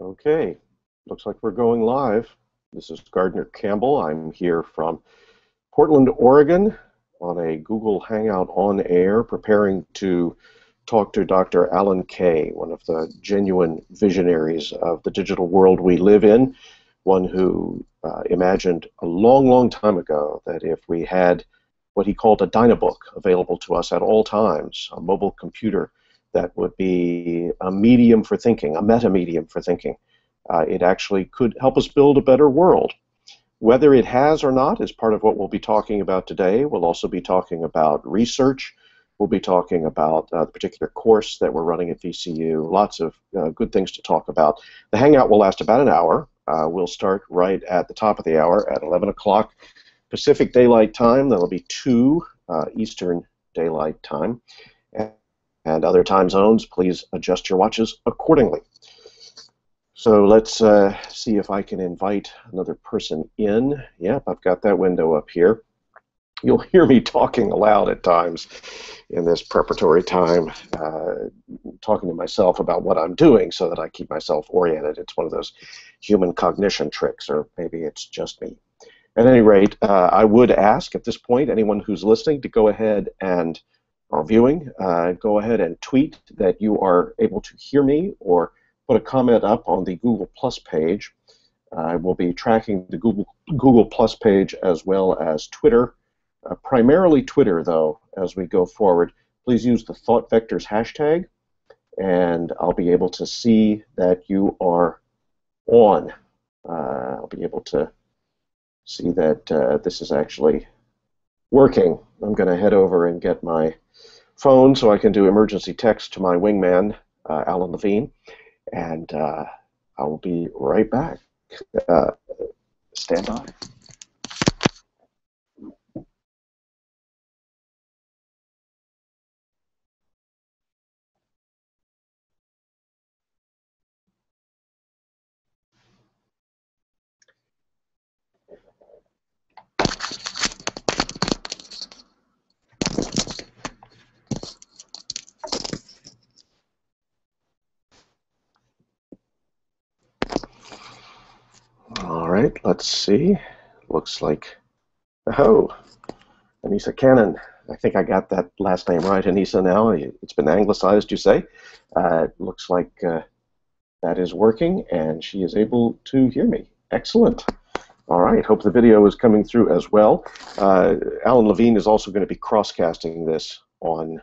Okay, looks like we're going live. This is Gardner Campbell. I'm here from Portland, Oregon on a Google Hangout on air, preparing to talk to Dr. Alan Kay, one of the genuine visionaries of the digital world we live in, one who imagined a long, long time ago that if we had what he called a Dynabook available to us at all times, a mobile computer that would be a medium for thinking, a meta-medium for thinking. It actually could help us build a better world. Whether it has or not is part of what we'll be talking about today. We'll also be talking about research. We'll be talking about the particular course that we're running at VCU. Lots of good things to talk about. The Hangout will last about an hour. We'll start right at the top of the hour at 11 o'clock Pacific Daylight Time. That'll be 2 Eastern Daylight Time. And other time zones, please adjust your watches accordingly. So let's see if I can invite another person in. Yep, I've got that window up here. You'll hear me talking aloud at times in this preparatory time, talking to myself about what I'm doing so that I keep myself oriented. It's one of those human cognition tricks, or maybe it's just me. At any rate, I would ask at this point anyone who's listening to go ahead and or viewing, go ahead and tweet that you are able to hear me, or put a comment up on the Google Plus page. I will be tracking the Google Plus page as well as Twitter, primarily Twitter, though, as we go forward. Please use the Thought Vectors hashtag, and I'll be able to see that you are on. I'll be able to see that this is actually working. I'm going to head over and get my phone so I can do emergency text to my wingman, Alan Levine, and I will be right back. Stand by. Let's see. Looks like, oh, Anissa Cannon. I think I got that last name right, Anissa, now. It's been anglicized, you say. Looks like that is working, and she is able to hear me. Excellent. All right. Hope the video is coming through as well. Alan Levine is also going to be cross-casting this on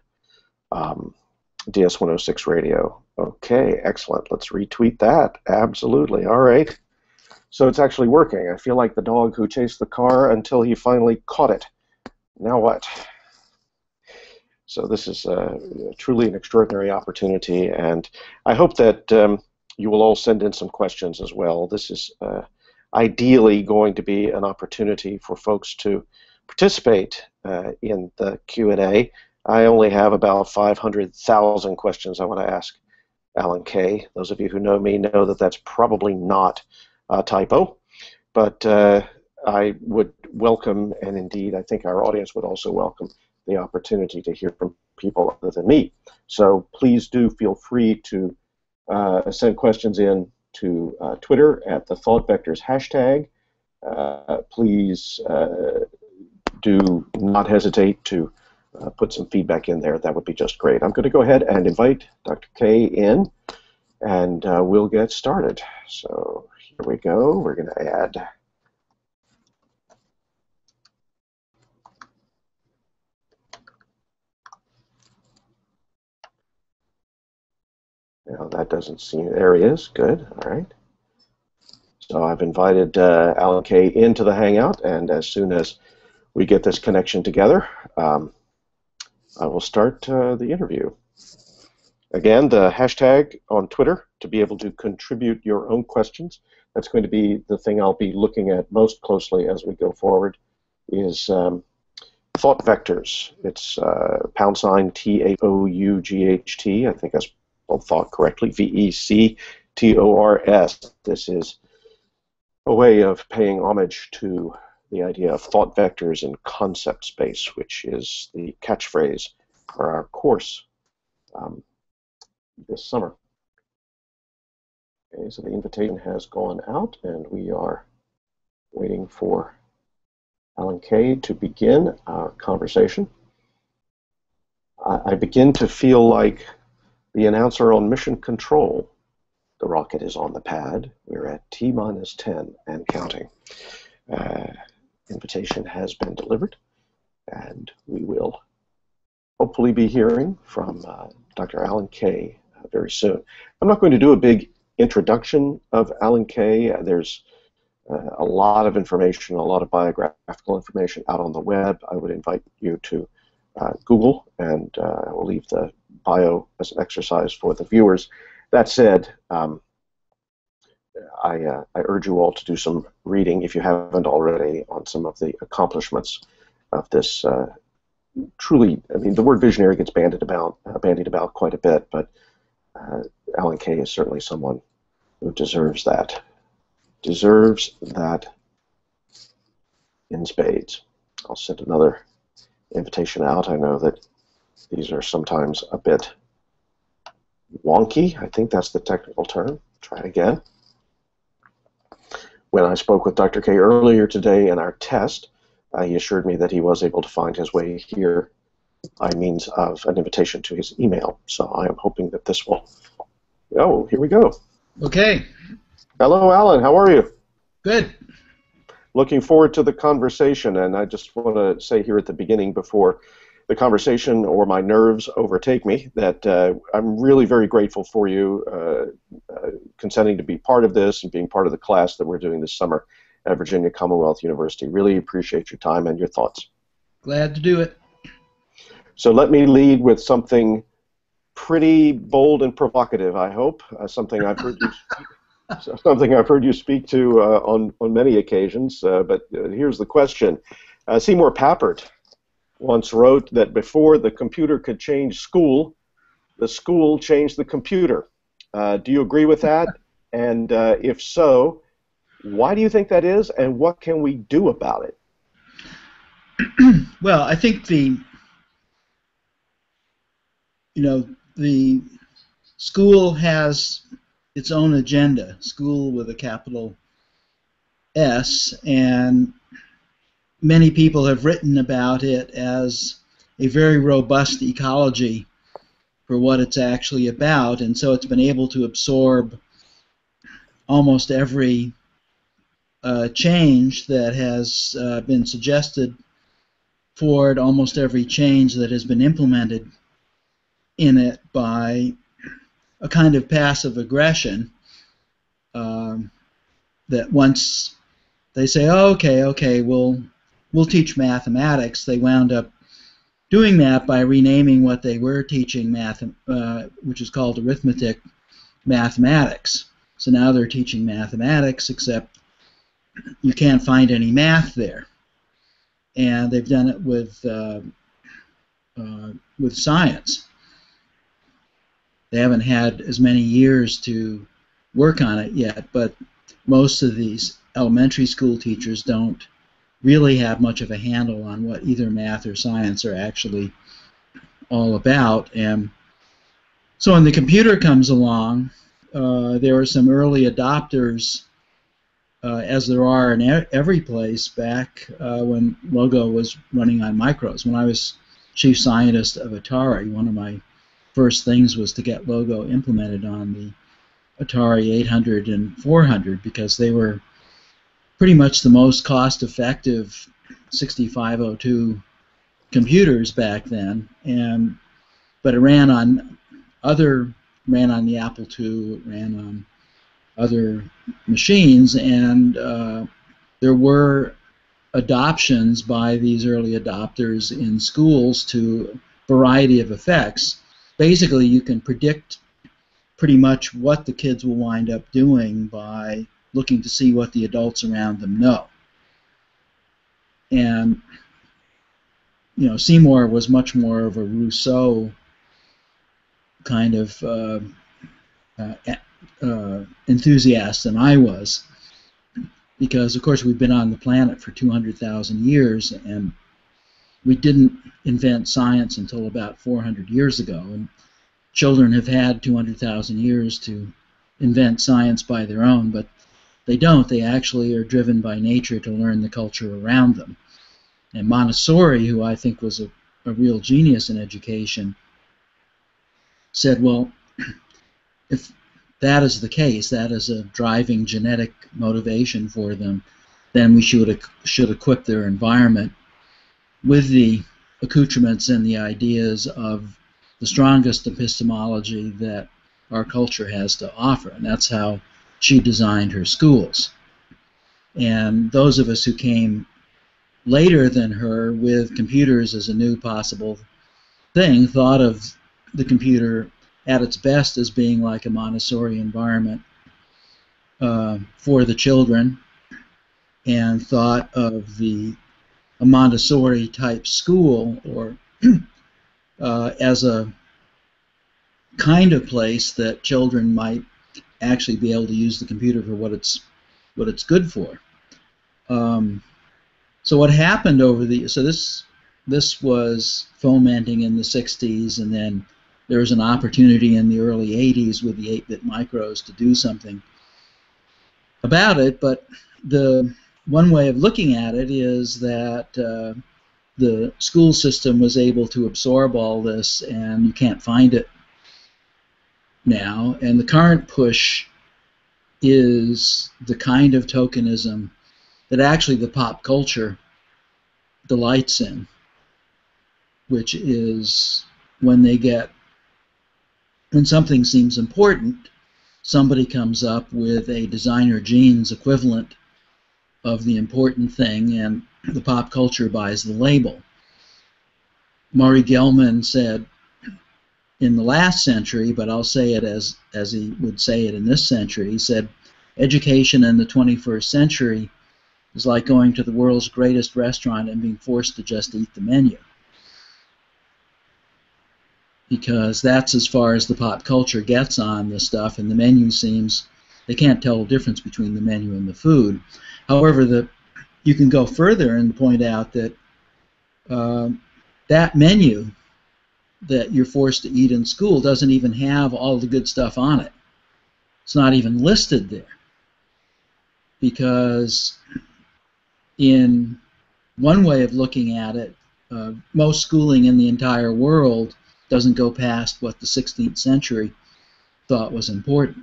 DS106 Radio. Okay, excellent. Let's retweet that. Absolutely. All right. So it's actually working. I feel like the dog who chased the car until he finally caught it. Now what? So this is truly an extraordinary opportunity, and I hope that you will all send in some questions as well. This is ideally going to be an opportunity for folks to participate in the Q&A. I only have about 500,000 questions I want to ask Alan Kay. Those of you who know me know that that's probably not a typo, but I would welcome, and indeed I think our audience would also welcome, the opportunity to hear from people other than me. So please do feel free to send questions in to Twitter at the Thought Vectors hashtag. Please do not hesitate to put some feedback in there. That would be just great. I'm going to go ahead and invite Dr. Kay in, and we'll get started. So here we go. We're going to add. No, that doesn't seem. There he is. Good. All right. So I've invited Alan Kay into the Hangout, and as soon as we get this connection together, I will start the interview. Again, the hashtag on Twitter to be able to contribute your own questions. That's going to be the thing I'll be looking at most closely as we go forward, is Thought Vectors. It's # THOUGHT. I think I spelled thought correctly. VECTORS. This is a way of paying homage to the idea of thought vectors in concept space, which is the catchphrase for our course this summer. Okay, so the invitation has gone out, and we are waiting for Alan Kay to begin our conversation. I begin to feel like the announcer on Mission Control. The rocket is on the pad. We're at T-10 and counting. Invitation has been delivered, and we will hopefully be hearing from Dr. Alan Kay very soon. I'm not going to do a big introduction of Alan Kay. There's a lot of information, a lot of biographical information out on the web. I would invite you to Google, and we'll leave the bio as an exercise for the viewers. That said, I urge you all to do some reading, if you haven't already, on some of the accomplishments of this truly, I mean, the word visionary gets bandied about quite a bit, but Alan Kay is certainly someone who deserves that in spades. I'll send another invitation out. I know that these are sometimes a bit wonky, I think that's the technical term. Try it again. When I spoke with Dr. Kay earlier today in our test, he assured me that he was able to find his way here by means of an invitation to his email. So I am hoping that this will... Oh, here we go. Okay. Hello, Alan. How are you? Good. Looking forward to the conversation, and I just want to say here at the beginning before the conversation or my nerves overtake me, that I'm really very grateful for you consenting to be part of this and being part of the class that we're doing this summer at Virginia Commonwealth University. Really appreciate your time and your thoughts. Glad to do it. So let me lead with something pretty bold and provocative, I hope, something I've heard you speak to on many occasions, but here's the question. Seymour Papert once wrote that before the computer could change school, the school changed the computer. Do you agree with that? And if so, why do you think that is, and what can we do about it? Well, I think the school has its own agenda, school with a capital S, and many people have written about it as a very robust ecology for what it's actually about, and so it's been able to absorb almost every change that has been suggested for it, almost every change that has been implemented in it by a kind of passive aggression that once they say, oh, okay, we'll teach mathematics, they wound up doing that by renaming what they were teaching, which is called arithmetic, mathematics. So now they're teaching mathematics, except you can't find any math there. And they've done it with science. They haven't had as many years to work on it yet, but most of these elementary school teachers don't really have much of a handle on what either math or science are actually all about. And so when the computer comes along, there are some early adopters, as there are in every place back when Logo was running on micros. When I was chief scientist of Atari, one of my first things was to get Logo implemented on the Atari 800 and 400 because they were pretty much the most cost-effective 6502 computers back then, but it ran on the Apple II, it ran on other machines, and there were adoptions by these early adopters in schools to a variety of effects. Basically, you can predict pretty much what the kids will wind up doing by looking to see what the adults around them know. And, you know, Seymour was much more of a Rousseau kind of enthusiast than I was, because, of course, we've been on the planet for 200,000 years, and we didn't invent science until about 400 years ago, and children have had 200,000 years to invent science by their own, but they don't. They actually are driven by nature to learn the culture around them. And Montessori, who I think was a real genius in education, said, well, if that is the case, that is a driving genetic motivation for them, then we should equip their environment with the accoutrements and the ideas of the strongest epistemology that our culture has to offer. And that's how she designed her schools. And those of us who came later than her with computers as a new possible thing thought of the computer at its best as being like a Montessori environment for the children, and thought of a Montessori type school or as a kind of place that children might actually be able to use the computer for what it's good for. So what happened over the this was fomenting in the 60s, and then there was an opportunity in the early 80s with the 8-bit micros to do something about it. But the one way of looking at it is that the school system was able to absorb all this, and you can't find it now. And the current push is the kind of tokenism that actually the pop culture delights in, which is when something seems important, somebody comes up with a designer jeans equivalent of the important thing, and the pop culture buys the label. Murray Gell-Mann said in the last century, but I'll say it as he would say it in this century, he said, education in the 21st century is like going to the world's greatest restaurant and being forced to just eat the menu, because that's as far as the pop culture gets on this stuff, and the menu seems, they can't tell the difference between the menu and the food. However, you can go further and point out that that menu that you're forced to eat in school doesn't even have all the good stuff on it. It's not even listed there, because in one way of looking at it, most schooling in the entire world doesn't go past what the 16th century thought was important.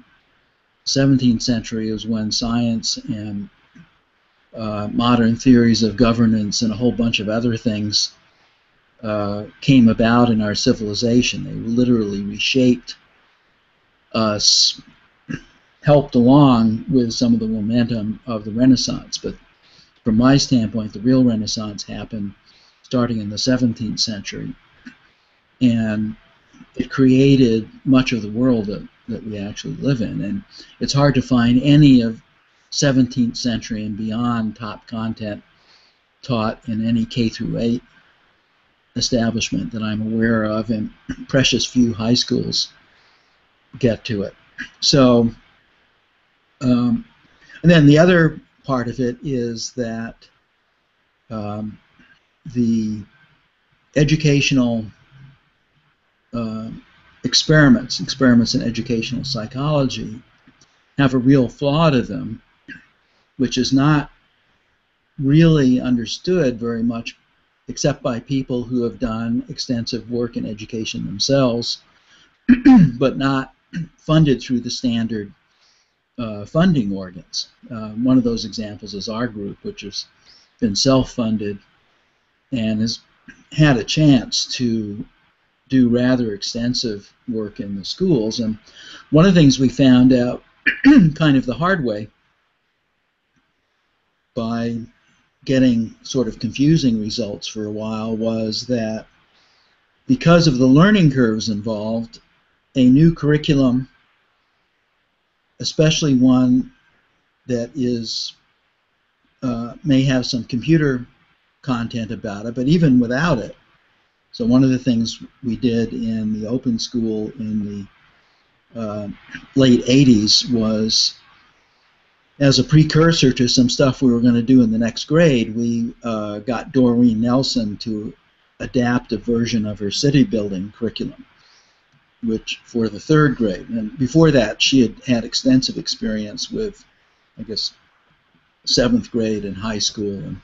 The 17th century is when science and modern theories of governance and a whole bunch of other things came about in our civilization. They literally reshaped us, helped along with some of the momentum of the Renaissance. But from my standpoint, the real Renaissance happened starting in the 17th century. And it created much of the world that we actually live in. And it's hard to find any of 17th century and beyond top content taught in any K-8 establishment that I'm aware of, and precious few high schools get to it. So, and then the other part of it is that the educational experiments in educational psychology have a real flaw to them, which is not really understood very much except by people who have done extensive work in education themselves, but not funded through the standard funding organs. One of those examples is our group, which has been self-funded and has had a chance to do rather extensive work in the schools. And one of the things we found out kind of the hard way by getting sort of confusing results for a while was that because of the learning curves involved, a new curriculum, especially one that is may have some computer content about it, but even without it. So one of the things we did in the open school in the late 80s was, as a precursor to some stuff we were going to do in the next grade, we got Doreen Nelson to adapt a version of her city building curriculum which for the third grade. And before that, she had had extensive experience with, I guess, seventh grade and high school and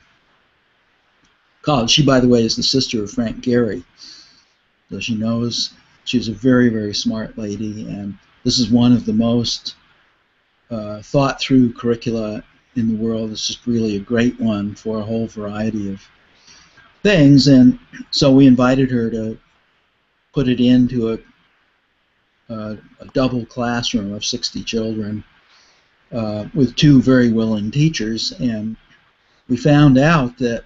college. She, by the way, is the sister of Frank Gehry, so she knows. She's a very, very smart lady, and this is one of the most thought-through curricula in the world. It's just really a great one for a whole variety of things, and so we invited her to put it into a double classroom of 60 children with two very willing teachers, and we found out that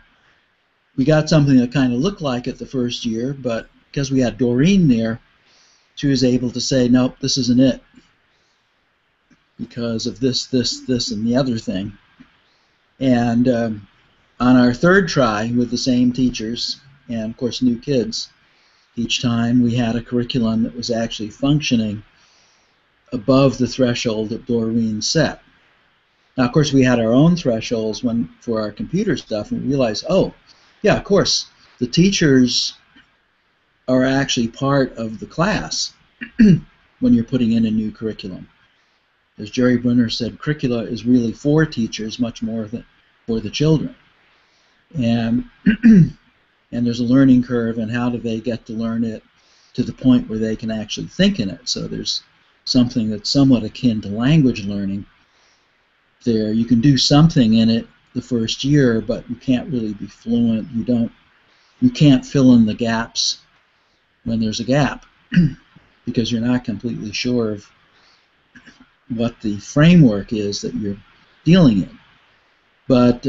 we got something that kind of looked like it the first year, but because we had Doreen there, she was able to say, nope, this isn't it, because of this, this, this, and the other thing. And on our third try with the same teachers, and of course new kids, each time we had a curriculum that was actually functioning above the threshold that Doreen set. Now, of course, we had our own thresholds when for our computer stuff, and we realized, oh, yeah, of course, the teachers are actually part of the class when you're putting in a new curriculum. As Jerry Bruner said, curricula is really for teachers much more than for the children. And there's a learning curve, and how do they get to learn it to the point where they can actually think in it. So there's something that's somewhat akin to language learning there. You can do something in it the first year, but you can't really be fluent. You can't fill in the gaps when there's a gap because you're not completely sure of what the framework is that you're dealing in. But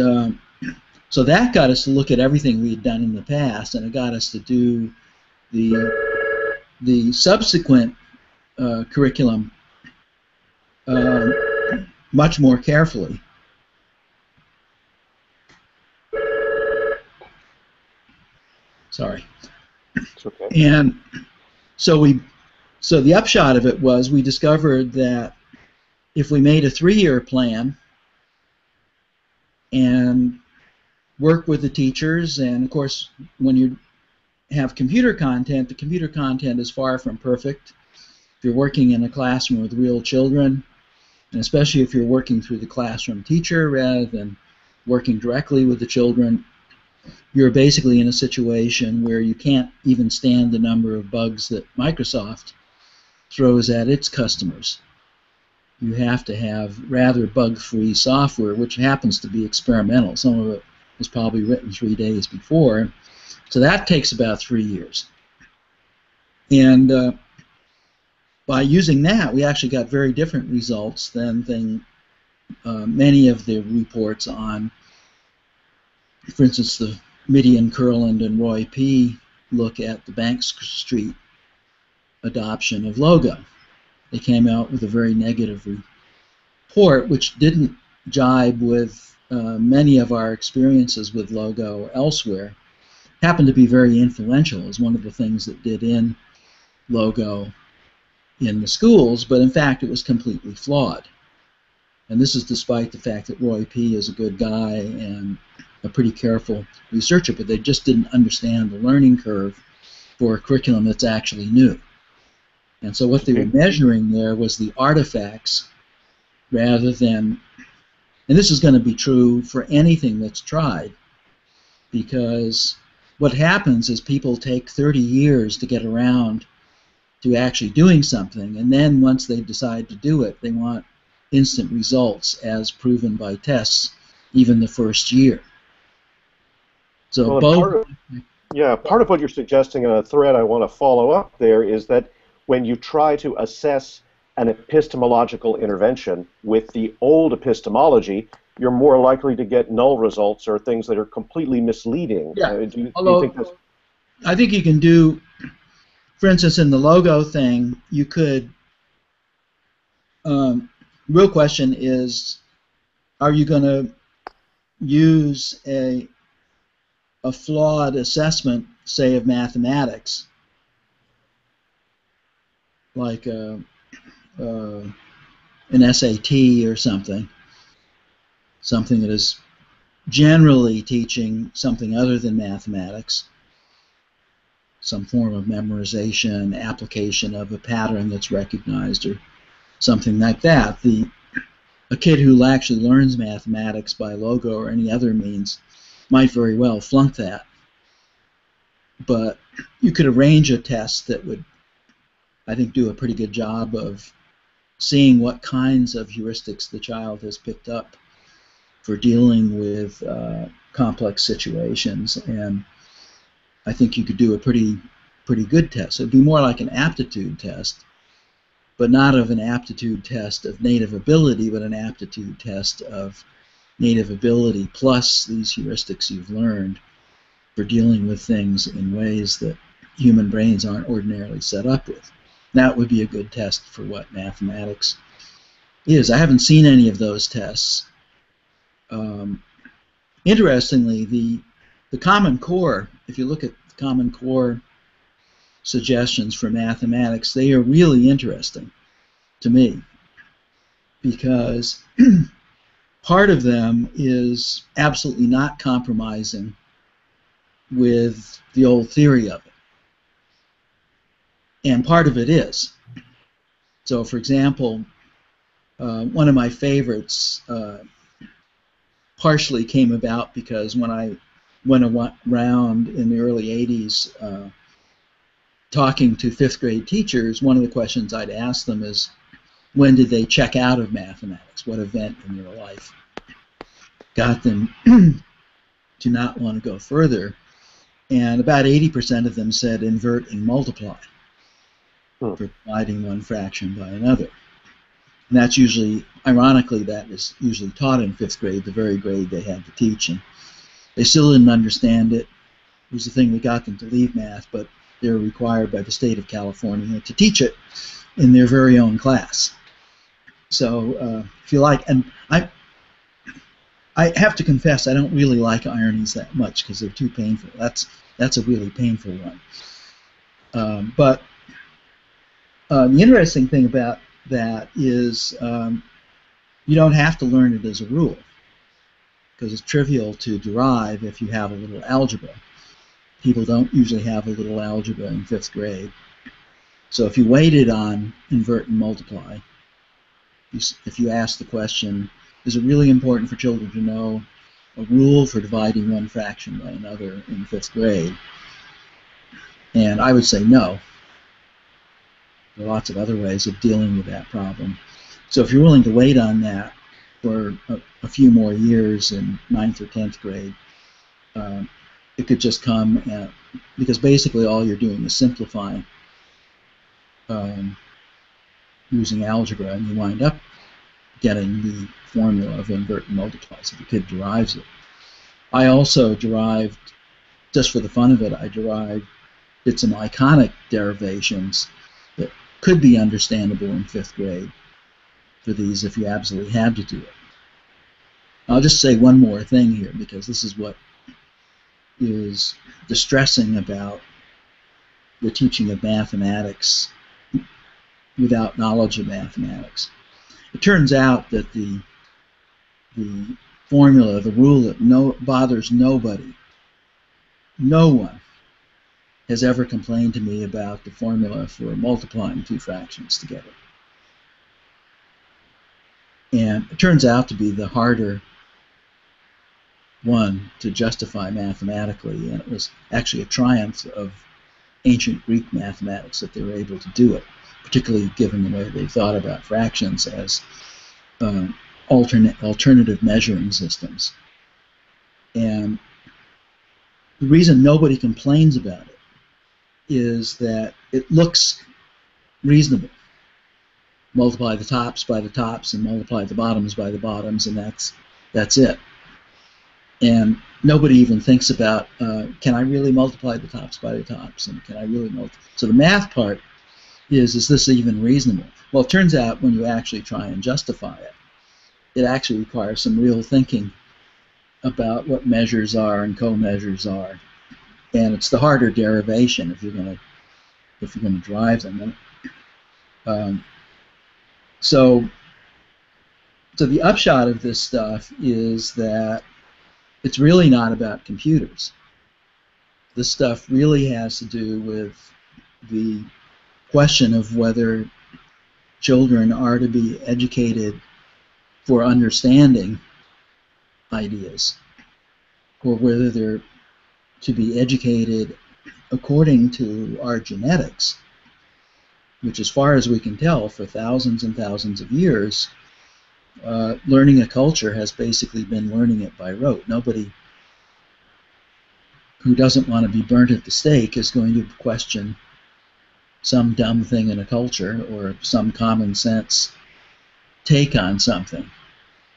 so that got us to look at everything we had done in the past, and it got us to do the subsequent curriculum much more carefully. Sorry. It's okay. And so the upshot of it was we discovered that if we made a three-year plan and work with the teachers, and of course when you have computer content, the computer content is far from perfect. If you're working in a classroom with real children, and especially if you're working through the classroom teacher rather than working directly with the children, you're basically in a situation where you can't even stand the number of bugs that Microsoft throws at its customers. You have to have rather bug-free software, which happens to be experimental. Some of it was probably written 3 days before. So that takes about 3 years. And by using that, we actually got very different results than many of the reports on, for instance, the Midian Kurland and Roy P. look at the Bank Street adoption of Logo. They came out with a very negative report, which didn't jibe with many of our experiences with Logo or elsewhere. It happened to be very influential as one of the things that did in Logo in the schools, but in fact it was completely flawed. And this is despite the fact that Roy P. is a good guy and a pretty careful researcher, but they just didn't understand the learning curve for a curriculum that's actually new. And so what they were measuring there was the artifacts rather than, and this is going to be true for anything that's tried, because what happens is people take 30 years to get around to actually doing something, and then once they decide to do it, they want instant results as proven by tests, even the first year. So well, both part of what you're suggesting in a thread I want to follow up there is that when you try to assess an epistemological intervention with the old epistemology, you're more likely to get null results or things that are completely misleading. Yeah. Although, do you think that's... I think you can do, for instance, in the Logo thing, you could, real question is, are you going to use a flawed assessment, say, of mathematics, like an SAT or something that is generally teaching something other than mathematics, some form of memorization, application of a pattern that's recognized or something like that. A kid who actually learns mathematics by logo or any other means might very well flunk that. But you could arrange a test that would, I think, do a pretty good job of seeing what kinds of heuristics the child has picked up for dealing with complex situations, and I think you could do a pretty good test. It would be more like an aptitude test, but not of an aptitude test of native ability, but an aptitude test of native ability plus these heuristics you've learned for dealing with things in ways that human brains aren't ordinarily set up with. That would be a good test for what mathematics is. I haven't seen any of those tests. Interestingly, the Common Core, if you look at the Common Core suggestions for mathematics, they are really interesting to me because part of them is absolutely not compromising with the old theory of it. And part of it is. So, for example, one of my favorites partially came about because when I went around in the early 80s talking to fifth grade teachers, one of the questions I'd ask them is, when did they check out of mathematics? What event in their life got them to not want to go further? And about 80% of them said invert and multiply, for dividing one fraction by another. And that's usually, ironically, that is usually taught in fifth grade, the very grade they had to teach. And they still didn't understand it. It was the thing that got them to leave math, but they were required by the state of California to teach it in their very own class. So, if you like, and I have to confess, I don't really like ironies that much because they're too painful. That's a really painful one. The interesting thing about that is you don't have to learn it as a rule because it's trivial to derive if you have a little algebra. People don't usually have a little algebra in fifth grade. So if you waited on invert and multiply, if you ask the question, is it really important for children to know a rule for dividing one fraction by another in fifth grade? And I would say no. There are lots of other ways of dealing with that problem. So if you're willing to wait on that for a few more years in 9th or 10th grade, it could just come at, because basically all you're doing is simplifying using algebra, and you wind up getting the formula of invert and multiply, so the kid derives it. I also derived, just for the fun of it, I did some iconic derivations that could be understandable in fifth grade for these if you absolutely had to do it. I'll just say one more thing here because this is what is distressing about the teaching of mathematics without knowledge of mathematics. It turns out that the formula, the rule that bothers nobody, no one has ever complained to me about the formula for multiplying two fractions together. And it turns out to be the harder one to justify mathematically, and it was actually a triumph of ancient Greek mathematics that they were able to do it, particularly given the way they thought about fractions as alternative measuring systems. And the reason nobody complains about it is that it looks reasonable. Multiply the tops by the tops and multiply the bottoms by the bottoms, and that's it. And nobody even thinks about, can I really multiply the tops by the tops, and can I really multiply? So the math part is this even reasonable? Well, it turns out when you actually try and justify it, it actually requires some real thinking about what measures are and co-measures are. And it's the harder derivation if you're going to drive them. So the upshot of this stuff is that it's really not about computers. this stuff really has to do with the question of whether children are to be educated for understanding ideas, or whether they're to be educated according to our genetics, which as far as we can tell for thousands and thousands of years, learning a culture has basically been learning it by rote. Nobody who doesn't want to be burnt at the stake is going to question some dumb thing in a culture or some common sense take on something.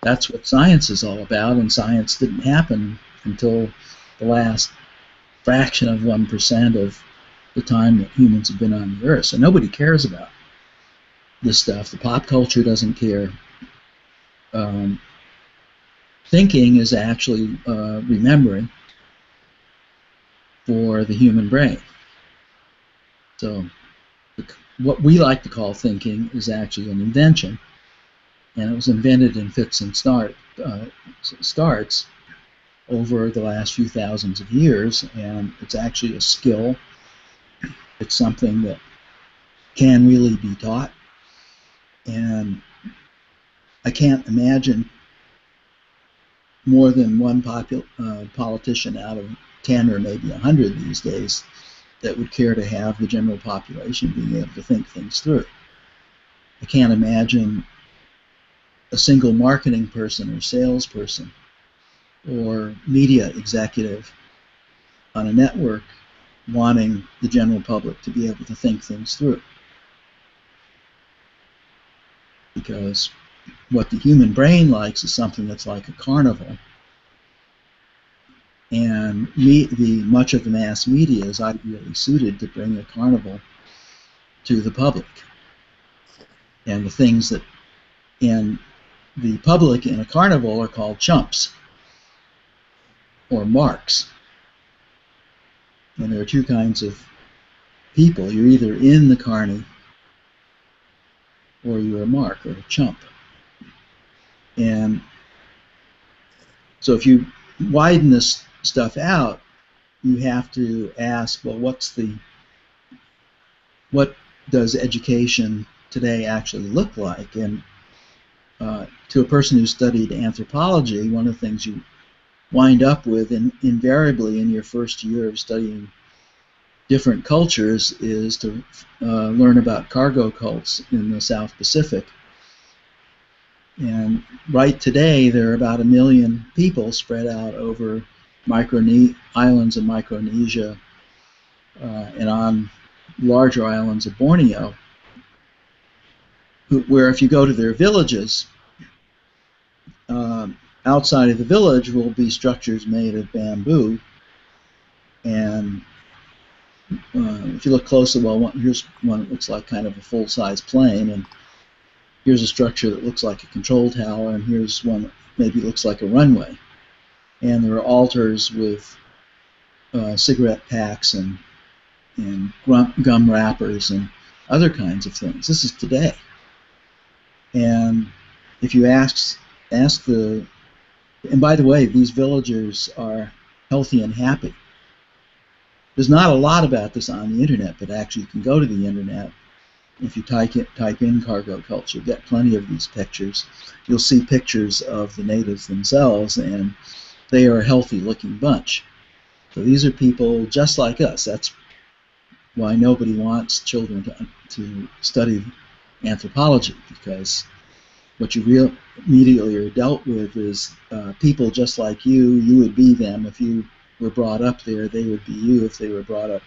That's what science is all about, and science didn't happen until the last fraction of 1% of the time that humans have been on the earth. So nobody cares about this stuff. The pop culture doesn't care. Thinking is actually remembering for the human brain. So what we like to call thinking is actually an invention, and it was invented in fits and starts over the last few thousands of years, and it's actually a skill. It's something that can really be taught, and I can't imagine more than one politician out of 10 or maybe 100 these days that would care to have the general population being able to think things through. I can't imagine a single marketing person or salesperson or media executive on a network wanting the general public to be able to think things through, because what the human brain likes is something that's like a carnival, and much of the mass media is ideally suited to bring a carnival to the public, and the things that in the public in a carnival are called chumps or marks. And there are two kinds of people. You're either in the carny or you're a mark or a chump. And so if you widen this stuff out, you have to ask, well, what does education today actually look like? And to a person who studied anthropology, one of the things you wind up with invariably in your first year of studying different cultures is to learn about cargo cults in the South Pacific. And right today there are about 1 million people spread out over islands of Micronesia and on larger islands of Borneo, where if you go to their villages, outside of the village will be structures made of bamboo, and if you look closely, here's one that looks like kind of a full-size plane, and here's a structure that looks like a control tower, and here's one that maybe looks like a runway. And there are altars with cigarette packs and gum wrappers and other kinds of things. This is today. And if you ask the... And by the way, these villagers are healthy and happy. There's not a lot about this on the internet, but actually you can go to the internet. If you type in cargo culture, get plenty of these pictures. You'll see pictures of the natives themselves, and they are a healthy-looking bunch. So these are people just like us. That's why nobody wants children to study anthropology, because what you immediately are dealt with is people just like you. You would be them if you were brought up there. They would be you if they were brought up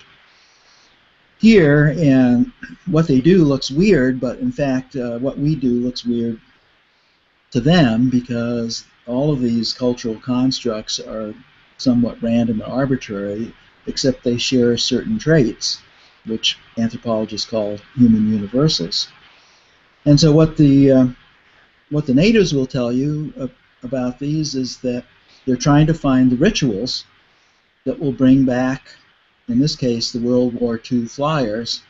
here. And what they do looks weird, but in fact what we do looks weird to them, because all of these cultural constructs are somewhat random and arbitrary, except they share certain traits, which anthropologists call human universals. And so what the natives will tell you about these is that they're trying to find the rituals that will bring back, in this case, the World War II flyers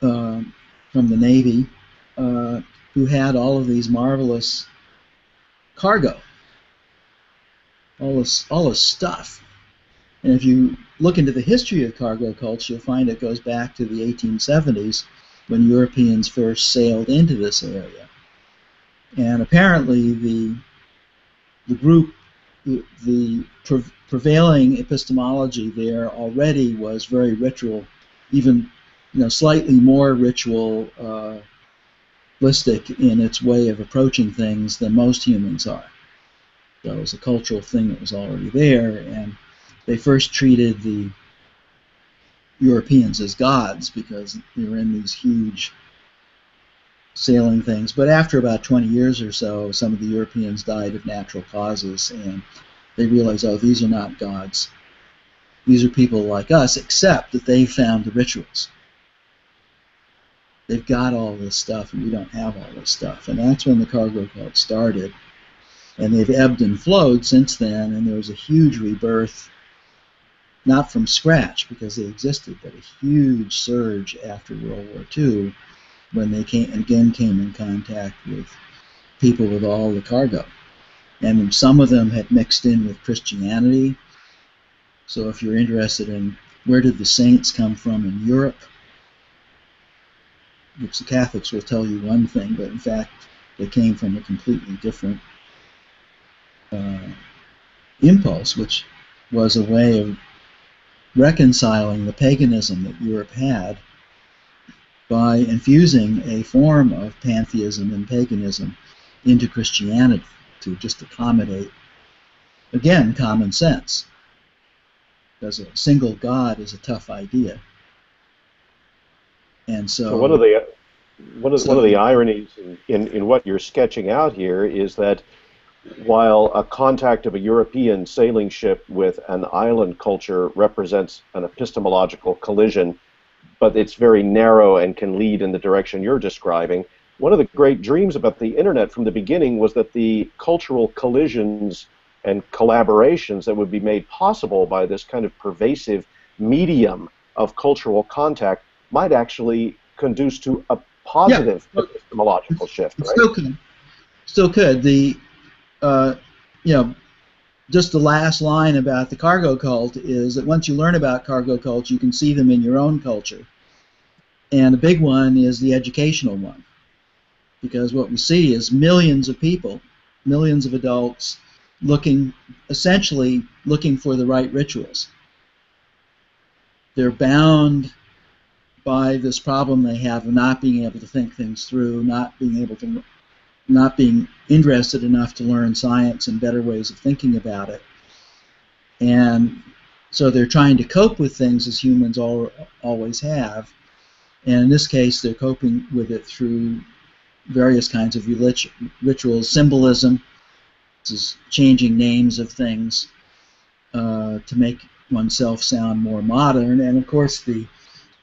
from the Navy, who had all of these marvelous cargo, all this stuff. And if you look into the history of cargo cults, you'll find it goes back to the 1870s when Europeans first sailed into this area. And apparently the prevailing epistemology there already was very ritual, even slightly more ritualistic in its way of approaching things than most humans are. So it was a cultural thing that was already there, and they first treated the Europeans as gods because they were in these huge sailing things. But after about 20 years or so, some of the Europeans died of natural causes, and they realized, oh, these are not gods. These are people like us, except that they found the rituals. They've got all this stuff, and we don't have all this stuff. And that's when the cargo cult started. And they've ebbed and flowed since then, and there was a huge rebirth, not from scratch because they existed, but a huge surge after World War II when they again came in contact with people with all the cargo. And some of them had mixed in with Christianity. So if you're interested in where did the saints come from in Europe, which the Catholics will tell you one thing, but in fact they came from a completely different impulse, which was a way of reconciling the paganism that Europe had by infusing a form of pantheism and paganism into Christianity to just accommodate, again, common sense. Because a single god is a tough idea. And so one of the ironies in what you're sketching out here is that while a contact of a European sailing ship with an island culture represents an epistemological collision, but it's very narrow and can lead in the direction you're describing, one of the great dreams about the Internet from the beginning was that the cultural collisions and collaborations that would be made possible by this kind of pervasive medium of cultural contact might actually conduce to a positive epistemological shift, right? Still could. Just the last line about the cargo cult is that once you learn about cargo cults, you can see them in your own culture. And the big one is the educational one, because what we see is millions of people, millions of adults essentially looking for the right rituals. They're bound by this problem they have of not being able to think things through, not being interested enough to learn science and better ways of thinking about it. And so they're trying to cope with things as humans always have. And in this case, they're coping with it through various kinds of rituals, symbolism. This is changing names of things to make oneself sound more modern. And of course, the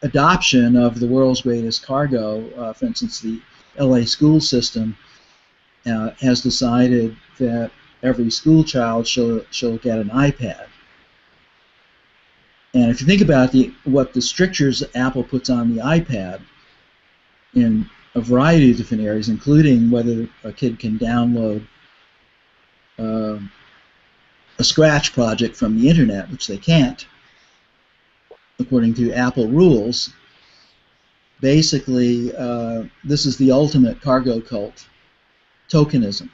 adoption of the world's greatest cargo, for instance, the LA school system, has decided that every school child shall get an iPad. And if you think about what the strictures Apple puts on the iPad in a variety of different areas, including whether a kid can download a scratch project from the Internet, which they can't, according to Apple rules, basically this is the ultimate cargo cult. Tokenism,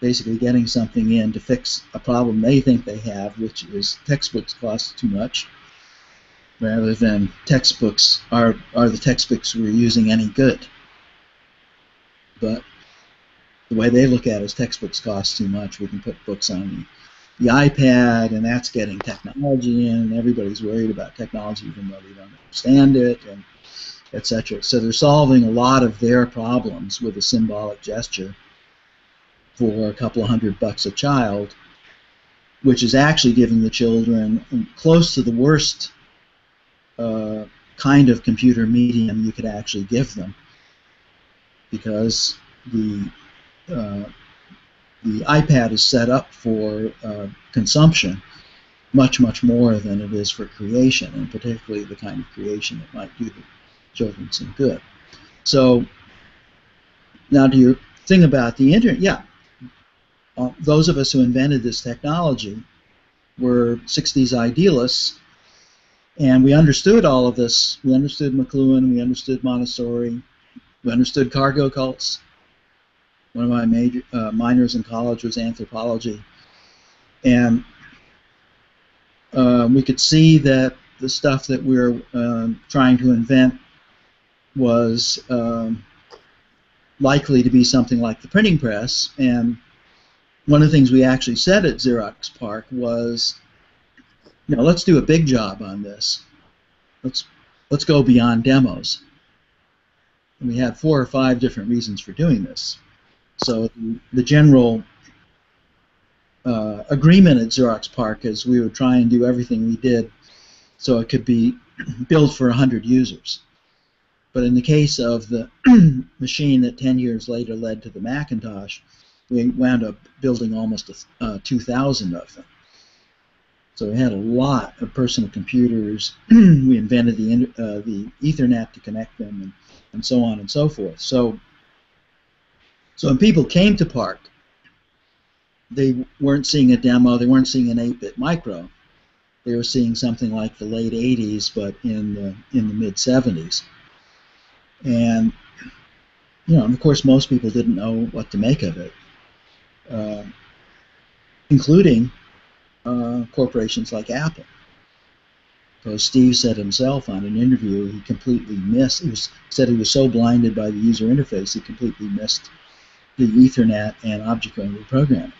basically getting something in to fix a problem they think they have, which is textbooks cost too much, rather than textbooks are the textbooks we're using any good. But the way they look at it is textbooks cost too much. We can put books on the iPad, and that's getting technology in, and everybody's worried about technology even though they don't understand it, and etc. So they're solving a lot of their problems with a symbolic gesture for a couple of $100 a child, which is actually giving the children close to the worst kind of computer medium you could actually give them, because the iPad is set up for consumption much, much more than it is for creation, and particularly the kind of creation that might do children some good. So now to your thing about the Internet, those of us who invented this technology were 60s idealists, and we understood all of this. We understood McLuhan, we understood Montessori, we understood cargo cults. One of my minors in college was anthropology, and we could see that the stuff that we were trying to invent was likely to be something like the printing press. And one of the things we actually said at Xerox PARC was, you know, let's do a big job on this. Let's go beyond demos. And we had 4 or 5 different reasons for doing this. So the general agreement at Xerox PARC is we would try and do everything we did so it could be built for 100 users. But in the case of the machine that 10 years later led to the Macintosh, we wound up building almost 2,000 of them. So we had a lot of personal computers. We invented the Ethernet to connect them, and so on and so forth. So when people came to PARC, they weren't seeing a demo. They weren't seeing an 8-bit micro. They were seeing something like the late 80s, but in the mid 70s. And you know, and of course, most people didn't know what to make of it, including corporations like Apple. Because Steve said himself on an interview, he completely missed. He said he was so blinded by the user interface, he completely missed the Ethernet and object-oriented programming.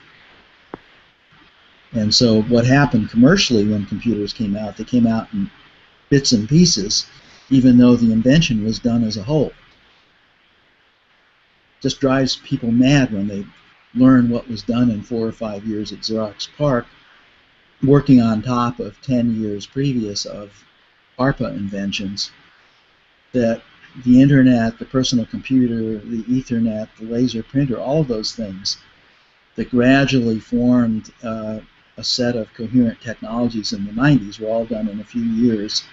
And so, what happened commercially when computers came out? They came out in bits and pieces, even though the invention was done as a whole. Just drives people mad when they learn what was done in 4 or 5 years at Xerox PARC, working on top of 10 years previous of ARPA inventions, that the internet, the personal computer, the Ethernet, the laser printer, all of those things that gradually formed a set of coherent technologies in the 90s were all done in a few years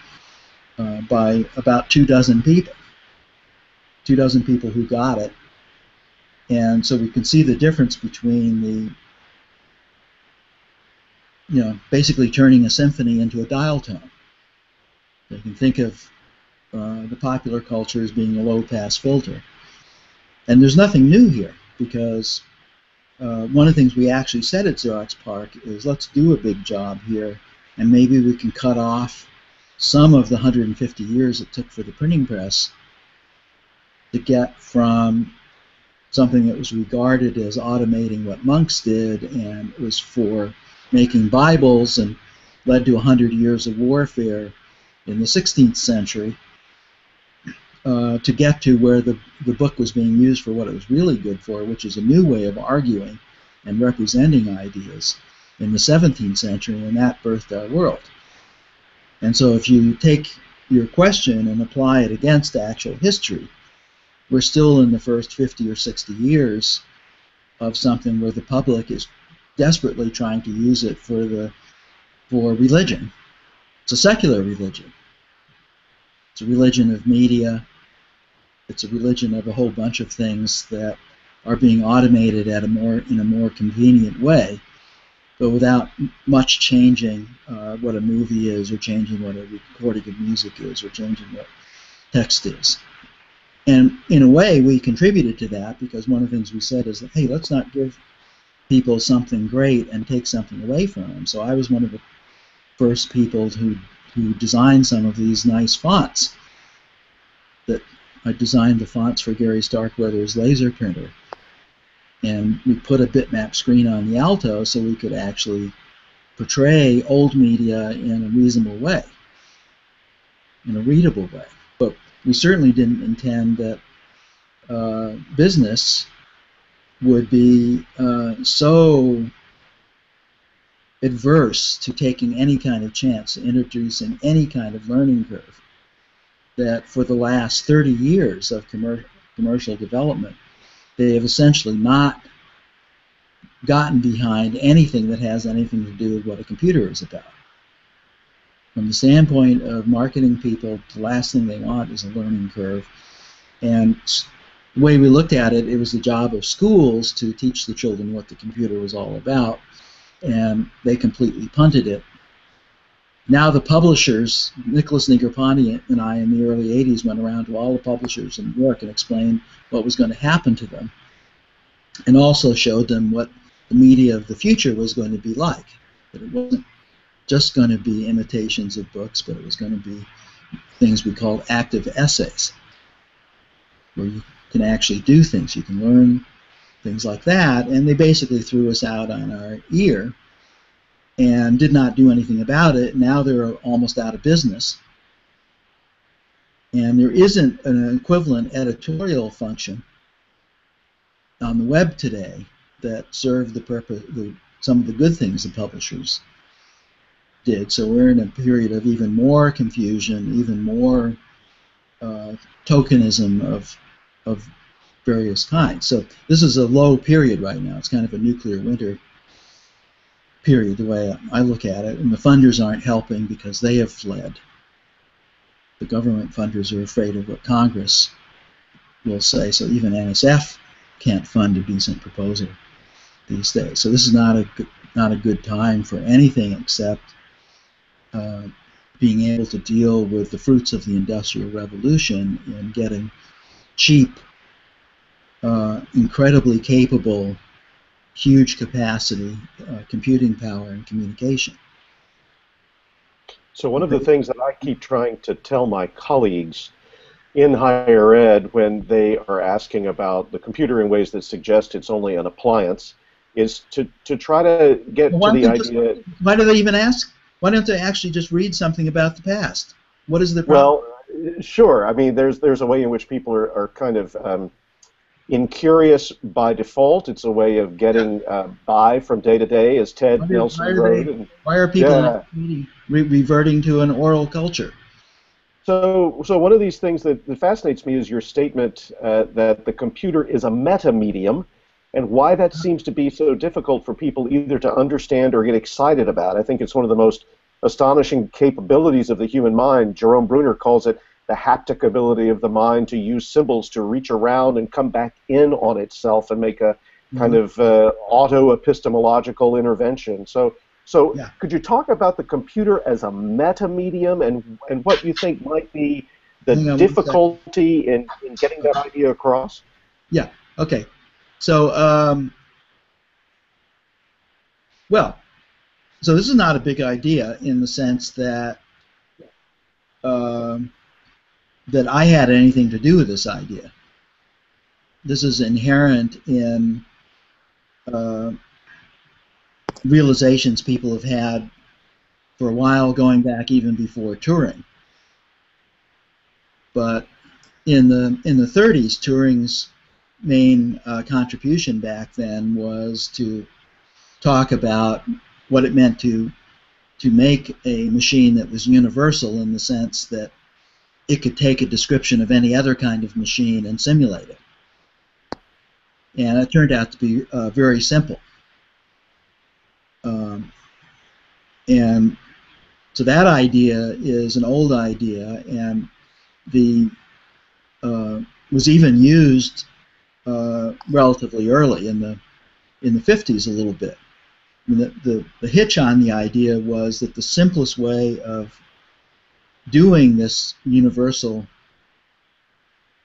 by about 2 dozen people. 2 dozen people who got it. And so we can see the difference between the, you know, basically turning a symphony into a dial tone. You can think of the popular culture as being a low-pass filter. And there's nothing new here, because one of the things we actually said at Xerox PARC is, let's do a big job here, and maybe we can cut off some of the 150 years it took for the printing press to get from something that was regarded as automating what monks did, and it was for making Bibles, and led to 100 years of warfare in the 16th century, to get to where the book was being used for what it was really good for, which is a new way of arguing and representing ideas in the 17th century, and that birthed our world. And so if you take your question and apply it against actual history, we're still in the first 50 or 60 years of something where the public is desperately trying to use it for religion. It's a secular religion. It's a religion of media. It's a religion of a whole bunch of things that are being automated at in a more convenient way, but without much changing what a movie is, or changing what a recording of music is, or changing what text is. And in a way, we contributed to that, because one of the things we said is that, hey, let's not give people something great and take something away from them. So I was one of the first people who designed some of these nice fonts. That I designed the fonts for Gary Starkweather's laser printer. And we put a bitmap screen on the Alto so we could actually portray old media in a reasonable way, in a readable way. But we certainly didn't intend that business would be so adverse to taking any kind of chance, introducing any kind of learning curve, that for the last 30 years of commercial development, they have essentially not gotten behind anything that has anything to do with what a computer is about. From the standpoint of marketing people, the last thing they want is a learning curve. And the way we looked at it, it was the job of schools to teach the children what the computer was all about, and they completely punted it. Now the publishers, Nicholas Negroponte and I in the early 80s went around to all the publishers in New York and explained what was going to happen to them, and also showed them what the media of the future was going to be like. That it wasn't just going to be imitations of books, but it was going to be things we called active essays, where you can actually do things, you can learn things like that, and they basically threw us out on our ear and did not do anything about it. Now they're almost out of business, and there isn't an equivalent editorial function on the web today that served the purpose, some of the good things the publishers did. So we're in a period of even more confusion, even more tokenism of various kinds. So this is a low period right now. It's kind of a nuclear winter period, the way I look at it, and the funders aren't helping because they have fled. The government funders are afraid of what Congress will say, so even NSF can't fund a decent proposal these days. So this is not a good time for anything except being able to deal with the fruits of the Industrial Revolution and getting cheap, incredibly capable, huge capacity, computing power, and communication. So one of the things that I keep trying to tell my colleagues in higher ed when they are asking about the computer in ways that suggest it's only an appliance is to try to get to the idea... Why do they even ask? Why don't they actually just read something about the past? What is the problem? Well, sure. I mean, there's a way in which people are kind of... incurious by default. It's a way of getting by from day to day, as Ted Nelson wrote. Why are people reverting to an oral culture? So one of these things that fascinates me is your statement that the computer is a meta-medium, and why that seems to be so difficult for people either to understand or get excited about. I think it's one of the most astonishing capabilities of the human mind. Jerome Bruner calls it the haptic ability of the mind to use symbols to reach around and come back in on itself and make a kind of auto-epistemological intervention. So yeah. Could you talk about the computer as a meta-medium and what you think might be the difficulty in getting that idea across? Yeah, okay. So, so this is not a big idea in the sense that that I had anything to do with this idea. This is inherent in realizations people have had for a while, going back even before Turing. But in the 30s, Turing's main contribution back then was to talk about what it meant to make a machine that was universal, in the sense that it could take a description of any other kind of machine and simulate it. And it turned out to be very simple. And so that idea is an old idea, and the was even used relatively early in the 50s a little bit. And the hitch on the idea was that the simplest way of doing this universal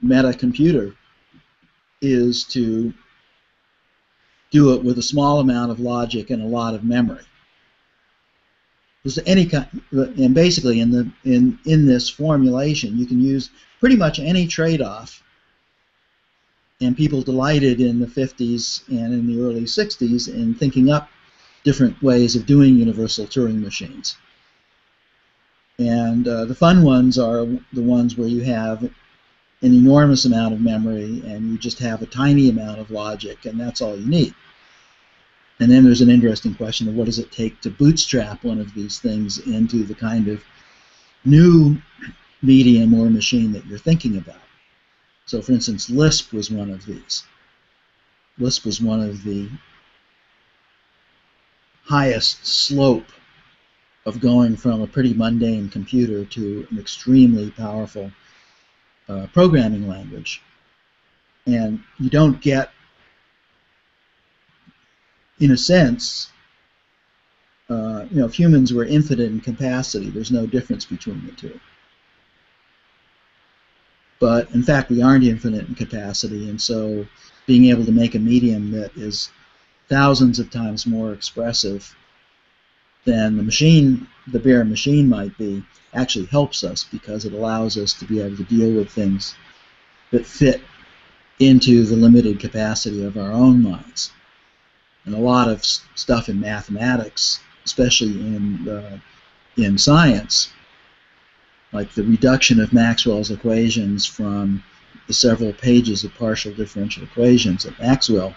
metacomputer is to do it with a small amount of logic and a lot of memory. There's any kind, and basically in this formulation, you can use pretty much any trade-off. And people delighted in the 50s and in the early 60s in thinking up different ways of doing universal Turing machines. And the fun ones are the ones where you have an enormous amount of memory and you just have a tiny amount of logic, and that's all you need. And then there's an interesting question of what does it take to bootstrap one of these things into the kind of new medium or machine that you're thinking about. So, for instance, Lisp was one of these. Lisp was one of the highest slope of going from a pretty mundane computer to an extremely powerful programming language. And you don't get, in a sense, you know, if humans were infinite in capacity, there's no difference between the two. But in fact, we aren't infinite in capacity, and so being able to make a medium that is thousands of times more expressive than the machine, the bare machine might be, actually helps us because it allows us to be able to deal with things that fit into the limited capacity of our own minds. And a lot of stuff in mathematics, especially in science, like the reduction of Maxwell's equations from the several pages of partial differential equations that Maxwell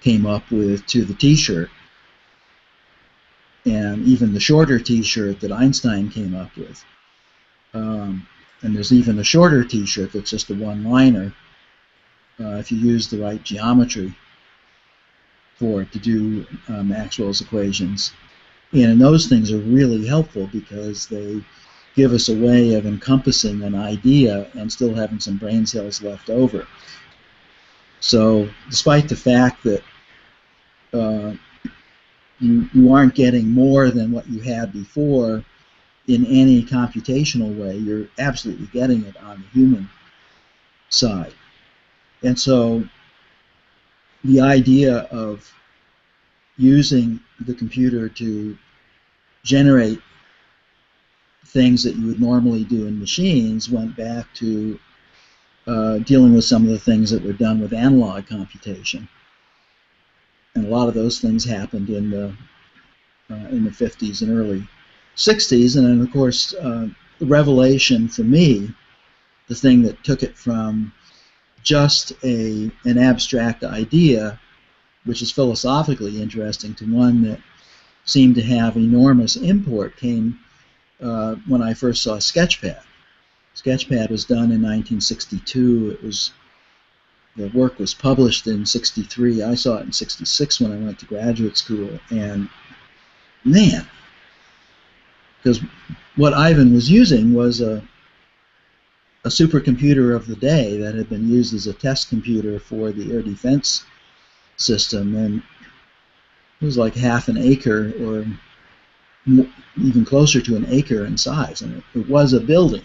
came up with to the T-shirt, and even the shorter T-shirt that Einstein came up with. And there's even a shorter T-shirt that's just a one-liner if you use the right geometry for it to do Maxwell's equations. And those things are really helpful because they give us a way of encompassing an idea and still having some brain cells left over. So despite the fact that you aren't getting more than what you had before in any computational way, you're absolutely getting it on the human side. And so the idea of using the computer to generate things that you would normally do in machines went back to dealing with some of the things that were done with analog computation, and a lot of those things happened in the 50s and early 60s, and then of course the revelation for me, the thing that took it from just an abstract idea, which is philosophically interesting, to one that seemed to have enormous import, came when I first saw Sketchpad. Sketchpad was done in 1962. The work was published in 63. I saw it in 66 when I went to graduate school, and man, because what Ivan was using was a supercomputer of the day that had been used as a test computer for the air defense system, and it was like half an acre or even closer to an acre in size, and it was a building.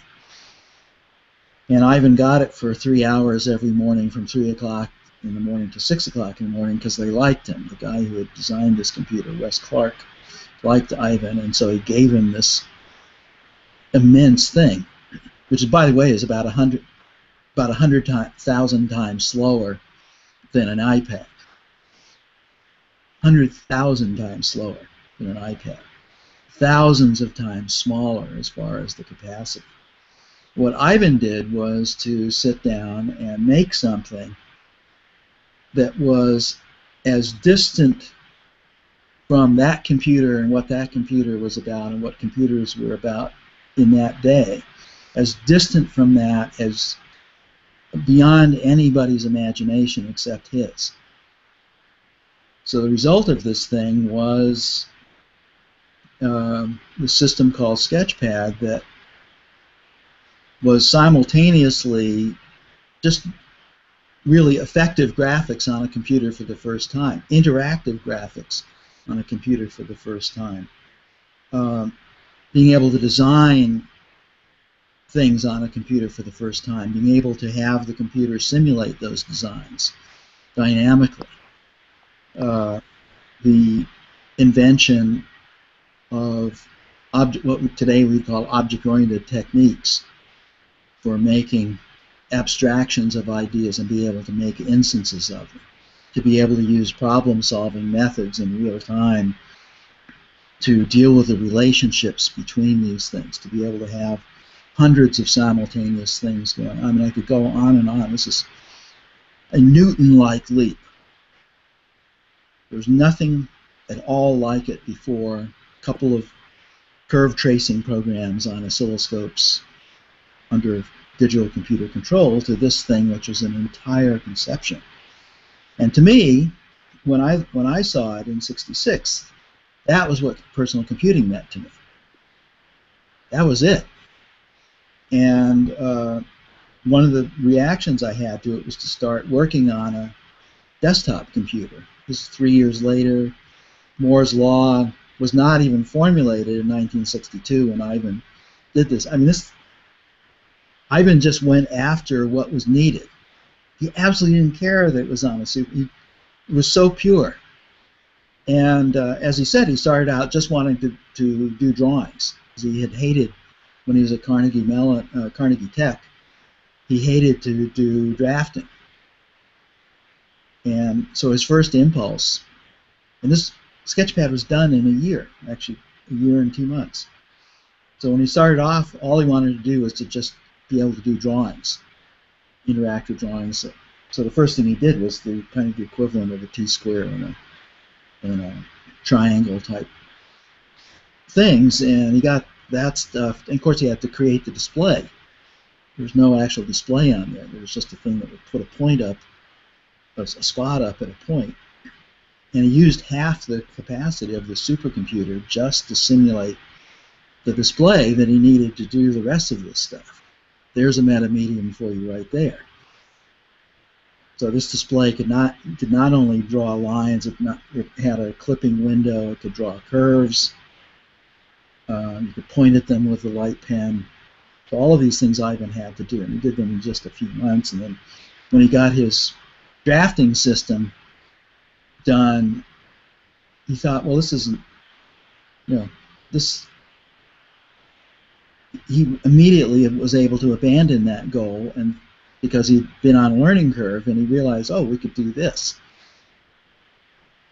And Ivan got it for 3 hours every morning from 3 o'clock in the morning to 6 o'clock in the morning because they liked him. The guy who had designed this computer, Wes Clark, liked Ivan, and so he gave him this immense thing, which, by the way, is about 100,000 times slower than an iPad. 100,000 times slower than an iPad. Thousands of times smaller as far as the capacity. What Ivan did was to sit down and make something that was as distant from that computer and what that computer was about and what computers were about in that day, as distant from that as beyond anybody's imagination except his. So the result of this thing was the system called Sketchpad that was simultaneously just really effective graphics on a computer for the first time, interactive graphics on a computer for the first time, being able to design things on a computer for the first time, being able to have the computer simulate those designs dynamically, the invention of what today we call object-oriented techniques for making abstractions of ideas and be able to make instances of them, to be able to use problem-solving methods in real time to deal with the relationships between these things, to be able to have hundreds of simultaneous things going on. I mean, I could go on and on. This is a Newton-like leap. There's nothing at all like it before. A couple of curve tracing programs on oscilloscopes under digital computer control to this thing, which was an entire conception. And to me, when I saw it in 66, that was what personal computing meant to me. That was it. And one of the reactions I had to it was to start working on a desktop computer. This is 3 years later. Moore's Law was not even formulated in 1962 when Ivan did this. I mean, this Ivan just went after what was needed. He absolutely didn't care that it was on a super. It was so pure. And as he said, he started out just wanting to do drawings. He had hated, when he was at Carnegie Mellon, Carnegie Tech, he hated to do drafting. And so his first impulse, and this sketchpad was done in a year, actually, a year and 2 months. So when he started off, all he wanted to do was to just be able to do drawings, interactive drawings. So the first thing he did was the kind of the equivalent of a T-square and a triangle type things, and he got that stuff. And of course, he had to create the display. There's no actual display on there. There was just a thing that would put a point up, a spot up at a point. And he used half the capacity of the supercomputer just to simulate the display that he needed to do the rest of this stuff. There's a metamedium for you right there. So this display did not only draw lines, it had a clipping window, it could draw curves, you could point at them with a light pen. So all of these things Ivan had to do, and he did them in just a few months. And then when he got his drafting system done, he thought, well, this isn't, you know, this. He immediately was able to abandon that goal, and because he'd been on a learning curve, and he realized, oh, we could do this.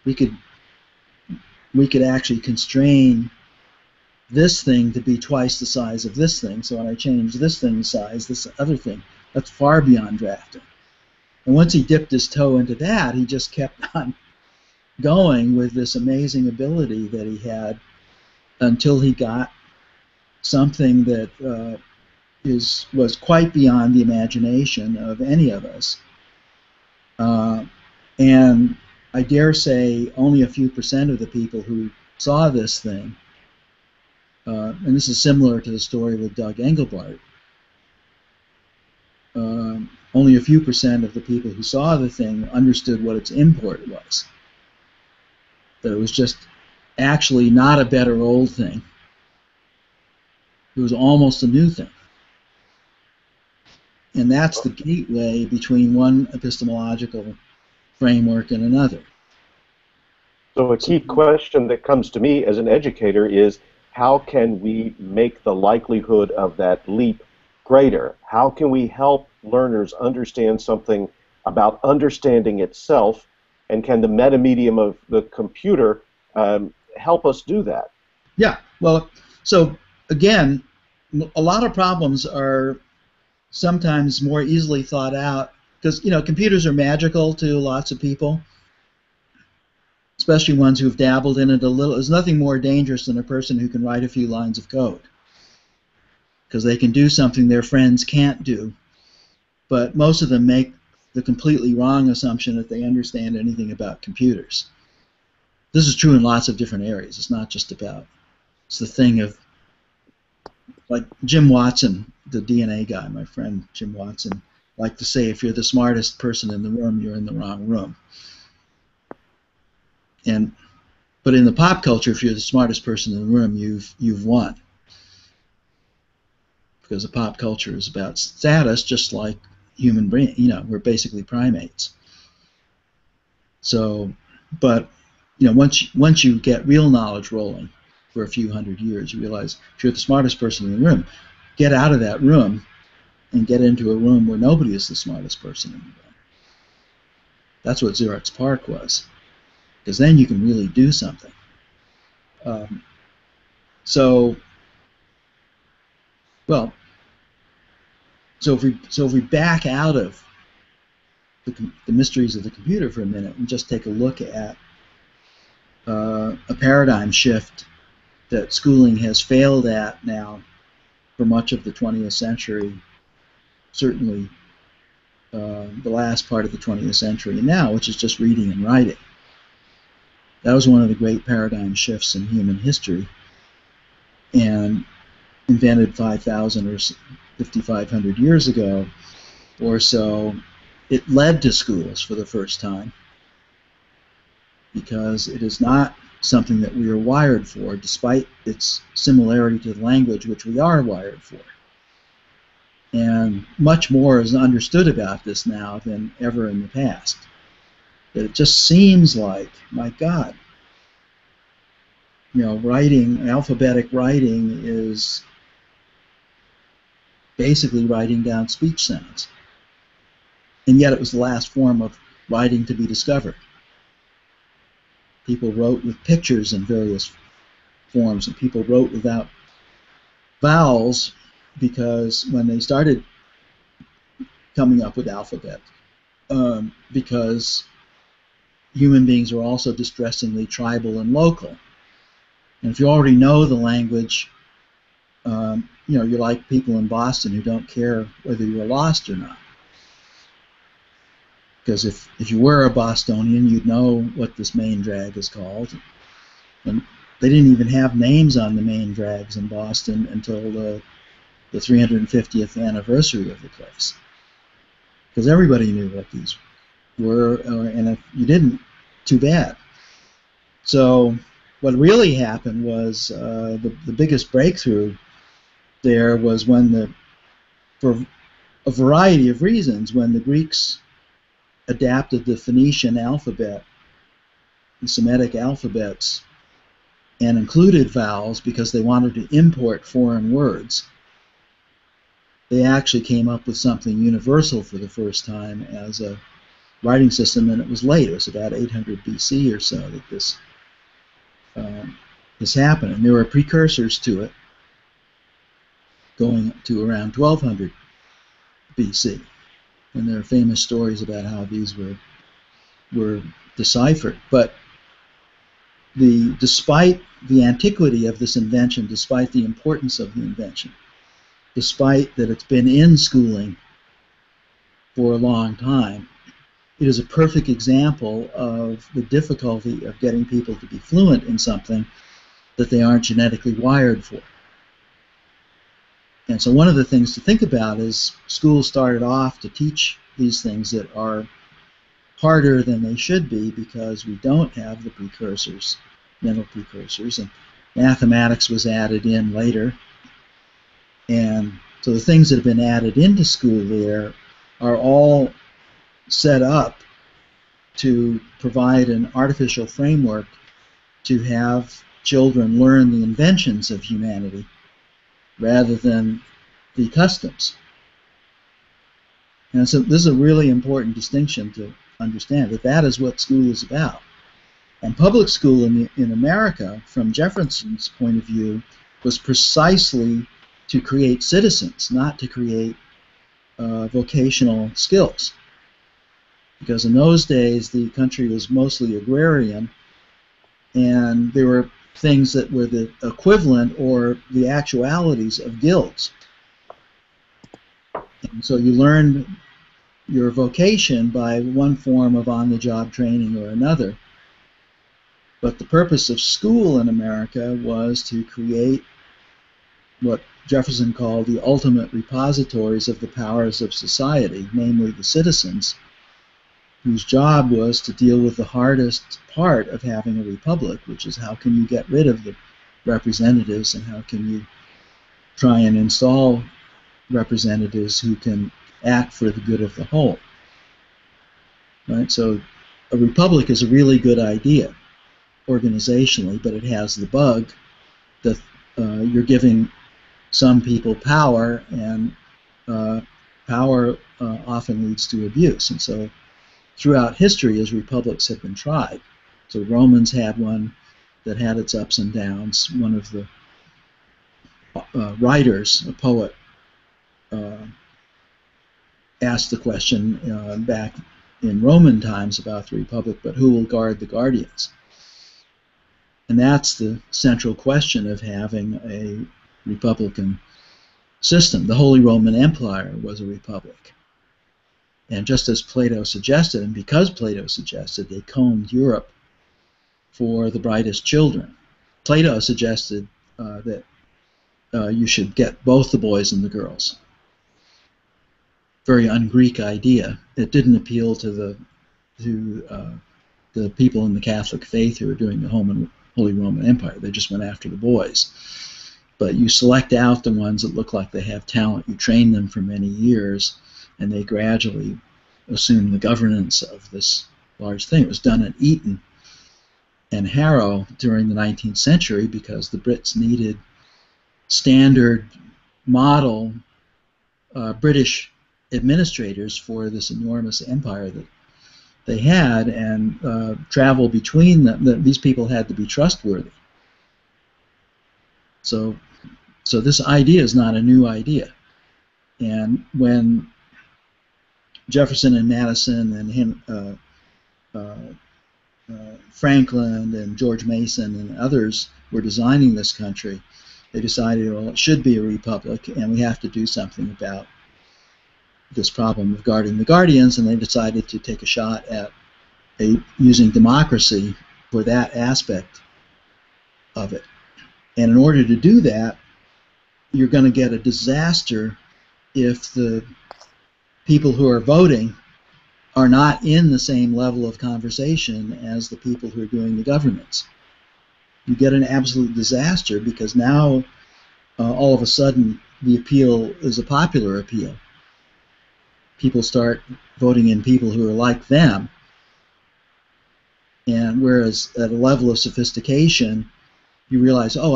We could actually constrain this thing to be twice the size of this thing. So when I change this thing's size, this other thing, that's far beyond drafting. And once he dipped his toe into that, he just kept on going with this amazing ability that he had until he got something that was quite beyond the imagination of any of us. And I dare say only a few % of the people who saw this thing, and this is similar to the story with Doug Engelbart, only a few % of the people who saw the thing understood what its import was. That it was just actually not a better old thing. It was almost a new thing. And that's the gateway between one epistemological framework and another. So a key question that comes to me as an educator is, how can we make the likelihood of that leap greater? How can we help learners understand something about understanding itself? And can the metamedium of the computer help us do that? Yeah. Well, so again, a lot of problems are sometimes more easily thought out because, you know, computers are magical to lots of people, especially ones who've dabbled in it a little. There's nothing more dangerous than a person who can write a few lines of code because they can do something their friends can't do, but most of them make the completely wrong assumption that they understand anything about computers. This is true in lots of different areas. It's not just about, it's the thing of, like Jim Watson, the DNA guy, my friend Jim Watson, liked to say, if you're the smartest person in the room, you're in the wrong room. And but in the pop culture, if you're the smartest person in the room, you've won, because the pop culture is about status, just like human brain. You know, we're basically primates. So, but you know, once you get real knowledge rolling for a few hundred years, you realize if you're the smartest person in the room, get out of that room and get into a room where nobody is the smartest person in the room. That's what Xerox PARC was, because then you can really do something. So if we back out of the mysteries of the computer for a minute and just take a look at a paradigm shift that schooling has failed at now for much of the 20th century, certainly the last part of the 20th century and now, which is just reading and writing. That was one of the great paradigm shifts in human history, and invented 5,000 or 5,500 years ago or so. It led to schools for the first time, because it is not something that we are wired for, despite its similarity to the language which we are wired for. And much more is understood about this now than ever in the past. But it just seems like, my God, you know, writing, alphabetic writing is basically writing down speech sounds. And yet it was the last form of writing to be discovered. People wrote with pictures in various forms, and people wrote without vowels, because when they started coming up with alphabet, because human beings are also distressingly tribal and local. And if you already know the language, you know, you're like people in Boston who don't care whether you're lost or not. Because if you were a Bostonian, you'd know what this main drag is called. And they didn't even have names on the main drags in Boston until the 350th anniversary of the place, because everybody knew what these were, and if you didn't, too bad. So what really happened was the biggest breakthrough there was when for a variety of reasons, when the Greeks adapted the Phoenician alphabet, the Semitic alphabets, and included vowels because they wanted to import foreign words. They actually came up with something universal for the first time as a writing system, and it was later. It's about 800 BC or so that this happened. And there were precursors to it going to around 1200 BC. And there are famous stories about how these were deciphered. But despite the antiquity of this invention, despite the importance of the invention, despite that it's been in schooling for a long time, it is a perfect example of the difficulty of getting people to be fluent in something that they aren't genetically wired for. And so one of the things to think about is schools started off to teach these things that are harder than they should be because we don't have the precursors, mental precursors, and mathematics was added in later. And so the things that have been added into school there are all set up to provide an artificial framework to have children learn the inventions of humanity rather than the customs. And so this is a really important distinction to understand, that that is what school is about. And public school in America, from Jefferson's point of view, was precisely to create citizens, not to create vocational skills. Because in those days, the country was mostly agrarian, and there were things that were the equivalent or the actualities of guilds. And so you learned your vocation by one form of on-the-job training or another. But the purpose of school in America was to create what Jefferson called the ultimate repositories of the powers of society, namely the citizens, whose job was to deal with the hardest part of having a republic, which is how can you get rid of the representatives and how can you try and install representatives who can act for the good of the whole. Right? So a republic is a really good idea organizationally, but it has the bug that you're giving some people power, and power often leads to abuse. And so throughout history, as republics have been tried, so Romans had one that had its ups and downs. One of the writers, a poet, asked the question back in Roman times about the republic, but who will guard the guardians? And that's the central question of having a republican system. The Holy Roman Empire was a republic. And just as Plato suggested, and because Plato suggested, they combed Europe for the brightest children. Plato suggested that you should get both the boys and the girls. Very un-Greek idea. It didn't appeal to the people in the Catholic faith who were doing the home and Holy Roman Empire. They just went after the boys. But you select out the ones that look like they have talent. You train them for many years, and they gradually assume the governance of this large thing. It was done at Eton and Harrow during the 19th century because the Brits needed standard model British administrators for this enormous empire that they had, and travel between them. These people had to be trustworthy. So this idea is not a new idea. And when Jefferson and Madison and Franklin and George Mason and others were designing this country, they decided, well, it should be a republic, and we have to do something about this problem of guarding the guardians, and they decided to take a shot at using democracy for that aspect of it. And in order to do that, you're going to get a disaster if the people who are voting are not in the same level of conversation as the people who are doing the governance. You get an absolute disaster because now all of a sudden the appeal is a popular appeal. People start voting in people who are like them. And whereas at a level of sophistication, you realize, oh,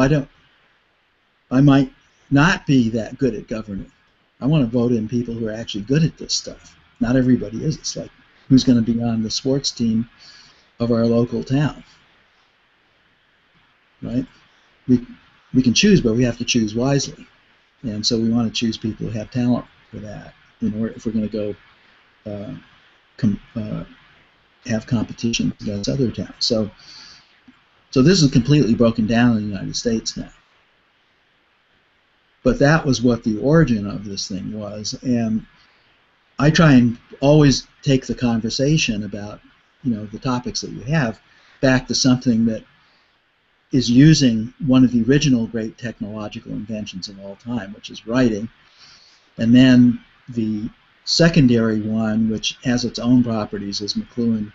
I might not be that good at governing. I want to vote in people who are actually good at this stuff. Not everybody is. It's like, who's going to be on the sports team of our local town? Right? We can choose, but we have to choose wisely. And so we want to choose people who have talent for that. In order, if we're going to go have competition against other towns. So this is completely broken down in the United States now. But that was what the origin of this thing was. And I try and always take the conversation about, you know, the topics that we have back to something that is using one of the original great technological inventions of all time, which is writing. And then the secondary one, which has its own properties, as McLuhan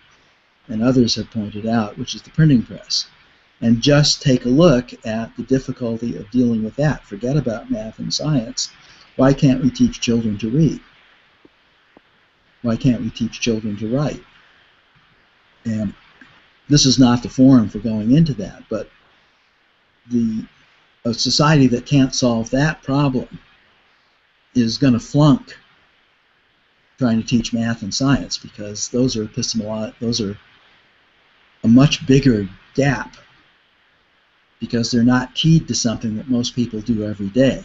and others have pointed out, which is the printing press. And just take a look at the difficulty of dealing with that. Forget about math and science. Why can't we teach children to read? Why can't we teach children to write? And this is not the forum for going into that, but a society that can't solve that problem is going to flunk trying to teach math and science, because those are a much bigger gap, because they're not keyed to something that most people do every day.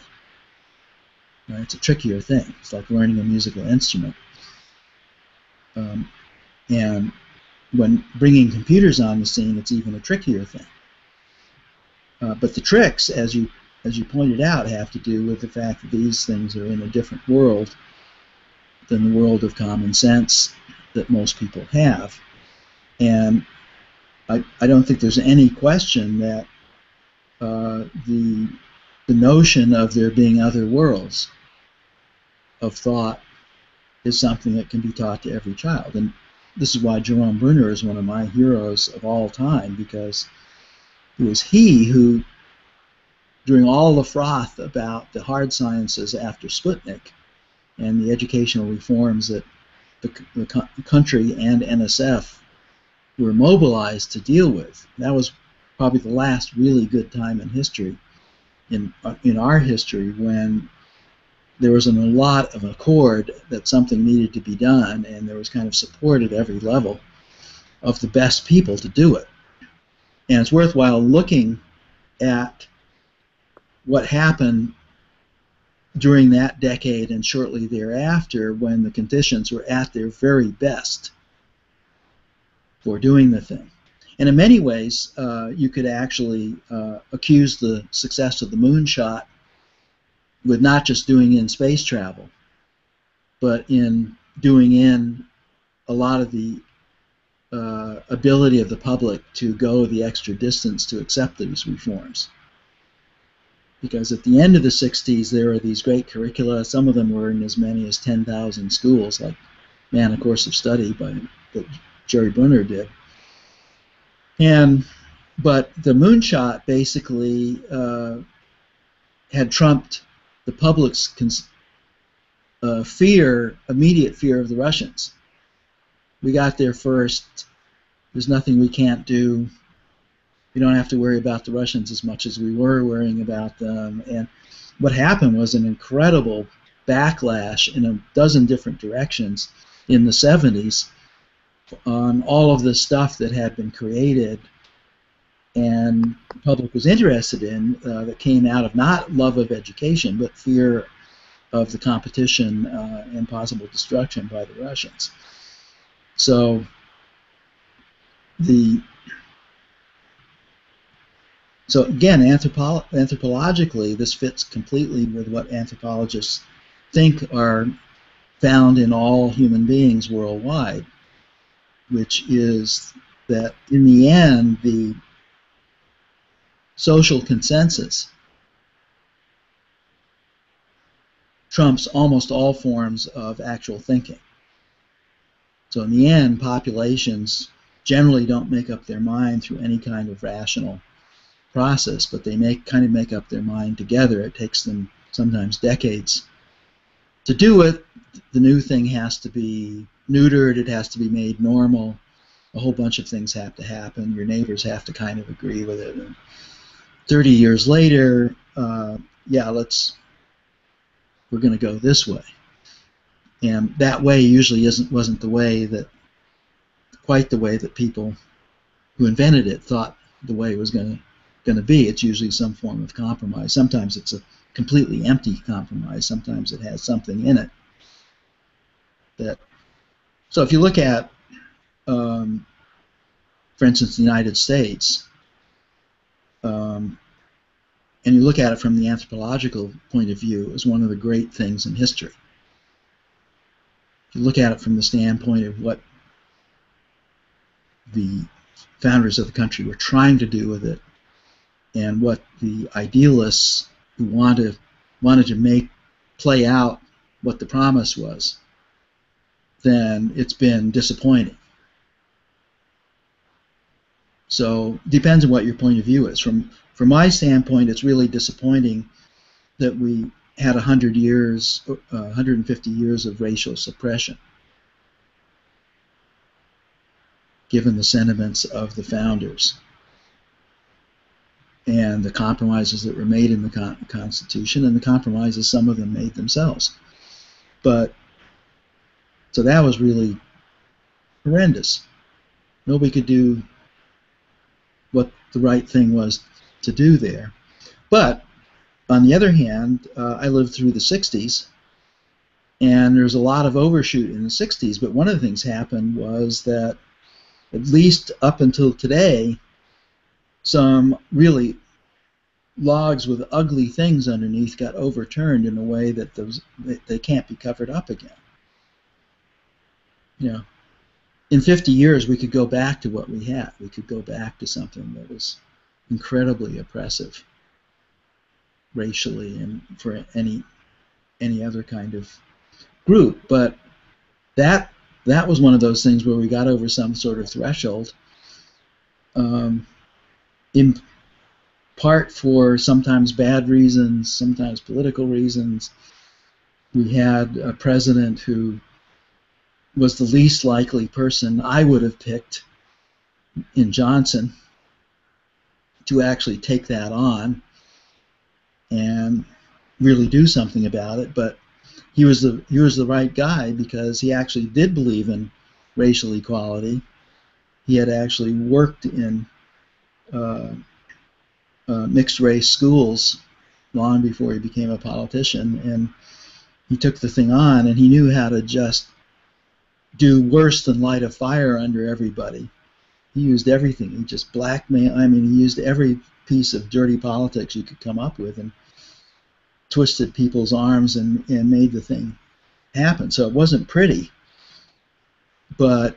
Right? It's a trickier thing. It's like learning a musical instrument. And when bringing computers on the scene, it's even a trickier thing. But the tricks, as you pointed out, have to do with the fact that these things are in a different world than the world of common sense that most people have. And I don't think there's any question that the notion of there being other worlds of thought is something that can be taught to every child. And this is why Jerome Bruner is one of my heroes of all time, because it was he who, during all the froth about the hard sciences after Sputnik and the educational reforms that the country and NSF were mobilized to deal with, that was probably the last really good time in history, in our history, when there was a lot of accord that something needed to be done, and there was kind of support at every level of the best people to do it. And it's worthwhile looking at what happened during that decade and shortly thereafter, when the conditions were at their very best for doing the thing. And in many ways, you could actually accuse the success of the moonshot with not just doing in space travel, but in doing in a lot of the ability of the public to go the extra distance to accept these reforms. Because at the end of the 60s, there were these great curricula. Some of them were in as many as 10,000 schools, like Man, a Course of Study that Jerry Bruner did. And But the moonshot basically had trumped the public's immediate fear of the Russians. We got there first. There's nothing we can't do. We don't have to worry about the Russians as much as we were worrying about them. And what happened was an incredible backlash in a dozen different directions in the 70s on all of the stuff that had been created and the public was interested in that came out of not love of education but fear of the competition and possible destruction by the Russians. So again, anthropologically, this fits completely with what anthropologists think are found in all human beings worldwide, which is that in the end, the social consensus trumps almost all forms of actual thinking. So in the end, populations generally don't make up their mind through any kind of rational process, but they kind of make up their mind together. It takes them sometimes decades to do it. The new thing has to be neutered. It has to be made normal. A whole bunch of things have to happen. Your neighbors have to kind of agree with it. And 30 years later, yeah, we're going to go this way. And that way usually wasn't the way that, quite the way that people who invented it thought the way it was going to be. It's usually some form of compromise. Sometimes it's a completely empty compromise. Sometimes it has something in it. So if you look at, for instance, the United States, and you look at it from the anthropological point of view, it was one of the great things in history. If you look at it from the standpoint of what the founders of the country were trying to do with it, and what the idealists who wanted to make play out what the promise was, then it's been disappointing. So depends on what your point of view is. From my standpoint, it's really disappointing that we had 150 years of racial suppression, given the sentiments of the founders and the compromises that were made in the Constitution, and the compromises some of them made themselves. But so that was really horrendous. Nobody could do what the right thing was to do there. But on the other hand, I lived through the 60s, and there's a lot of overshoot in the 60s, but one of the things happened was that, at least up until today, some really logs with ugly things underneath got overturned in a way that they can't be covered up again. You know, in 50 years we could go back to what we had. We could go back to something that was incredibly oppressive racially and for any other kind of group. But that was one of those things where we got over some sort of threshold, in part for sometimes bad reasons, sometimes political reasons. We had a president who was the least likely person I would have picked in Johnson to actually take that on and really do something about it, but he was the right guy because he actually did believe in racial equality. He had actually worked in mixed race schools long before he became a politician, and he took the thing on, and he knew how to just do worse than light a fire under everybody. He used everything. He just blackmailed. I mean, he used every piece of dirty politics you could come up with and twisted people's arms and made the thing happen. So it wasn't pretty, but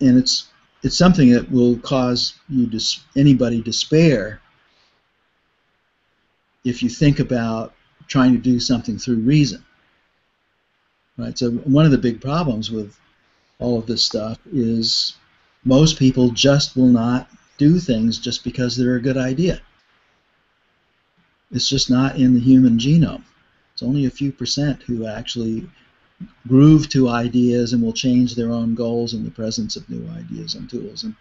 it's something that will cause anybody despair if you think about trying to do something through reason. Right, so one of the big problems with all of this stuff is most people just will not do things just because they're a good idea. It's just not in the human genome. It's only a few % who actually groove to ideas and will change their own goals in the presence of new ideas and tools. And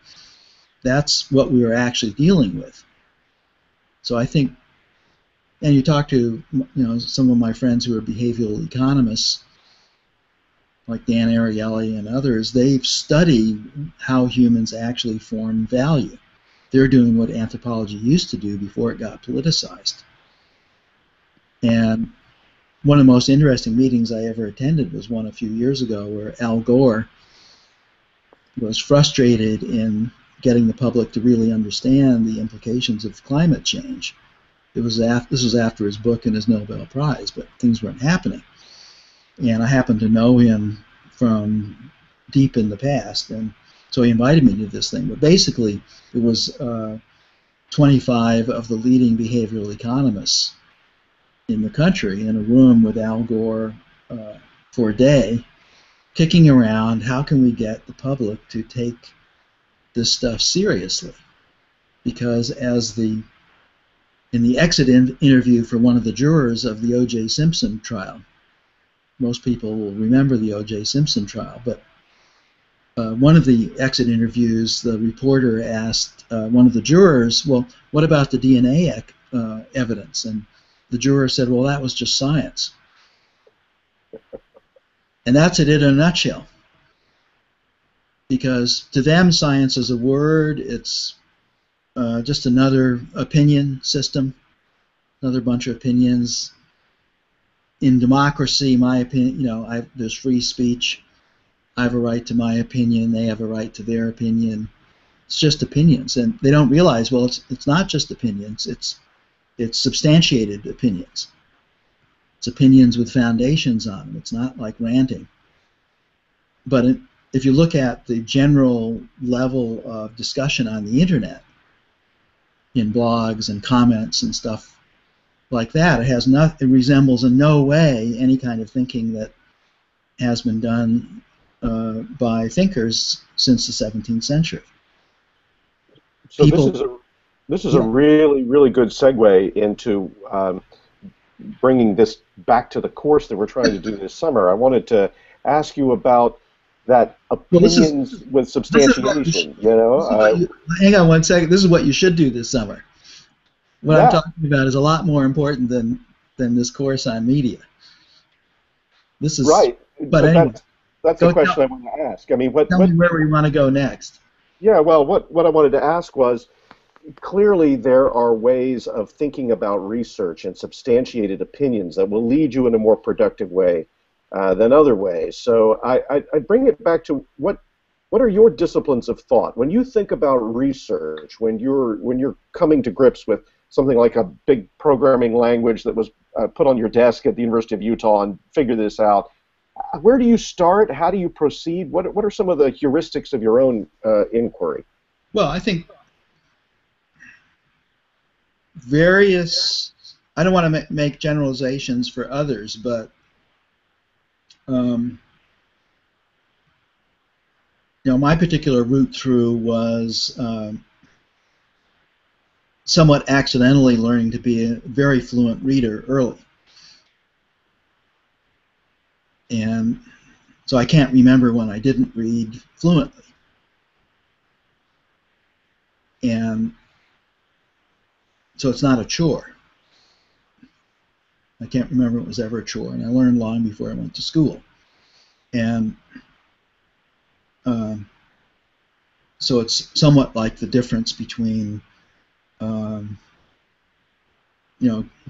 that's what we are actually dealing with. So I think, and you talk to some of my friends who are behavioral economists, like Dan Ariely and others, they've studied how humans actually form value. They're doing what anthropology used to do before it got politicized. And one of the most interesting meetings I ever attended was one a few years ago where Al Gore was frustrated in getting the public to really understand the implications of climate change. This was after his book and his Nobel Prize, but things weren't happening. And I happened to know him from deep in the past, and so he invited me to this thing. But basically, it was 25 of the leading behavioral economists in the country in a room with Al Gore for a day, kicking around how can we get the public to take this stuff seriously. Because as in the exit interview for one of the jurors of the O.J. Simpson trial, most people will remember the O.J. Simpson trial, but one of the exit interviews, the reporter asked one of the jurors, well, what about the DNA evidence? And the juror said, well, that was just science. And that's it in a nutshell. Because to them, science is a word, it's just another opinion system, another bunch of opinions. In democracy, my opinion, there's free speech. I have a right to my opinion. They have a right to their opinion. It's just opinions, and they don't realize. Well, it's not just opinions. It's substantiated opinions. It's opinions with foundations on them. It's not like ranting. But if you look at the general level of discussion on the internet, in blogs and comments and stuff like that, it resembles in no way any kind of thinking that has been done by thinkers since the 17th century. So this is a really, really good segue into bringing this back to the course that we're trying to do this summer. I wanted to ask you about that opinions with substantiation. Hang on one second. This is what you should do this summer. What I'm talking about is a lot more important than this course on media. This is right. But anyway, that's the question I want to ask. I mean, tell me where we want to go next. Yeah. Well, what I wanted to ask was, clearly there are ways of thinking about research and substantiated opinions that will lead you in a more productive way than other ways. So I bring it back to what are your disciplines of thought when you think about research? When you're coming to grips with something like a big programming language that was put on your desk at the University of Utah and figure this out. Where do you start? How do you proceed? What are some of the heuristics of your own inquiry? Well, I think various... I don't want to make generalizations for others, but my particular route through was... somewhat accidentally learning to be a very fluent reader early. And so I can't remember when I didn't read fluently. And so it's not a chore. I can't remember it was ever a chore, and I learned long before I went to school. And so it's somewhat like the difference between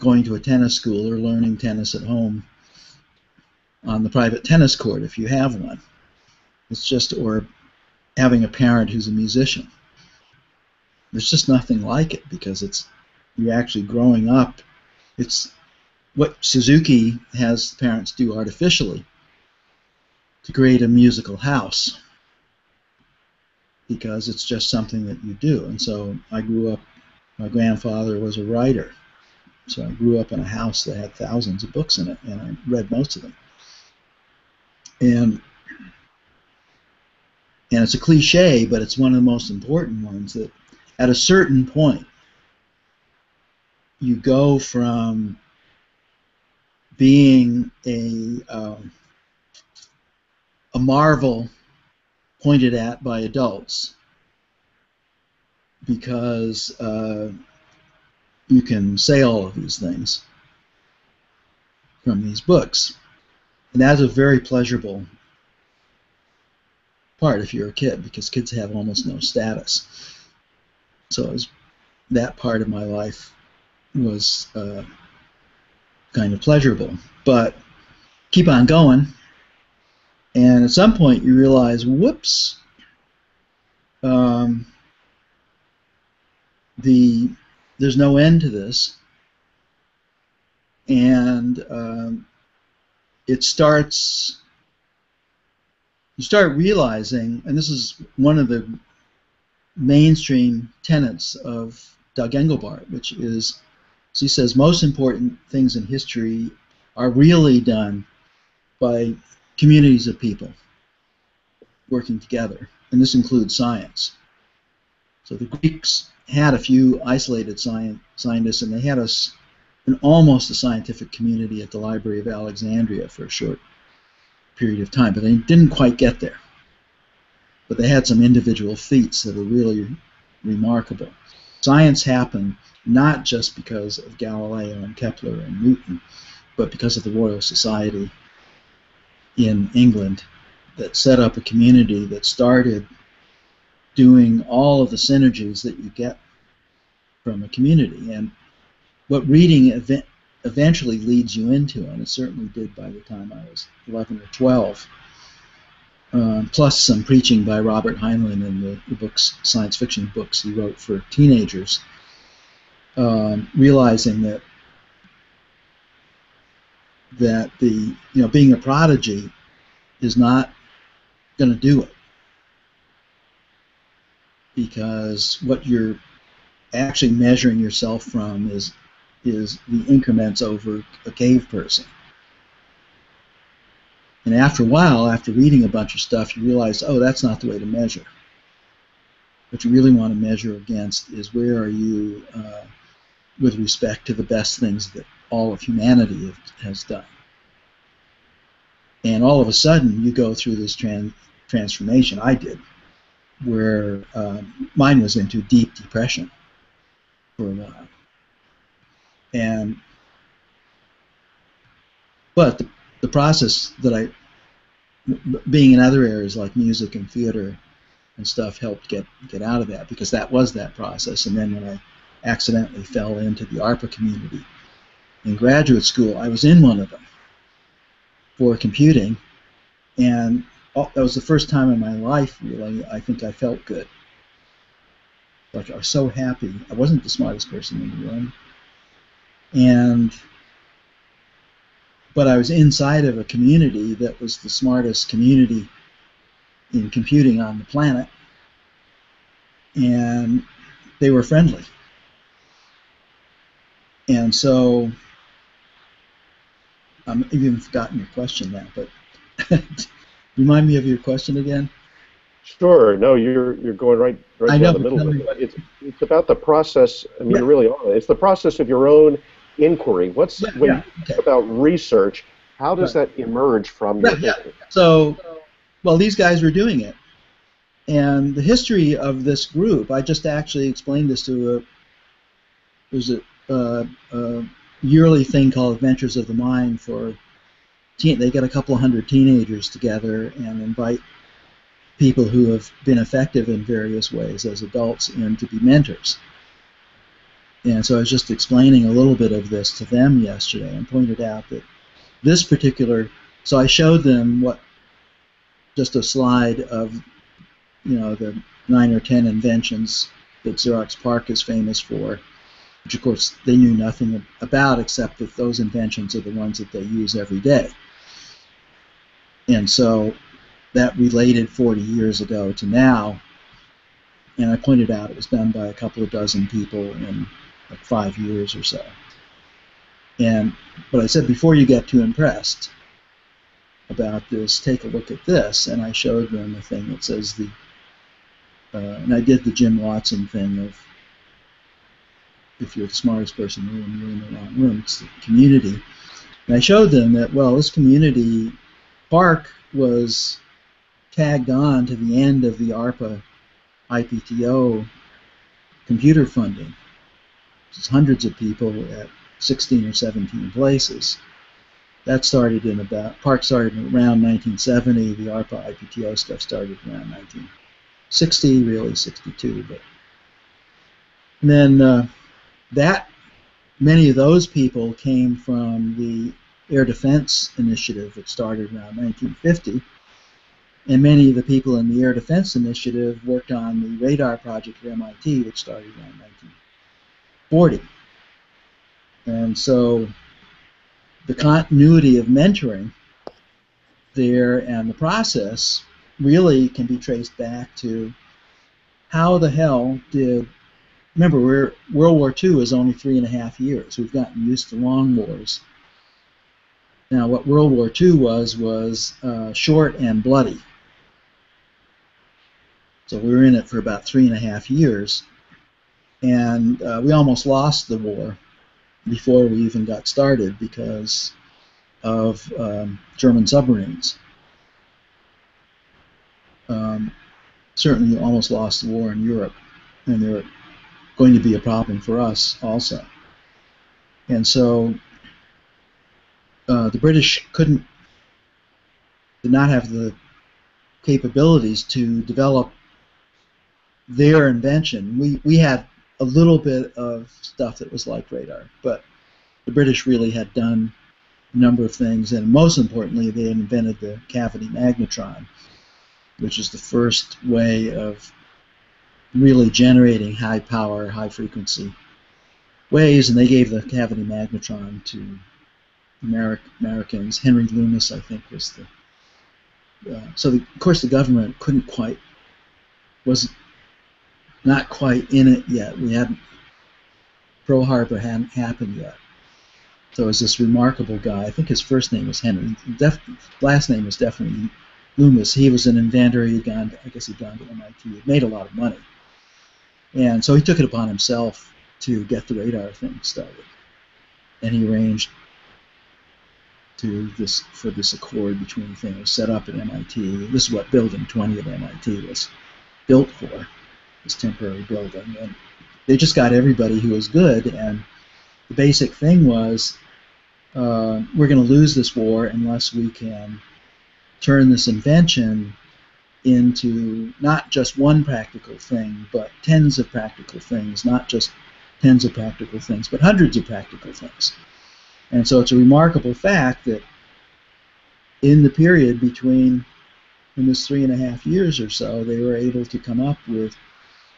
going to a tennis school or learning tennis at home on the private tennis court if you have one. It's just, or having a parent who's a musician. There's just nothing like it because you're actually growing up. It's what Suzuki has parents do artificially to create a musical house because it's just something that you do. And so I grew up. My grandfather was a writer, so I grew up in a house that had thousands of books in it, and I read most of them. And it's a cliche, but it's one of the most important ones that at a certain point, you go from being a marvel pointed at by adults because you can say all of these things from these books. And that's a very pleasurable part if you're a kid, because kids have almost no status. So it was, that part of my life was kind of pleasurable. But keep on going, and at some point you realize, whoops, there's no end to this, and it starts, you start realizing, and this is one of the mainstream tenets of Doug Engelbart, which is, as he says, most important things in history are really done by communities of people working together, and this includes science. So the Greeks had a few isolated scientists, and they had almost a scientific community at the Library of Alexandria for a short period of time, but they didn't quite get there. But they had some individual feats that are really remarkable. Science happened not just because of Galileo and Kepler and Newton, but because of the Royal Society in England that set up a community that started doing all of the synergies that you get from a community. And what reading eventually leads you into, and it certainly did by the time I was 11 or 12, plus some preaching by Robert Heinlein in the books, science fiction books he wrote for teenagers, realizing that being a prodigy is not going to do it, because what you're actually measuring yourself from is the increments over a cave person. And after a while, after reading a bunch of stuff, you realize, oh, that's not the way to measure. What you really want to measure against is, where are you with respect to the best things that all of humanity has done. And all of a sudden, you go through this transformation. I did, where mine was into deep depression for a while. But the process that being in other areas like music and theater and stuff helped get out of that, because that was that process. And then when I accidentally fell into the ARPA community in graduate school, I was in one of them for computing, and that was the first time in my life, really, I think I felt good. Like, I was so happy. I wasn't the smartest person in the room, but I was inside of a community that was the smartest community in computing on the planet, and they were friendly. And so, I've even forgotten your question now, but remind me of your question again. Sure. No, you're going right down the middle of it. It's about the process. I mean, yeah. You really are. It's the process of your own inquiry. When you think about research, how does that emerge from your history? So, well, these guys were doing it. And the history of this group, I just actually explained this to there's a yearly thing called Adventures of the Mind for they get a couple of hundred teenagers together and invite people who have been effective in various ways as adults in to be mentors. And so I was just explaining a little bit of this to them yesterday, and pointed out that this particular, so I showed them just a slide of the 9 or 10 inventions that Xerox PARC is famous for, which of course they knew nothing about, except that those inventions are the ones that they use every day. And so that related 40 years ago to now, and I pointed out it was done by a couple of dozen people in like 5 years or so. But I said, before you get too impressed about this, take a look at this, and I showed them the thing that says and I did the Jim Watson thing of if you're the smartest person in the room, you're in the wrong room. It's the community. And I showed them that, well, this community park was tagged on to the end of the ARPA IPTO computer funding. It's hundreds of people at 16 or 17 places. That started in about, park started around 1970, the ARPA IPTO stuff started around 1960, really 62. But and then that, many of those people came from the Air Defense Initiative that started around 1950. And many of the people in the Air Defense Initiative worked on the radar project at MIT, which started around 1940. And so the continuity of mentoring there and the process really can be traced back to how the hell did, remember, World War II is only 3.5 years. We've gotten used to long wars. Now, what World War II was short and bloody. So we were in it for about 3.5 years, and we almost lost the war before we even got started because of German submarines. Certainly, you almost lost the war in Europe, and they're going to be a problem for us also. And so the British did not have the capabilities to develop their invention. We had a little bit of stuff that was like radar, but the British really had done a number of things, and most importantly, they invented the cavity magnetron, which is the first way of really generating high power, high frequency waves, and they gave the cavity magnetron to Americans. Henry Loomis, I think, was the... So, of course, the government was not quite in it yet. We hadn't... Pearl Harbor hadn't happened yet. So it was this remarkable guy. I think his first name was Henry. Last name was definitely Loomis. He was an inventor. He'd gone to, I guess he'd gone to MIT. He'd made a lot of money. And so he took it upon himself to get the radar thing started. And he arranged for this accord between the thing that was set up at MIT. This is what Building 20 at MIT was built for, this temporary building. And they just got everybody who was good, and the basic thing was we're going to lose this war unless we can turn this invention into not just one practical thing, but tens of practical things, not just tens of practical things, but hundreds of practical things. And so it's a remarkable fact that in the period between, in this 3.5 years or so, they were able to come up with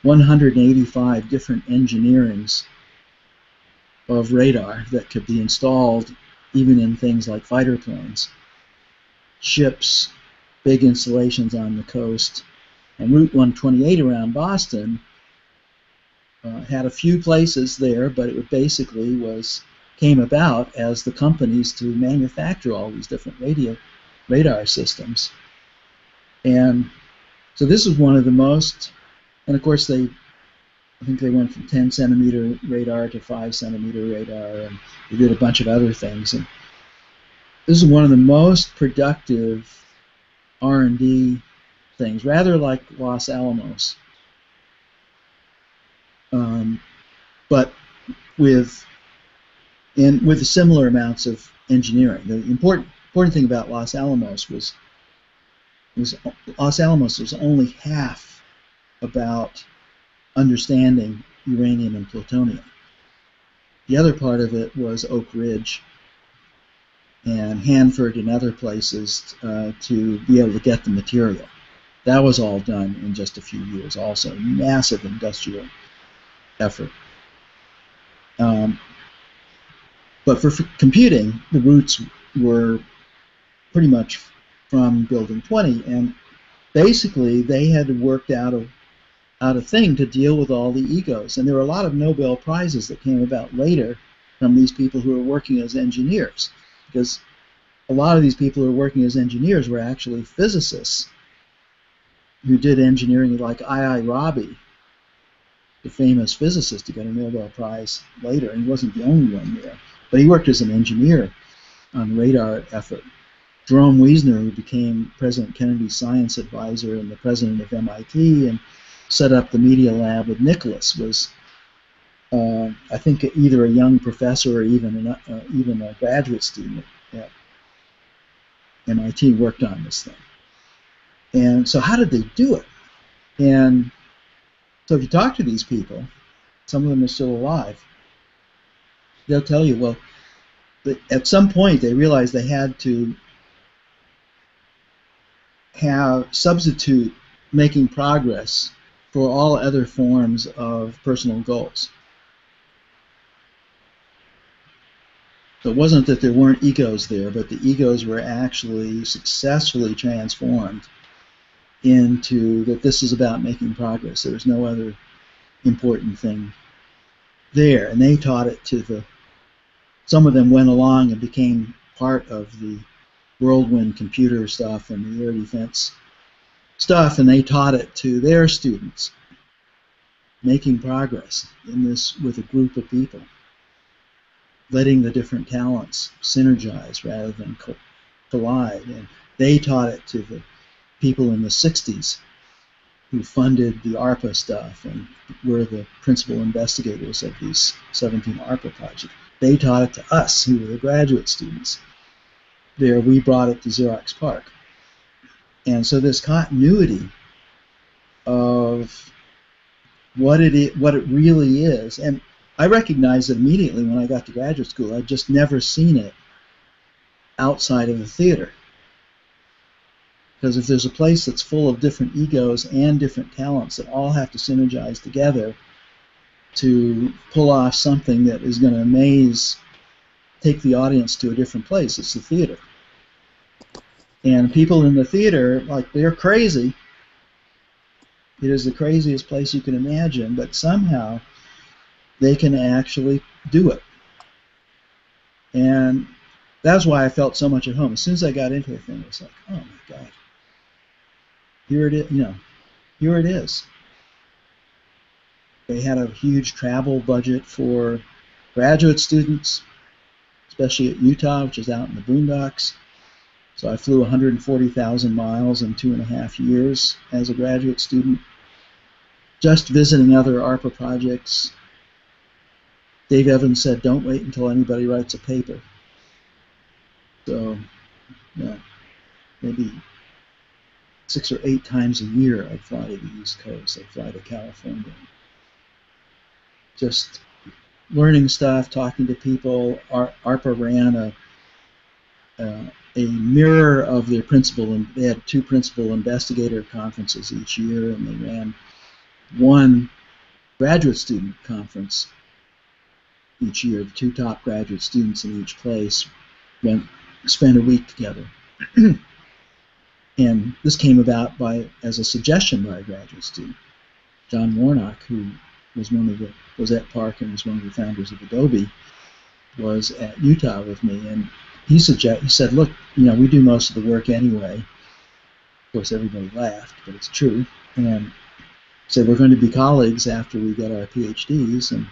185 different engineerings of radar that could be installed even in things like fighter planes, ships, big installations on the coast. And Route 128 around Boston had a few places there, but it basically came about as the companies to manufacture all these different radar systems. And so this is one of the most, and of course I think they went from 10-centimeter radar to 5-centimeter radar, and they did a bunch of other things. And this is one of the most productive R&D things, rather like Los Alamos, but with similar amounts of engineering. The important thing about Los Alamos was Los Alamos was only half about understanding uranium and plutonium. The other part of it was Oak Ridge and Hanford and other places to be able to get the material. That was all done in just a few years also. Massive industrial effort. But for computing, the roots were pretty much from Building 20, and basically they had worked out a thing to deal with all the egos. And there were a lot of Nobel Prizes that came about later from these people who were working as engineers, because a lot of these people who were working as engineers were actually physicists who did engineering, like I.I. Rabi the famous physicist who got a Nobel Prize later, and he wasn't the only one there, but he worked as an engineer on the radar effort. Jerome Wiesner, who became President Kennedy's science advisor and the president of MIT and set up the Media Lab with Nicholas, was I think either a young professor or even a graduate student at MIT, worked on this thing. And so how did they do it? And so if you talk to these people, some of them are still alive, they'll tell you, well, at some point they realized they had to substitute making progress for all other forms of personal goals. So it wasn't that there weren't egos there, but the egos were actually successfully transformed into that this is about making progress. There was no other important thing there. And they taught it to the... Some of them went along and became part of the Whirlwind computer stuff and the air defense stuff, and they taught it to their students, making progress in this with a group of people, letting the different talents synergize rather than collide. And they taught it to the people in the 60s who funded the ARPA stuff and were the principal investigators of these 17 ARPA projects. They taught it to us, who were the graduate students. There, we brought it to Xerox PARC. And so this continuity of what it really is, and I recognized it immediately when I got to graduate school. I'd just never seen it outside of the theater. Because if there's a place that's full of different egos and different talents that all have to synergize together to pull off something that is going to amaze, take the audience to a different place, it's the theater. And people in the theater, like, they're crazy. It is the craziest place you can imagine, but somehow they can actually do it. And that's why I felt so much at home. As soon as I got into the thing, it was like, oh my God, here it is, you know, here it is. They had a huge travel budget for graduate students, especially at Utah, which is out in the boondocks. So I flew 140,000 miles in 2.5 years as a graduate student, just visiting other ARPA projects. Dave Evans said, don't wait until anybody writes a paper. So, yeah, maybe 6 or 8 times a year I'd fly to the East Coast, I'd fly to California. Just learning stuff, talking to people. ARPA ran a mirror of their principal, and they had 2 principal investigator conferences each year, and they ran 1 graduate student conference each year. The 2 top graduate students in each place spent a week together. And this came about as a suggestion by a graduate student, John Warnock, who was at PARC and was one of the founders of Adobe, was at Utah with me, and he said, look, you know, we do most of the work anyway. Of course, everybody laughed, but it's true. And said, we're going to be colleagues after we get our PhDs. And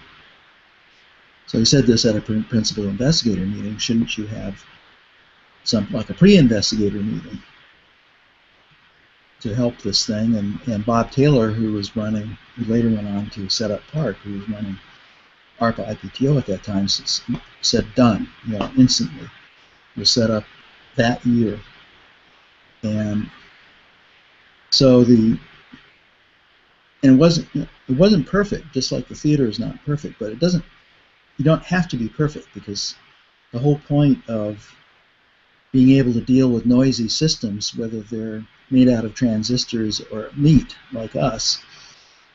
so he said this at a principal investigator meeting, shouldn't you have something like a pre-investigator meeting to help this thing? And Bob Taylor, who later went on to set up PARC, who was running ARPA IPTO at that time, said done, you know, instantly. Was set up that year. And so it wasn't perfect, just like the theater is not perfect, but you don't have to be perfect, because the whole point of being able to deal with noisy systems, whether they're made out of transistors or meat like us,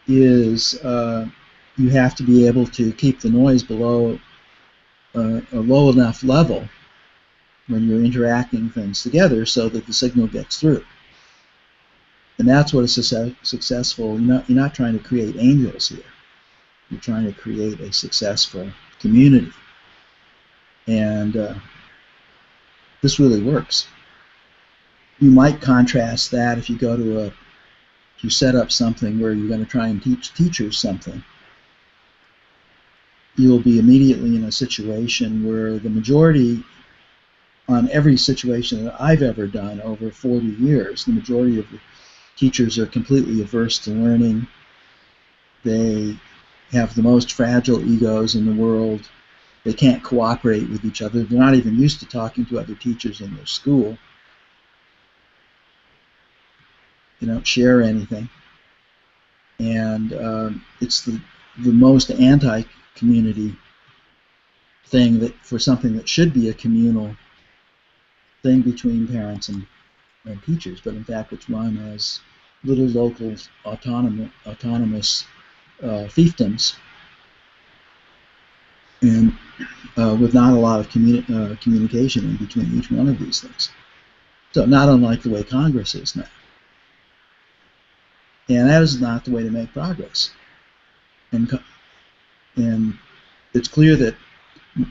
is you have to be able to keep the noise below a low enough level when you're interacting things together so that the signal gets through. And that's what is successful. You're not trying to create angels here. You're trying to create a successful community. And this really works. You might contrast that if you set up something where you're going to try and teach teachers something, you'll be immediately in a situation where the majority, on every situation that I've ever done over 40 years, the majority of the teachers are completely averse to learning. They have the most fragile egos in the world. They can't cooperate with each other. They're not even used to talking to other teachers in their school. They don't share anything. And it's the most anti-community thing that for something that should be a communal thing between parents and teachers, but in fact it's run as little local autonomous fiefdoms, and with not a lot of communication in between each one of these things. So not unlike the way Congress is now. And that is not the way to make progress. And it's clear that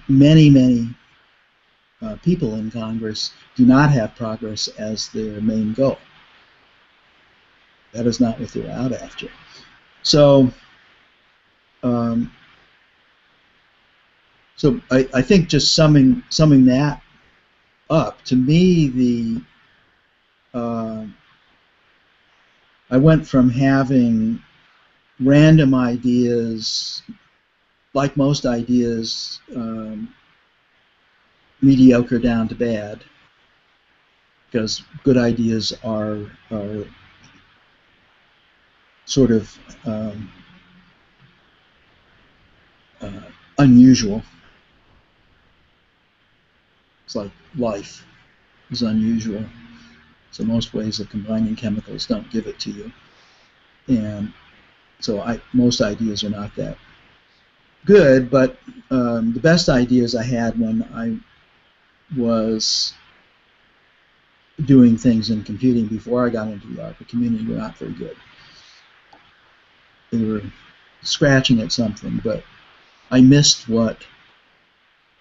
many people in Congress do not have progress as their main goal. That is not what they're out after. So, I think just summing that up, to me, I went from having random ideas, like most ideas, mediocre down to bad, because good ideas are sort of unusual. It's like life is unusual, so most ways of combining chemicals don't give it to you, and so most ideas are not that good. But the best ideas I had when I was doing things in computing before I got into the ARPA community were not very good. They were scratching at something, but I missed what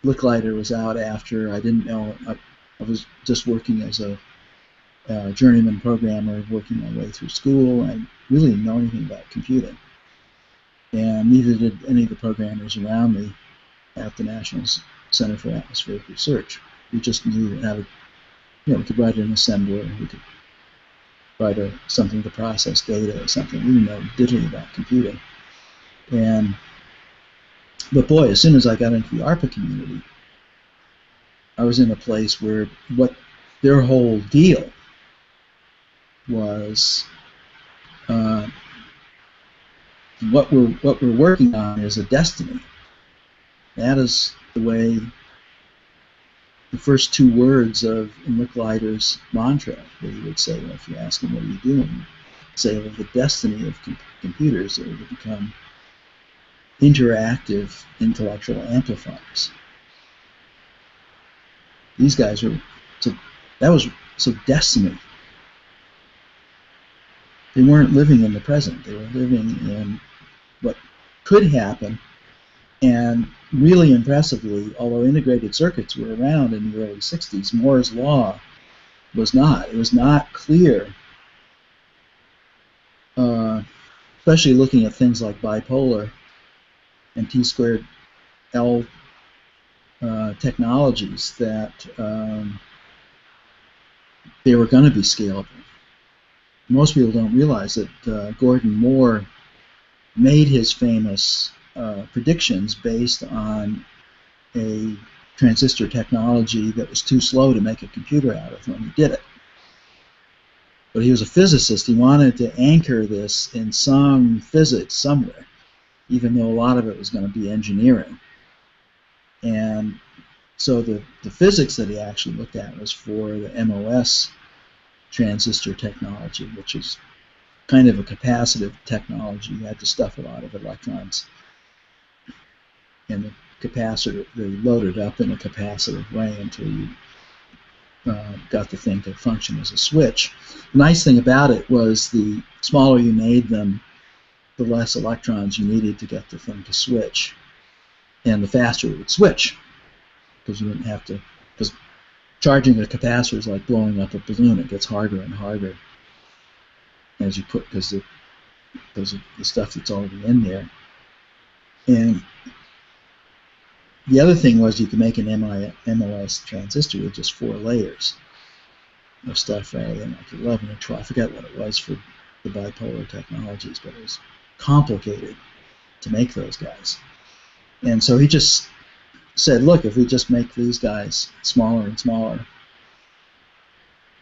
Licklider was out after. I didn't know. I was just working as a journeyman programmer, working my way through school. I really didn't know anything about computing, and neither did any of the programmers around me at the National Center for Atmospheric Research. We just knew how to, we could write an assembler, we could write something to process data or something. We didn't know digitally about computing. But boy, as soon as I got into the ARPA community, I was in a place where what their whole deal was, what we're working on is a destiny. That is the way the first two words of Licklider's mantra, where he would say, well, if you ask him what are you doing, say, well, the destiny of computers are to become interactive intellectual amplifiers. These guys were, so destiny. They weren't living in the present. They were living in what could happen. And really impressively, although integrated circuits were around in the early 60s, Moore's Law was not. It was not clear, especially looking at things like bipolar and T²L technologies, that they were going to be scalable. Most people don't realize that Gordon Moore made his famous predictions based on a transistor technology that was too slow to make a computer out of when he did it. But he was a physicist. He wanted to anchor this in some physics somewhere, even though a lot of it was going to be engineering. And so the physics that he actually looked at was for the MOS transistor technology, which is kind of a capacitive technology. You had to stuff a lot of electrons, and the capacitor, they loaded up in a capacitive way until you got the thing to function as a switch. The nice thing about it was the smaller you made them, the less electrons you needed to get the thing to switch, and the faster it would switch, because you wouldn't have to, because charging a capacitor is like blowing up a balloon. It gets harder and harder as you put, because of the stuff that's already in there. And The other thing was you could make an MOS transistor with just 4 layers of stuff rather than like 11 or 12. I forgot what it was for the bipolar technologies, but it was complicated to make those guys. And so he just said, look, if we just make these guys smaller and smaller,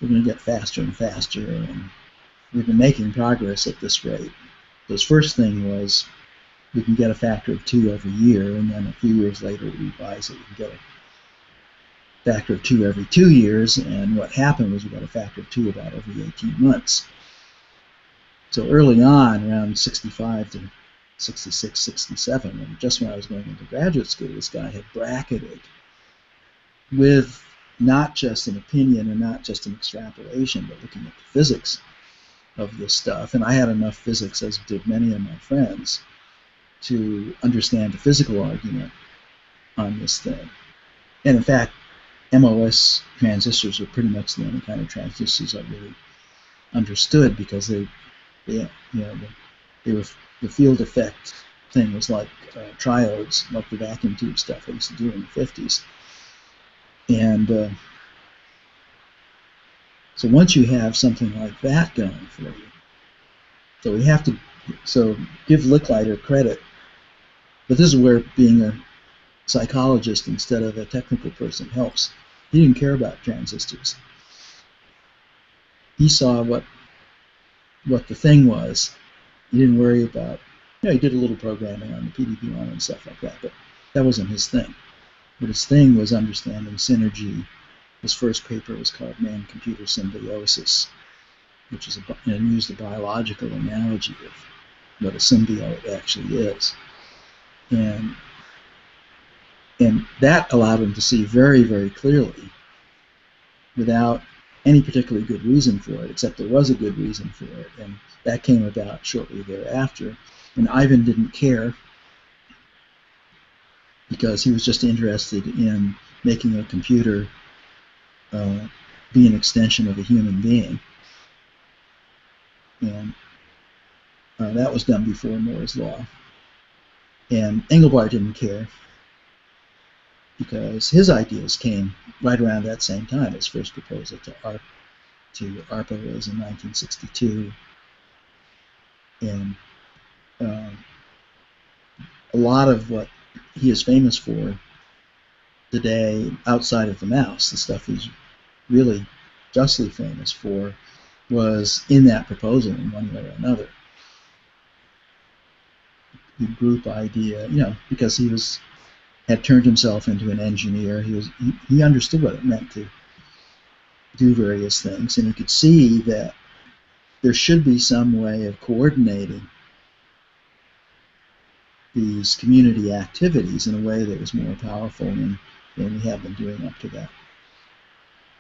we're going to get faster and faster, and we've been making progress at this rate. His first thing was we can get a factor of 2 every year, and then a few years later we revised it. We can get a factor of 2 every 2 years, and what happened was we got a factor of 2 about every 18 months. So early on, around 65 to 66, 67, and just when I was going into graduate school, this guy had bracketed with not just an opinion and not just an extrapolation, but looking at the physics of this stuff. And I had enough physics, as did many of my friends, to understand the physical argument on this thing. And in fact, MOS transistors were pretty much the only kind of transistors I really understood, because they were, the field effect thing was like triodes, like the vacuum tube stuff I used to do in the 50s. And so once you have something like that going for you, so we have to, so give Licklider credit, but this is where being a psychologist instead of a technical person helps. He didn't care about transistors. He saw what the thing was. He didn't worry about, you know, he did a little programming on the PDB-1 and stuff like that, but that wasn't his thing. But his thing was understanding synergy. His first paper was called Man-Computer Symbiosis, which is and used a biological analogy of what a symbiote actually is. And that allowed him to see very, very clearly, without any particularly good reason for it, except there was a good reason for it, and that came about shortly thereafter. And Ivan didn't care, because he was just interested in making a computer be an extension of a human being. And that was done before Moore's Law. And Engelbart didn't care, because his ideas came right around that same time. His first proposal to ARPA was in 1962. And a lot of what he is famous for today, outside of the mouse, the stuff he's really justly famous for, was in that proposal in one way or another. The group idea, you know, because he had turned himself into an engineer. He understood what it meant to do various things, and he could see that there should be some way of coordinating these community activities in a way that was more powerful than we have been doing up to that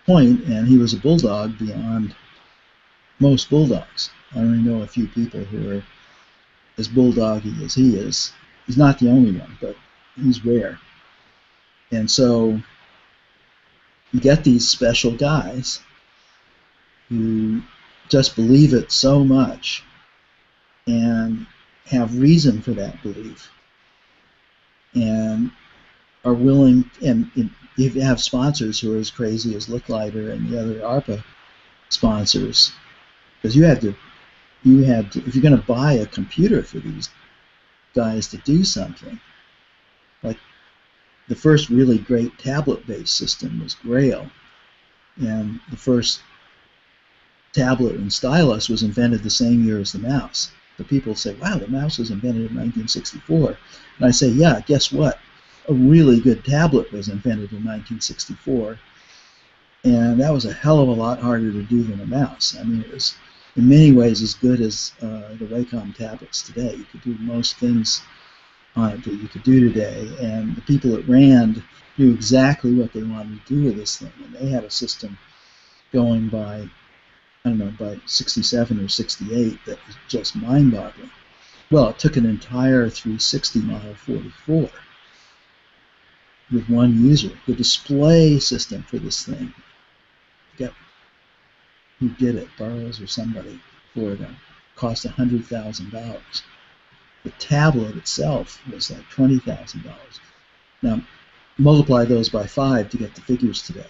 point. And he was a bulldog beyond most bulldogs. I only know a few people who are as bulldoggy as he is. He's not the only one, but he's rare. And so you get these special guys who just believe it so much and have reason for that belief, and are willing, and if you have sponsors who are as crazy as Licklider and the other ARPA sponsors, because you had to, if you're going to buy a computer for these guys to do something, like the first really great tablet-based system was Grail, and the first tablet and stylus was invented the same year as the mouse. The people say, wow, the mouse was invented in 1964. And I say, yeah, guess what? A really good tablet was invented in 1964. And that was a hell of a lot harder to do than a mouse. I mean, it was in many ways as good as the Wacom tablets today. You could do most things on it that you could do today. And the people at RAND knew exactly what they wanted to do with this thing. And they had a system going by, I don't know, by 67 or 68 that was just mind-boggling. Well, it took an entire 360 Model 44 with one user. The display system for this thing, I forget who did it, Burroughs or somebody, for them, cost $100,000. The tablet itself was like $20,000. Now, multiply those by 5 to get the figures today.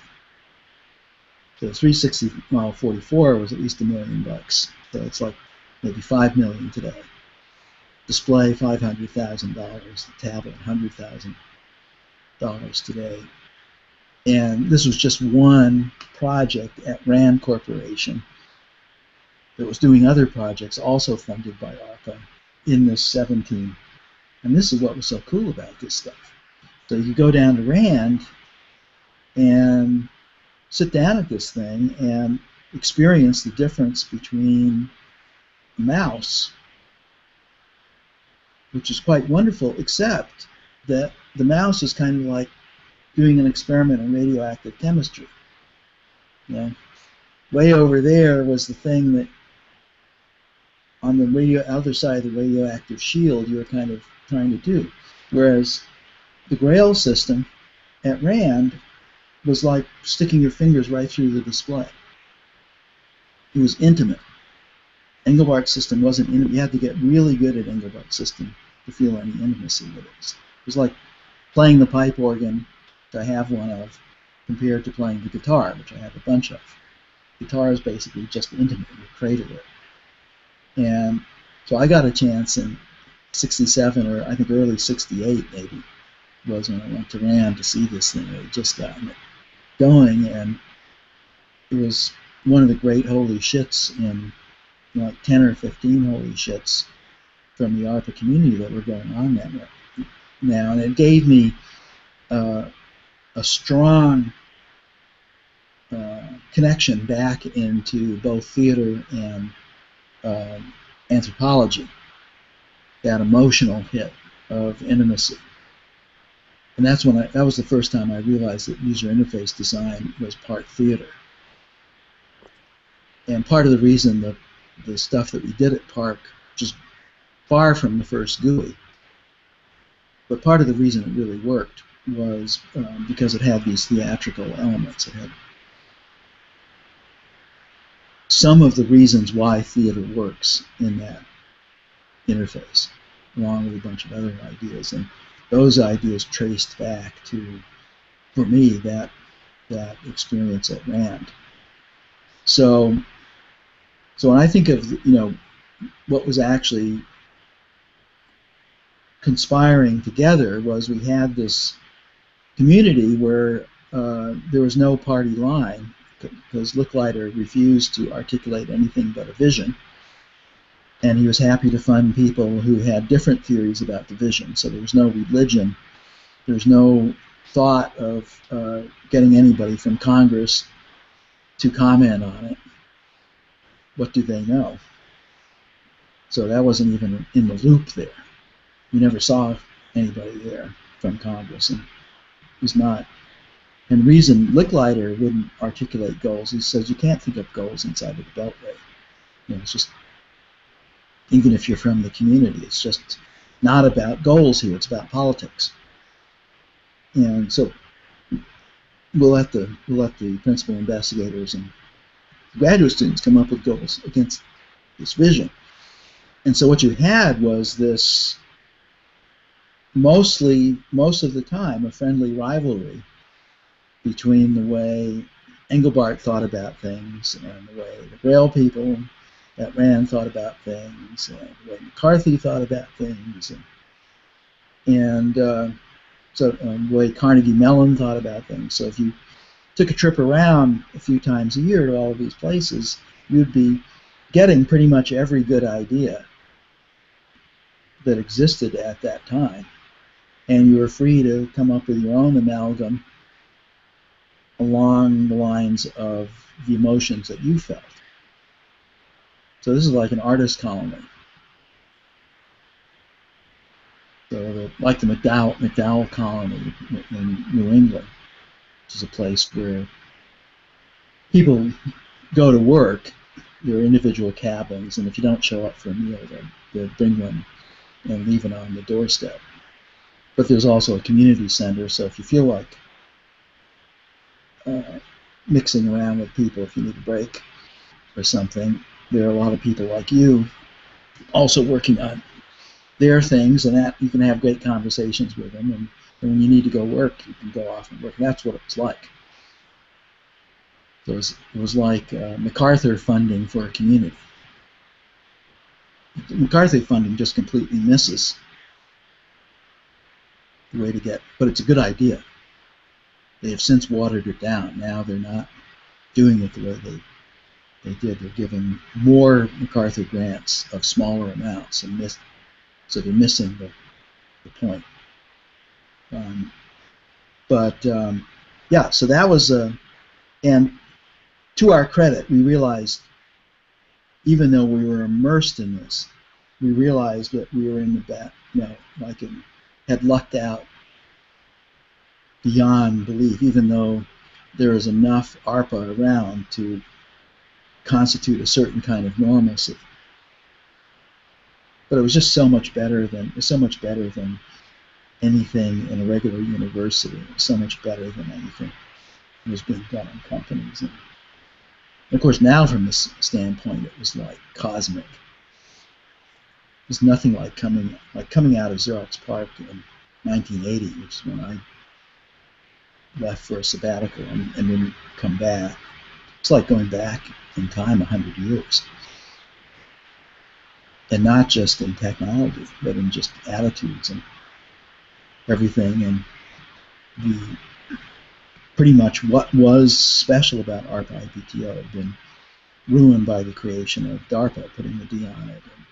So 360 model 44 was at least $1 million bucks. So it's like maybe $5 million today. Display $500,000, the tablet $100,000 today. And this was just one project at Rand Corporation that was doing other projects also funded by ARPA in this 17. And this is what was so cool about this stuff. So you go down to Rand and sit down at this thing and experience the difference between a mouse, which is quite wonderful, except that the mouse is kind of like doing an experiment in radioactive chemistry. You know, way over there was the thing that on the other side of the radioactive shield you were kind of trying to do. Whereas the Grail system at Rand was like sticking your fingers right through the display. It was intimate. Engelbart's system wasn't intimate. You had to get really good at Engelbart's system to feel any intimacy with it. It was like playing the pipe organ, which I have one of, compared to playing the guitar, which I have a bunch of. Guitar is basically just intimate. You're created with it. And so I got a chance in 67, or I think early 68 maybe, was when I went to Rand to see this thing. They had just gotten it going, and it was one of the great holy shits in, you know, like 10 or 15 holy shits from the ARPA community that were going on that now. And it gave me a strong connection back into both theater and anthropology, that emotional hit of intimacy. And that's when that was the first time I realized that user interface design was part theater. And part of the reason that the stuff that we did at Park, just far from the first GUI, but part of the reason it really worked was because it had these theatrical elements. It had some of the reasons why theater works in that interface, along with a bunch of other ideas. And those ideas traced back to, for me, that experience at Rand. So when I think of, you know, what was actually conspiring together was we had this community where there was no party line, because Licklider refused to articulate anything but a vision, and he was happy to fund people who had different theories about the vision. So there was no religion, there was no thought of getting anybody from Congress to comment on it. What do they know? So that wasn't even in the loop there. We never saw anybody there from Congress, and it was not. And the reason Licklider wouldn't articulate goals, he says you can't think up goals inside of the Beltway. You know, it's just, even if you're from the community, it's just not about goals here, it's about politics. And so we'll let the principal investigators and graduate students come up with goals against this vision. And so what you had was this, most of the time, a friendly rivalry between the way Engelbart thought about things and the way the Grail people at Rand thought about things, and the way McCarthy thought about things, and the way Carnegie Mellon thought about things. So if you took a trip around a few times a year to all of these places, you'd be getting pretty much every good idea that existed at that time, and you were free to come up with your own amalgam along the lines of the emotions that you felt. So this is like an artist colony. So like the McDowell colony in New England, which is a place where people go to work, their individual cabins, and if you don't show up for a meal, they'll bring one and leave it on the doorstep. But there's also a community center, so if you feel like mixing around with people, if you need a break or something, there are a lot of people like you also working on their things, and that you can have great conversations with them, and And when you need to go work, you can go off and work. That's what it was like. So it was like MacArthur funding for a community. MacArthur funding just completely misses the way to get, but it's a good idea. They have since watered it down. Now they're not doing it the way they did. They're giving more MacArthur grants of smaller amounts, and so they're missing the point. Yeah, so that was a, and to our credit, we realized, even though we were immersed in this, we realized that we were in the back, you know, like it had lucked out beyond belief, even though there is enough ARPA around to constitute a certain kind of normalcy. But it was just so much better than anything in a regular university. It was so much better than anything that was being done in companies. And of course, now from this standpoint, it was like cosmic. It was nothing like coming out of Xerox Park in 1980, which is when I left for a sabbatical and didn't come back. It's like going back in time 100 years. And not just in technology, but in just attitudes and everything. And pretty much what was special about ARPA IPTO had been ruined by the creation of DARPA, putting the D on it, and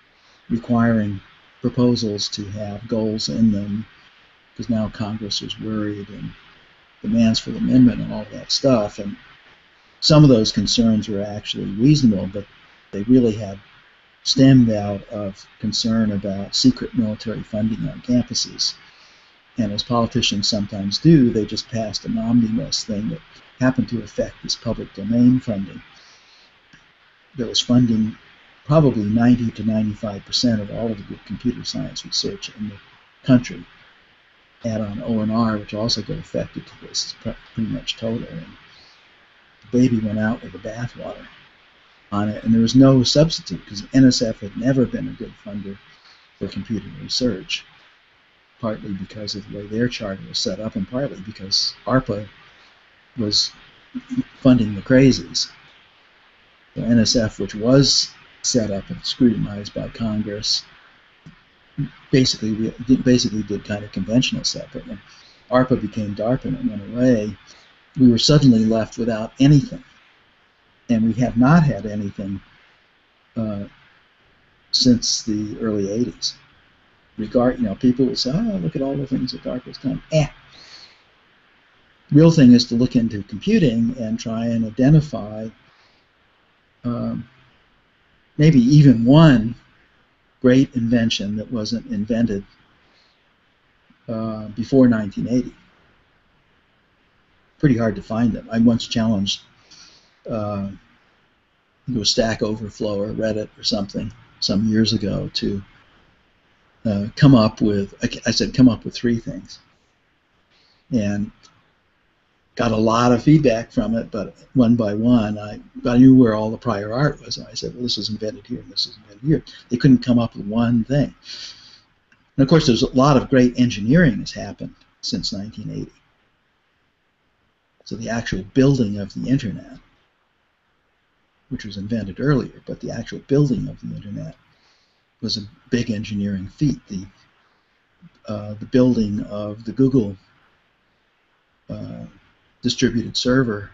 requiring proposals to have goals in them, because now Congress was worried, and demands for the amendment and all that stuff. And some of those concerns were actually reasonable, but they really had stemmed out of concern about secret military funding on campuses. And as politicians sometimes do, they just passed an omnibus thing that happened to affect this public domain funding. There was funding probably 90 to 95% of all of the good computer science research in the country. Add on O&R, which also got affected to this, is pretty much total. And the baby went out with the bathwater on it, and there was no substitute, because NSF had never been a good funder for computer research, partly because of the way their charter was set up, and partly because ARPA was funding the crazies. The NSF, which was set up and scrutinized by Congress, basically did kind of conventional stuff. But when ARPA became DARPA and it went away, we were suddenly left without anything. And we have not had anything since the early 80s. You know, people will say, oh, look at all the things that DARPA's done. Real thing is to look into computing and try and identify maybe even one great invention that wasn't invented before 1980. Pretty hard to find them. I once challenged a Stack Overflow or Reddit or something some years ago to come up with, I said, come up with 3 things. And got a lot of feedback from it, but one by one, I knew where all the prior art was. And I said, well, this was invented here, and this was invented here. They couldn't come up with one thing. And of course, there's a lot of great engineering has happened since 1980. So the actual building of the internet, which was invented earlier, but the actual building of the internet was a big engineering feat. The building of the Google distributed server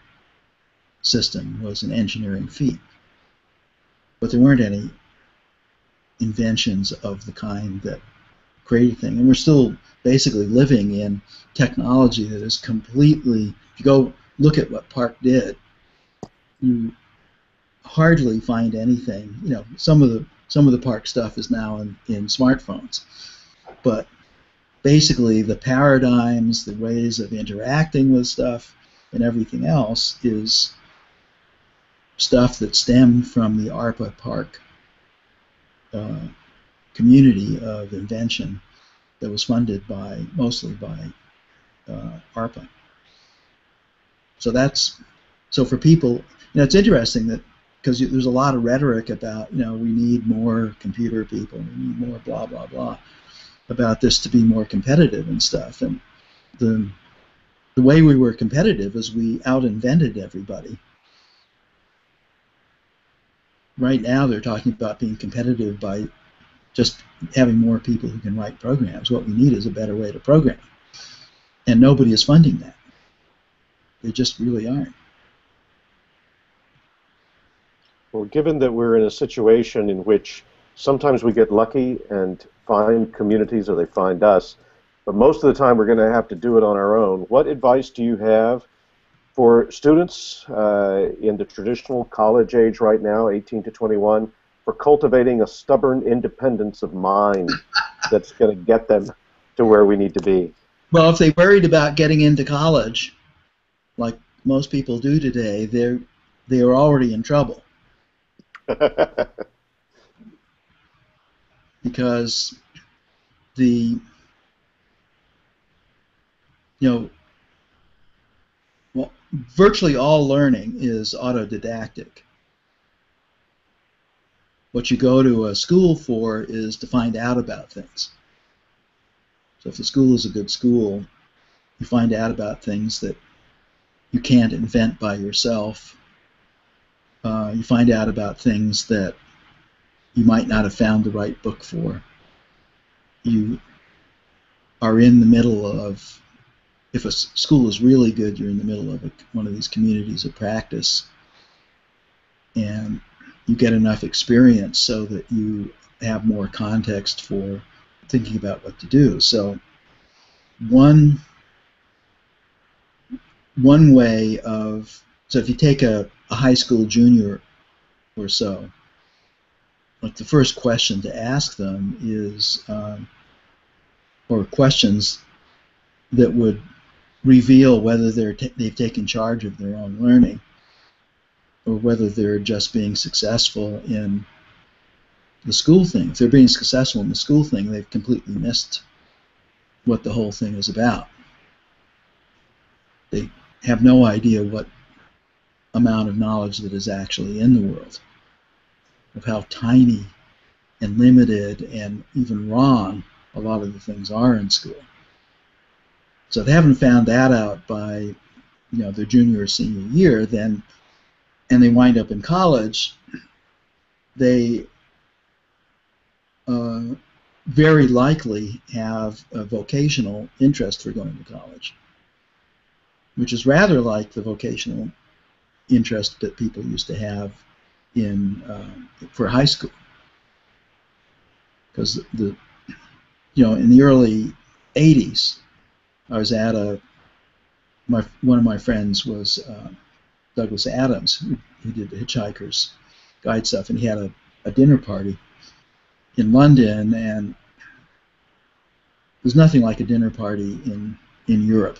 system was an engineering feat, but there weren't any inventions of the kind that created things. And we're still basically living in technology that is completely, if you go look at what Park did, you hardly find anything. You know, some of the Park stuff is now in smartphones, but basically the paradigms, the ways of interacting with stuff and everything else is stuff that stemmed from the ARPA Park community of invention that was funded by, mostly by ARPA. So that's, so for people, you know, it's interesting that, because there's a lot of rhetoric about, you know, we need more computer people, we need more blah, blah, blah, about this to be more competitive and stuff. And the way we were competitive is we out-invented everybody. Right now they're talking about being competitive by just having more people who can write programs. What we need is a better way to program. And nobody is funding that. They just really aren't. Well, given that we're in a situation in which sometimes we get lucky and find communities or they find us, but most of the time we're going to have to do it on our own, what advice do you have for students in the traditional college age right now, 18 to 21, for cultivating a stubborn independence of mind that's going to get them to where we need to be? Well, if they worried about getting into college, like most people do today, they're already in trouble. Because well, virtually all learning is autodidactic. What you go to a school for is to find out about things. So if the school is a good school, you find out about things that you can't invent by yourself. You find out about things that you might not have found the right book for. You are in the middle of, if a school is really good, you're in the middle of one of these communities of practice. And you get enough experience so that you have more context for thinking about what to do. So one way of, so if you take a high school junior or so, like the first question to ask them is, or questions that would reveal whether they've taken charge of their own learning or whether they're just being successful in the school thing. If they're being successful in the school thing, they've completely missed what the whole thing is about. They have no idea what amount of knowledge that is actually in the world, of how tiny and limited and even wrong a lot of the things are in school. So if they haven't found that out by their junior or senior year, then, and they wind up in college, they very likely have a vocational interest for going to college, which is rather like the vocational interest that people used to have in for high school, because in the early 80s, I was at one of my friends was Douglas Adams, who did the Hitchhiker's Guide stuff, and he had a dinner party in London, and there's nothing like a dinner party in Europe,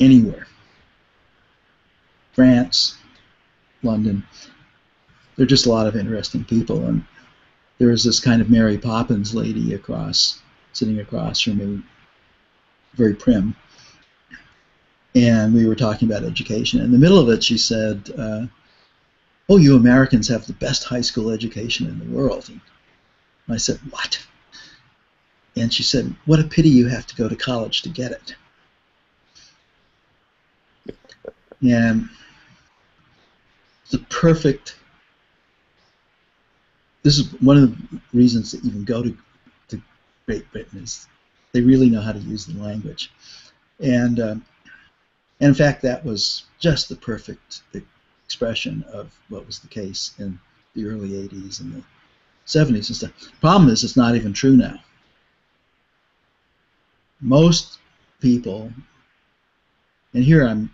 anywhere. France, London, there are just a lot of interesting people, and there was this kind of Mary Poppins lady sitting across from me, very prim, and we were talking about education. In the middle of it, she said, "Oh, you Americans have the best high school education in the world." And I said, "What?" And she said, "What a pity you have to go to college to get it." And the perfect, this is one of the reasons that even go to Great Britain, is they really know how to use the language. And in fact, that was just the perfect expression of what was the case in the early 80s and the 70s and stuff. The problem is it's not even true now. Most people, and here I'm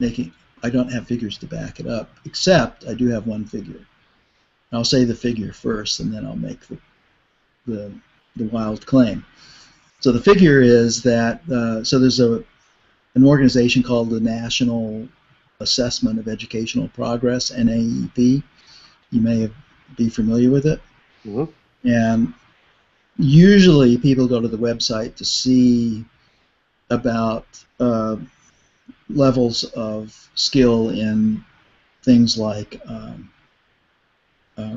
making, I don't have figures to back it up, except I do have one figure. And I'll say the figure first, and then I'll make the wild claim. So the figure is that, so there's an organization called the National Assessment of Educational Progress, NAEP. You may be familiar with it. Mm-hmm. And usually people go to the website to see about levels of skill in things like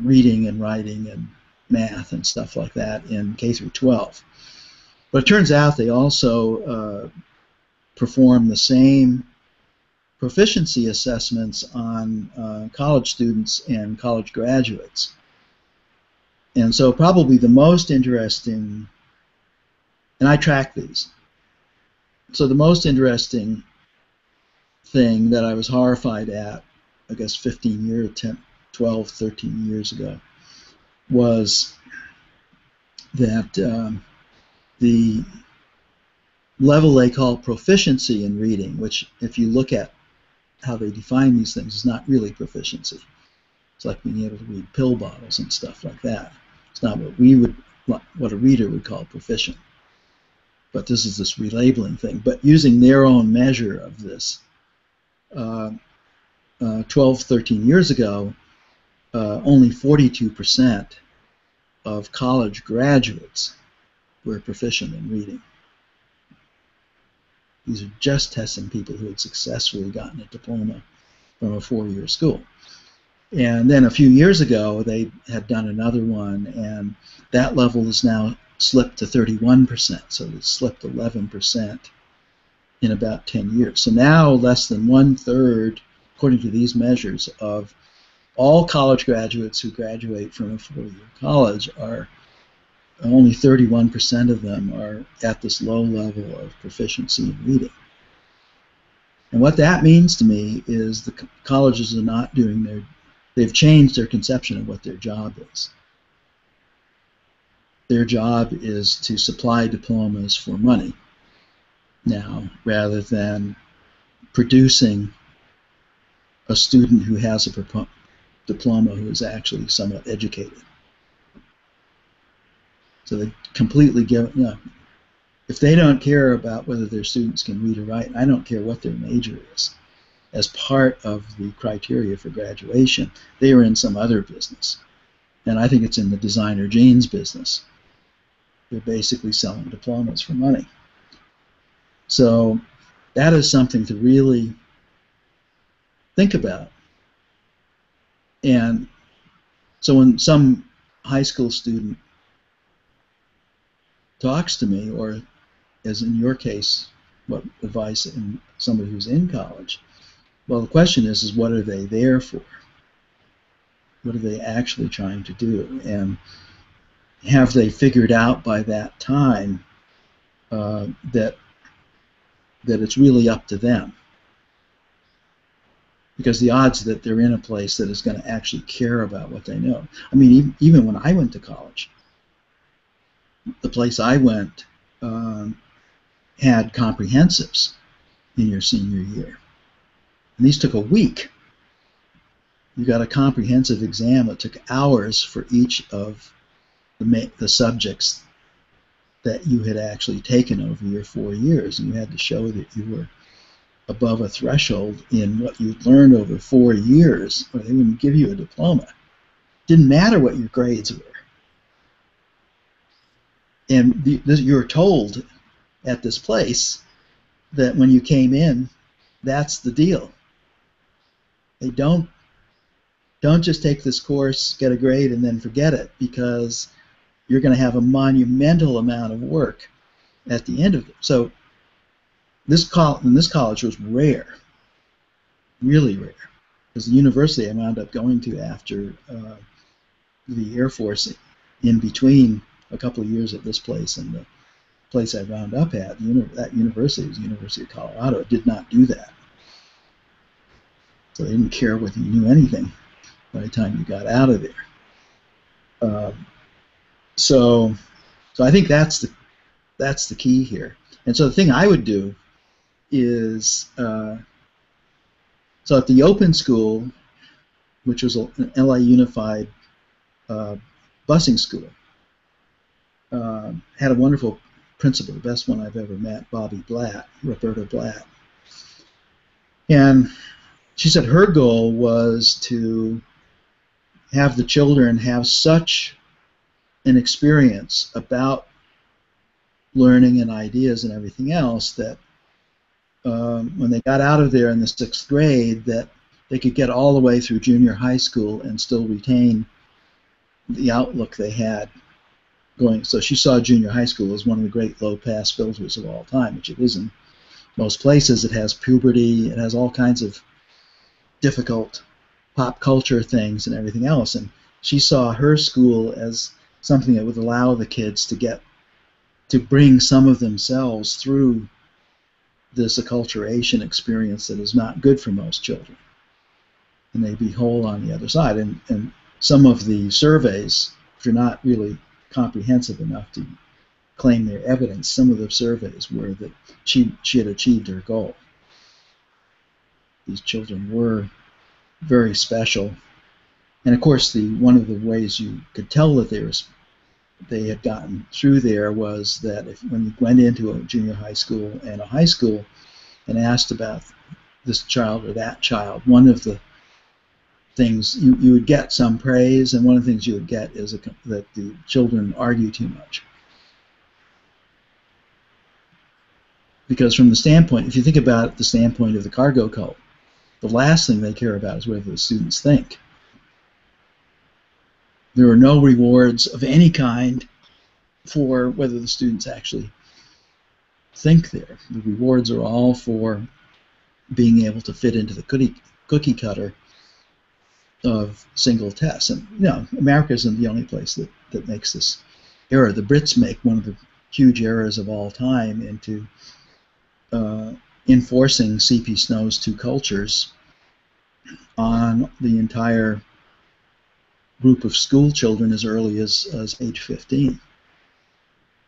reading and writing and math and stuff like that in K through 12. But it turns out they also perform the same proficiency assessments on college students and college graduates. And so probably the most interesting, and I track these, so the most interesting thing that I was horrified at, I guess 15 years, 10, 12, 13 years ago, was that the level they call proficiency in reading, which if you look at how they define these things, is not really proficiency. It's like being able to read pill bottles and stuff like that. It's not what we would, what a reader would call proficient. But this is this relabeling thing. But using their own measure of this, 12, 13 years ago, only 42% of college graduates were proficient in reading. These are just testing people who had successfully gotten a diploma from a four-year school. And then a few years ago, they had done another one, and that level has now slipped to 31%, so it slipped 11% in about 10 years. So now less than one-third, according to these measures, of all college graduates who graduate from a four-year college are, only 31% of them are at this low level of proficiency in reading. And what that means to me is the colleges are not doing their, they've changed their conception of what their job is. Their job is to supply diplomas for money now, rather than producing a student who has a diploma who is actually somewhat educated. So they completely give, you know, if they don't care about whether their students can read or write, I don't care what their major is, as part of the criteria for graduation, they are in some other business. And I think it's in the designer jeans business. They're basically selling diplomas for money. So that is something to really think about. And so when some high school student talks to me, or as in your case, what advice in somebody who's in college, well, the question is what are they there for? What are they actually trying to do? And have they figured out by that time that it's really up to them? Because the odds that they're in a place that is going to actually care about what they know. I mean, even when I went to college, the place I went had comprehensives in your senior year. And these took a week. You got a comprehensive exam that took hours for each of the subjects that you had actually taken over your 4 years, and you had to show that you were above a threshold in what you'd learned over 4 years, or they wouldn't give you a diploma. It didn't matter what your grades were. And you're told at this place that when you came in, that's the deal. They don't just take this course, get a grade, and then forget it, because you're going to have a monumental amount of work at the end of it. So this college was rare, really rare, because the university I wound up going to after the Air Force, in between a couple of years at this place and the place I wound up at, that university was the University of Colorado. It did not do that. So they didn't care whether you knew anything by the time you got out of there. So I think that's the key here. And so the thing I would do is, so at the Open School, which was an LA Unified busing school, had a wonderful principal, the best one I've ever met, Bobby Blatt, Roberta Blatt. And she said her goal was to have the children have such an experience about learning and ideas and everything else that when they got out of there in the sixth grade, that they could get all the way through junior high school and still retain the outlook they had going, so she saw junior high school as one of the great low-pass filters of all time, which it is in most places. It has puberty, it has all kinds of difficult pop culture things and everything else, and she saw her school as something that would allow the kids to get to bring some of themselves through this acculturation experience that is not good for most children, and they'd be whole on the other side. And some of the surveys, if you're not really comprehensive enough to claim their evidence, some of the surveys were that she had achieved her goal. These children were very special, and of course one of the ways you could tell that they had gotten through there was that when you went into a junior high school and a high school and asked about this child or that child, one of the things you would get some praise, and one of the things you would get is that the children argue too much. Because from the standpoint, if you think about it, the standpoint of the cargo cult, the last thing they care about is whether the students think. There are no rewards of any kind for whether the students actually think there. The rewards are all for being able to fit into the cookie cutter of single tests. And you know, America isn't the only place that makes this error. The Brits make one of the huge errors of all time into enforcing C.P. Snow's two cultures on the entire group of school children as early as age 15.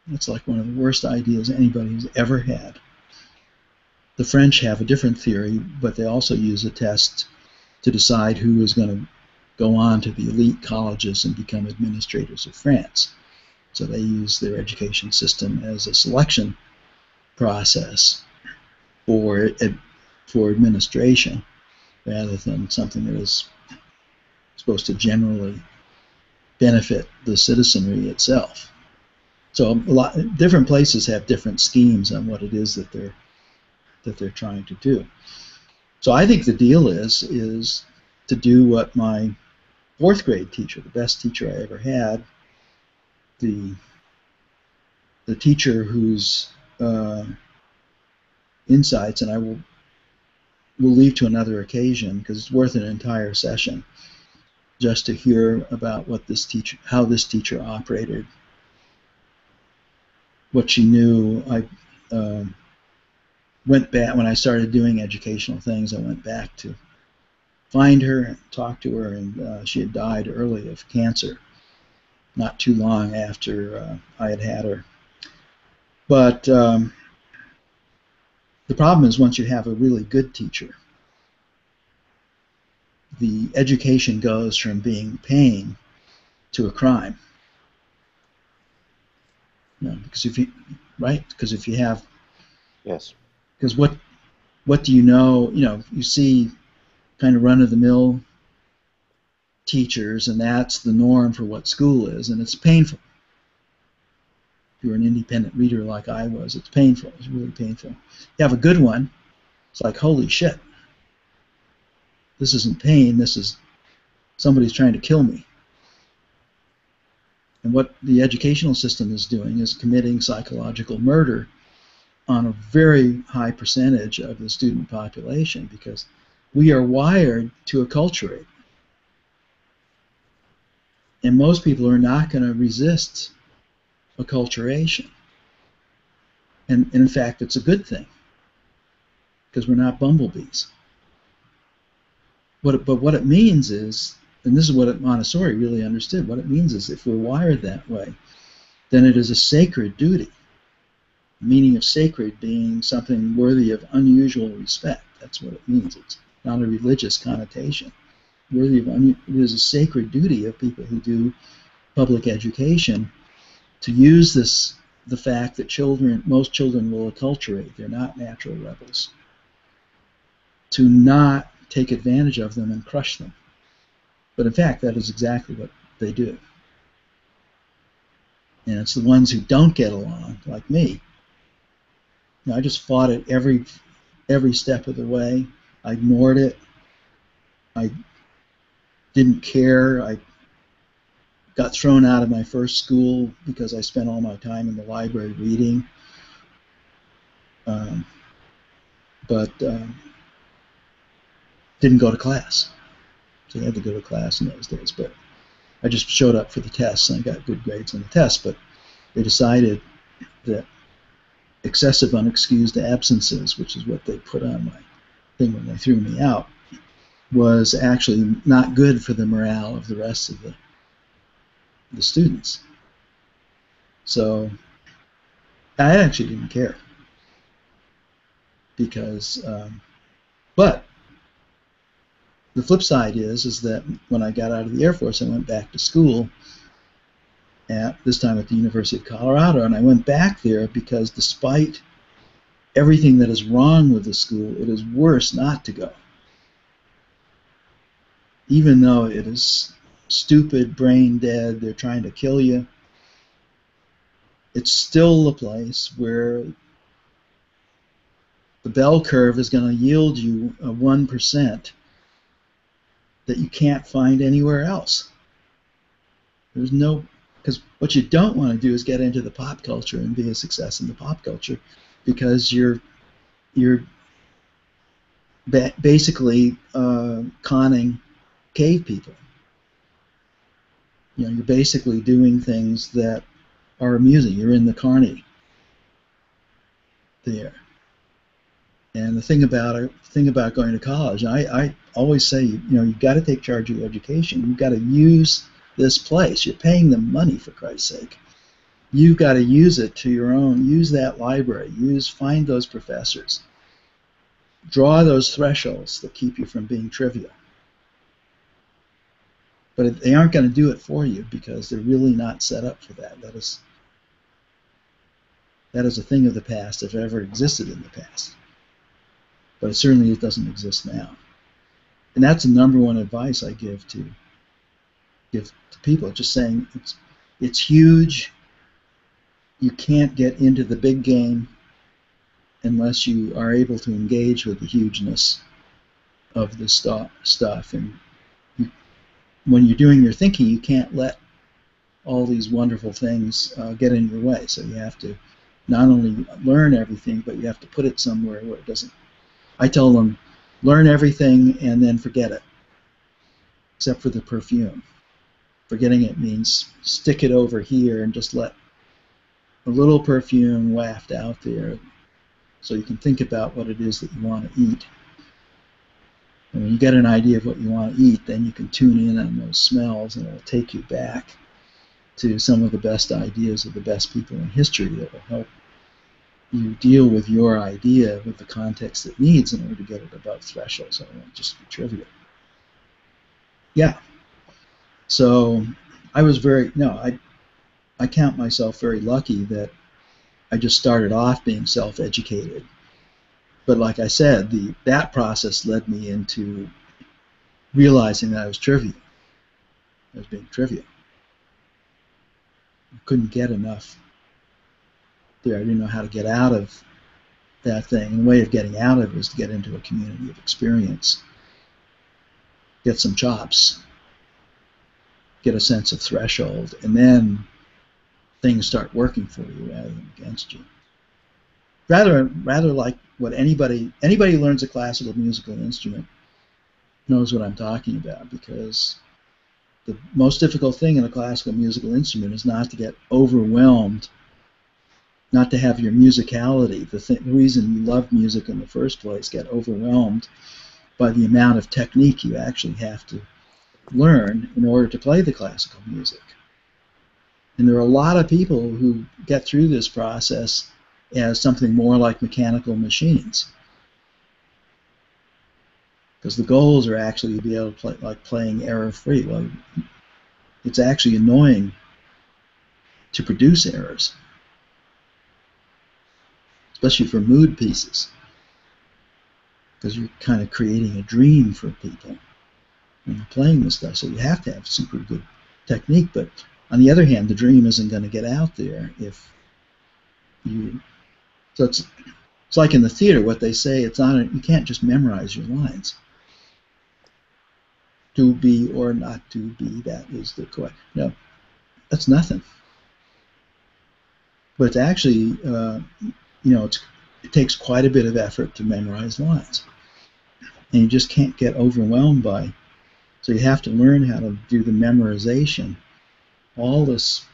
That's like one of the worst ideas anybody's ever had. The French have a different theory, but they also use a test to decide who is going to go on to the elite colleges and become administrators of France. So they use their education system as a selection process for administration rather than something that is supposed to generally benefit the citizenry itself. So different places have different schemes on what it is that they're trying to do. So I think the deal is to do what my fourth grade teacher, the best teacher I ever had, the teacher whose insights, and I will leave to another occasion because it's worth an entire session, just to hear about how this teacher operated, what she knew. I went back when I started doing educational things. I went back to find her and talk to her, and she had died early of cancer, not too long after I had her. But the problem is once you have a really good teacher, the education goes from being pain to a crime. No, because if you have, yes, because what do you know? You know, you see kind of run-of-the-mill teachers, and that's the norm for what school is, and it's painful. If you're an independent reader like I was, it's painful. It's really painful. You have a good one, it's like, holy shit. This isn't pain, this is somebody's trying to kill me. And what the educational system is doing is committing psychological murder on a very high percentage of the student population, because we are wired to acculturate. And most people are not going to resist acculturation. And in fact, it's a good thing, because we're not bumblebees. But what it means is, and this is what Montessori really understood, what it means is if we're wired that way, then it is a sacred duty. The meaning of sacred being something worthy of unusual respect. That's what it means. It's not a religious connotation. It is a sacred duty of people who do public education to use this, the fact that most children will acculturate. They're not natural rebels. To not take advantage of them and crush them. But in fact, that is exactly what they do. And it's the ones who don't get along, like me. You know, I just fought it every step of the way. I ignored it. I didn't care. I got thrown out of my first school because I spent all my time in the library reading. But didn't go to class. So you had to go to class in those days. But I just showed up for the tests, and I got good grades on the tests. But they decided that excessive unexcused absences, which is what they put on my thing when they threw me out, was actually not good for the morale of the rest of the students. So I actually didn't care, because but the flip side is that when I got out of the Air Force, I went back to school, at this time at the University of Colorado, and I went back there because despite everything that is wrong with the school, it is worse not to go, even though it is stupid, brain dead, they're trying to kill you. It's still a place where the bell curve is going to yield you a 1% that you can't find anywhere else. There's no, because what you don't want to do is get into the pop culture and be a success in the pop culture, because you're basically conning cave people. You know, you're basically doing things that are amusing. You're in the carny there. And the thing about going to college, I always say, you know, you've got to take charge of your education. You've got to use this place. You're paying them money, for Christ's sake. You've got to use it to your own. Use that library. Find those professors. Draw those thresholds that keep you from being trivial. But they aren't going to do it for you, because they're really not set up for that. That is a thing of the past, if it ever existed in the past. But certainly it doesn't exist now. And that's the number one advice I give to people, just saying it's huge. You can't get into the big game unless you are able to engage with the hugeness of this stuff. And when you're doing your thinking, you can't let all these wonderful things get in your way. So you have to not only learn everything, but you have to put it somewhere where it doesn't. I tell them, learn everything and then forget it, except for the perfume. Forgetting it means stick it over here and just let a little perfume waft out there so you can think about what it is that you want to eat. And when you get an idea of what you want to eat, then you can tune in on those smells, and it will take you back to some of the best ideas of the best people in history that will help you deal with your idea with the context it needs in order to get it above threshold, so it won't just be trivial. Yeah. So I was very, no, I count myself very lucky that I just started off being self-educated. But like I said, that process led me into realizing that I was trivial. I was being trivial. I couldn't get enough there. I didn't know how to get out of that thing. And the way of getting out of it was to get into a community of experience, get some chops, get a sense of threshold, and then things start working for you rather than against you. Rather like what anybody who learns a classical musical instrument knows what I'm talking about, because the most difficult thing in a classical musical instrument is not to get overwhelmed, not to have your musicality, the reason you love music in the first place, get overwhelmed by the amount of technique you actually have to learn in order to play the classical music. And there are a lot of people who get through this process as something more like mechanical machines, because the goals are actually to be able to play, like playing error-free. Well, it's actually annoying to produce errors, especially for mood pieces, because you're kind of creating a dream for people when you're playing this stuff. So you have to have super good technique. But on the other hand, the dream isn't going to get out there if you. So it's like in the theater, what they say, you can't just memorize your lines. To be or not to be, that is the question. No, that's nothing. But it's actually, it takes quite a bit of effort to memorize lines. And you just can't get overwhelmed by it. So you have to learn how to do the memorization, all this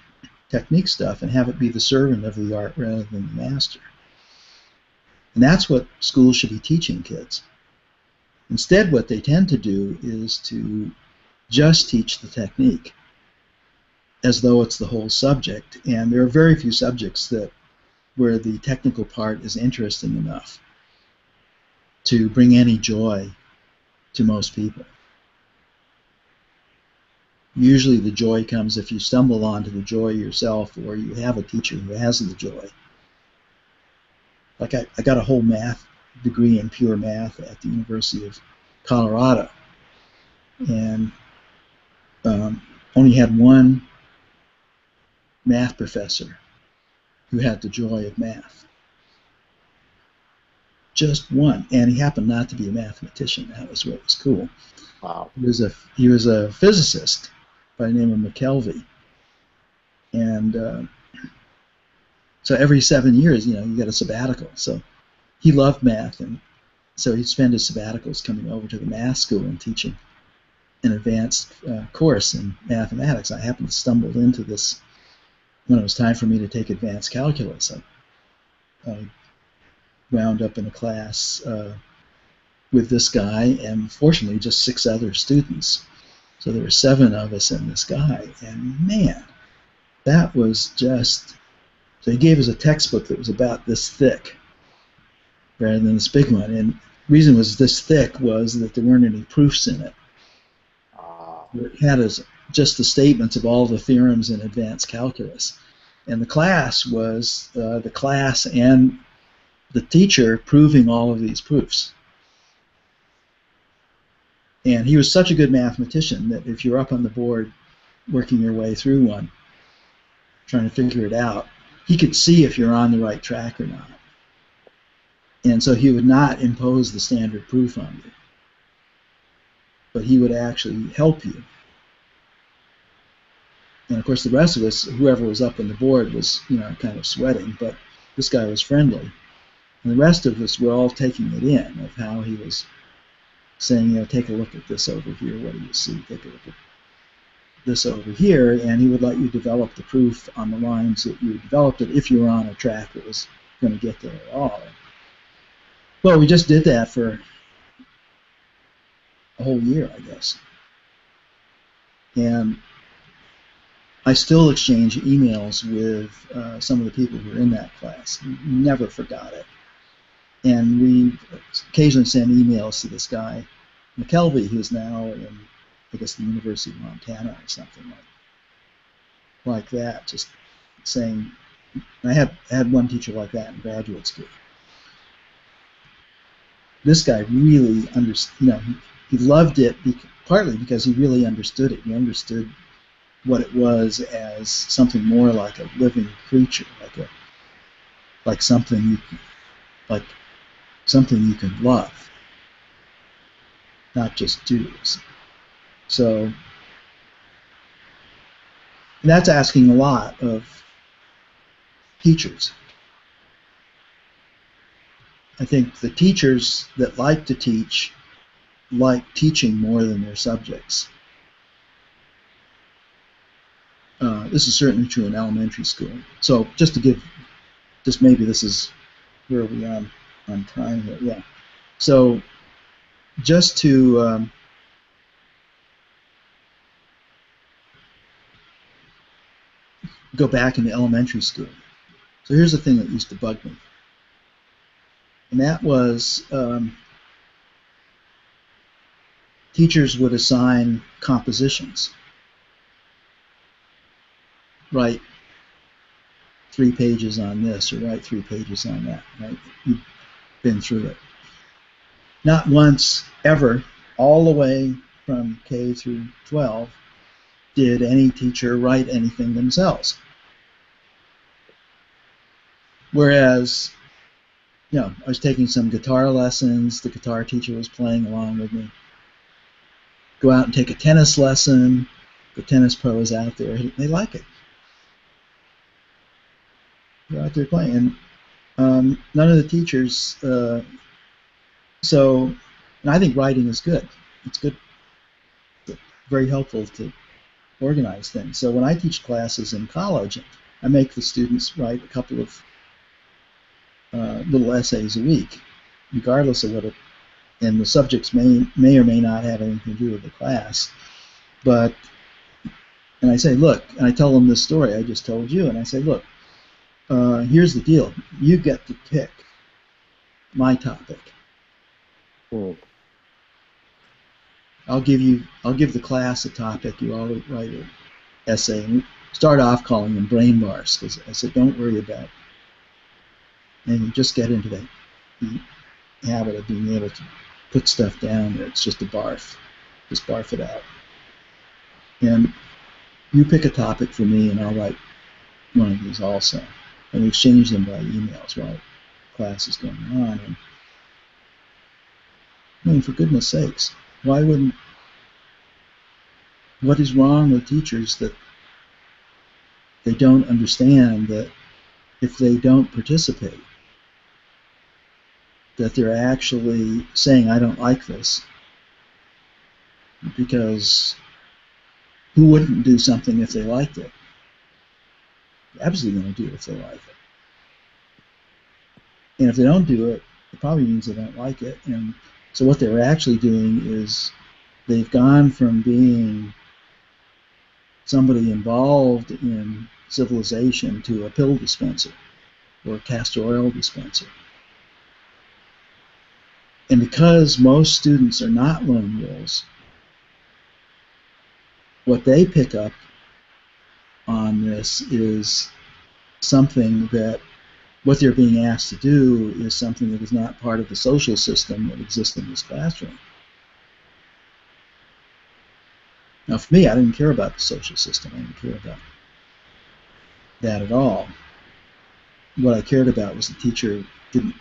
technique stuff, and have it be the servant of the art rather than the master. And that's what schools should be teaching kids. Instead, what they tend to do is to just teach the technique as though it's the whole subject. And there are very few subjects where the technical part is interesting enough to bring any joy to most people. Usually the joy comes if you stumble onto the joy yourself, or you have a teacher who has the joy. Like I got a whole math degree in pure math at the University of Colorado, and only had one math professor who had the joy of math. Just one, and he happened not to be a mathematician. That was what was cool. Wow. He was a physicist by the name of McKelvey, and so every 7 years, you got a sabbatical. So he loved math, and so he'd spend his sabbaticals coming over to the math school and teaching an advanced course in mathematics. I happened to stumble into this when it was time for me to take advanced calculus. I wound up in a class with this guy, and fortunately just 6 other students. So there were 7 of us and this guy, and man, that was just... So he gave us a textbook that was about this thick rather than this big one, and the reason it was this thick was that there weren't any proofs in it. It had just the statements of all the theorems in advanced calculus, and the class was the class and the teacher proving all of these proofs. And he was such a good mathematician that if you're up on the board working your way through one, trying to figure it out, he could see if you're on the right track or not. And so he would not impose the standard proof on you, but he would actually help you. And of course the rest of us, whoever was up on the board, was kind of sweating, but this guy was friendly. And the rest of us were all taking it in, of how he was saying, take a look at this over here, what do you see? Take a look at this over here, and he would let you develop the proof on the lines that you developed it if you were on a track that was going to get there at all. Well, we just did that for a whole year, I guess. And I still exchange emails with some of the people who were in that class. Never forgot it. And we occasionally send emails to this guy, McKelvey, who's now in, I guess, the University of Montana or something like that, just saying, and I had one teacher like that in graduate school. This guy really understood, he loved it, partly because he really understood it. He understood what it was as something more like a living creature, like something you can, love, not just do. So that's asking a lot of teachers. I think the teachers that like to teach like teaching more than their subjects. This is certainly true in elementary school. So just to give, just maybe this is where are we on time here? Yeah. So just to go back into elementary school. So here's the thing that used to bug me, and that was teachers would assign compositions. Write 3 pages on this, or write 3 pages on that. Right? You've been through it. Not once ever, all the way from K through 12, did any teacher write anything themselves. Whereas, I was taking some guitar lessons, the guitar teacher was playing along with me. Go out and take a tennis lesson, the tennis pro is out there, they like it. to the client. And none of the teachers, and I think writing is good. It's good, very helpful to organize things. So when I teach classes in college, I make the students write a couple of little essays a week, regardless of what it, and the subjects may or may not have anything to do with the class. But, and I say, look, and I tell them this story I just told you, and I say, look, here's the deal. You get to pick my topic. Cool. I'll give the class a topic. You all write an essay, and start off calling them brain bars, because I said, don't worry about it. And you just get into the habit of being able to put stuff down there. It's just a barf. Just barf it out. And you pick a topic for me, and I'll write one of these also. And we exchange them by emails while class is going on. And, I mean, for goodness sakes, why wouldn't... What is wrong with teachers that they don't understand that if they don't participate, that they're actually saying, I don't like this? Because who wouldn't do something if they liked it? They're absolutely going to do it if they like it. And if they don't do it, it probably means they don't like it. And so what they're actually doing is they've gone from being somebody involved in civilization to a pill dispenser or a castor oil dispenser. And because most students are not lone wolves, what they pick up on this is something that what they're being asked to do is something that is not part of the social system that exists in this classroom. Now, for me, I didn't care about the social system. I didn't care about that at all. What I cared about was the teacher didn't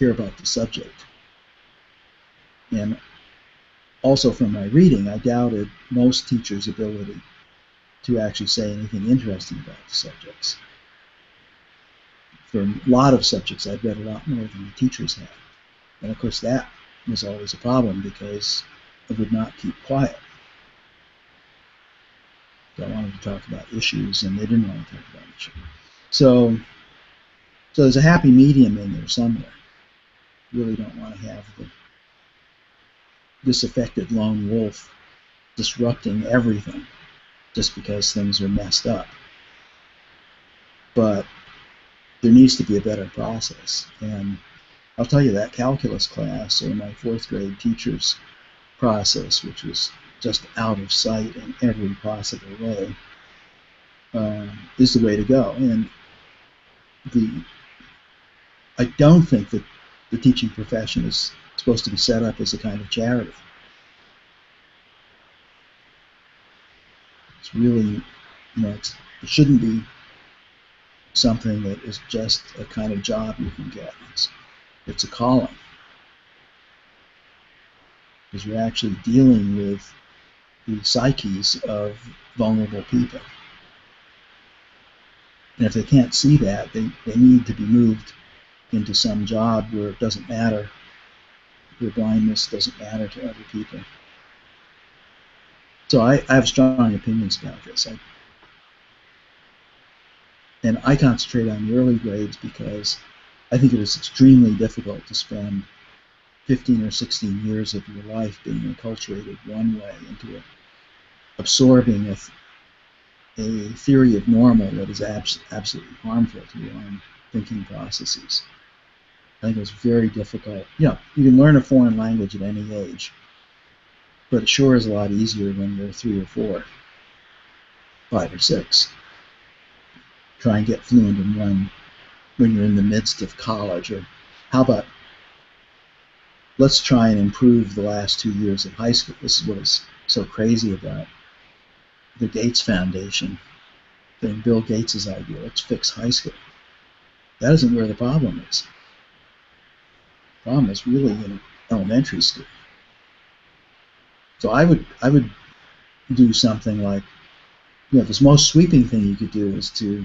care about the subject. And also from my reading, I doubted most teachers' ability to actually say anything interesting about the subjects. For a lot of subjects, I'd read a lot more than the teachers had. And of course, that was always a problem because I would not keep quiet. So I wanted to talk about issues, and they didn't want to talk about issues. So there's a happy medium in there somewhere. You really don't want to have the disaffected lone wolf disrupting everything just because things are messed up. But there needs to be a better process. And I'll tell you, that calculus class, or my fourth grade teacher's process, which was just out of sight in every possible way, is the way to go. And I don't think that the teaching profession is supposed to be set up as a kind of charity. It's really, you know, it shouldn't be something that is just a kind of job you can get. It's a calling. Because you're actually dealing with the psyches of vulnerable people. And if they can't see that, they need to be moved into some job where it doesn't matter, where blindness doesn't matter to other people. So I have strong opinions about this. And I concentrate on the early grades because I think it is extremely difficult to spend 15 or 16 years of your life being acculturated one way into absorbing a theory of normal that is absolutely harmful to your own thinking processes. I think it's very difficult. You know, you can learn a foreign language at any age, but it sure is a lot easier when you're 3 or 4, 5 or 6. Try and get fluent in one when you're in the midst of college. Or how about, let's try and improve the last 2 years of high school. This is what is so crazy about the Gates Foundation, then Bill Gates' idea, let's fix high school. That isn't where the problem is. The problem is really in elementary school. So I would do something like, you know, this most sweeping thing you could do is to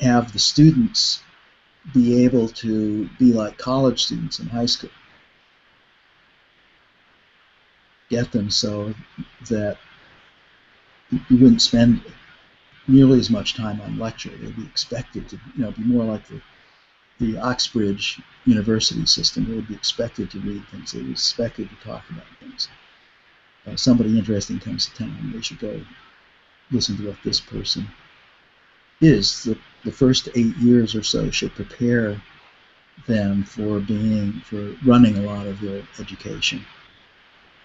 have the students be able to be like college students in high school. Get them so that you wouldn't spend nearly as much time on lecture. They'd be expected to, be more like the Oxbridge University system. They would be expected to read things. They would be expected to talk about things. Somebody interesting comes to town. They should go listen to what this person is. The first 8 years or so should prepare them for running a lot of their education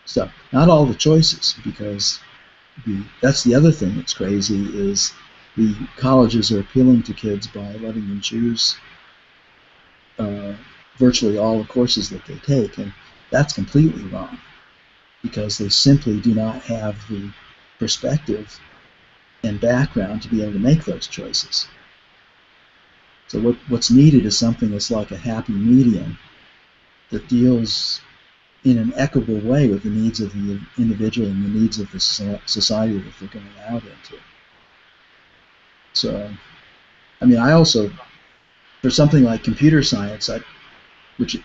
stuff. Not all the choices, because that's the other thing that's crazy is the colleges are appealing to kids by letting them choose virtually all the courses that they take, and that's completely wrong because they simply do not have the perspective and background to be able to make those choices. So what's needed is something that's like a happy medium that deals in an equitable way with the needs of the individual and the needs of the society that they're going out into. So, I mean, I also, for something like computer science, which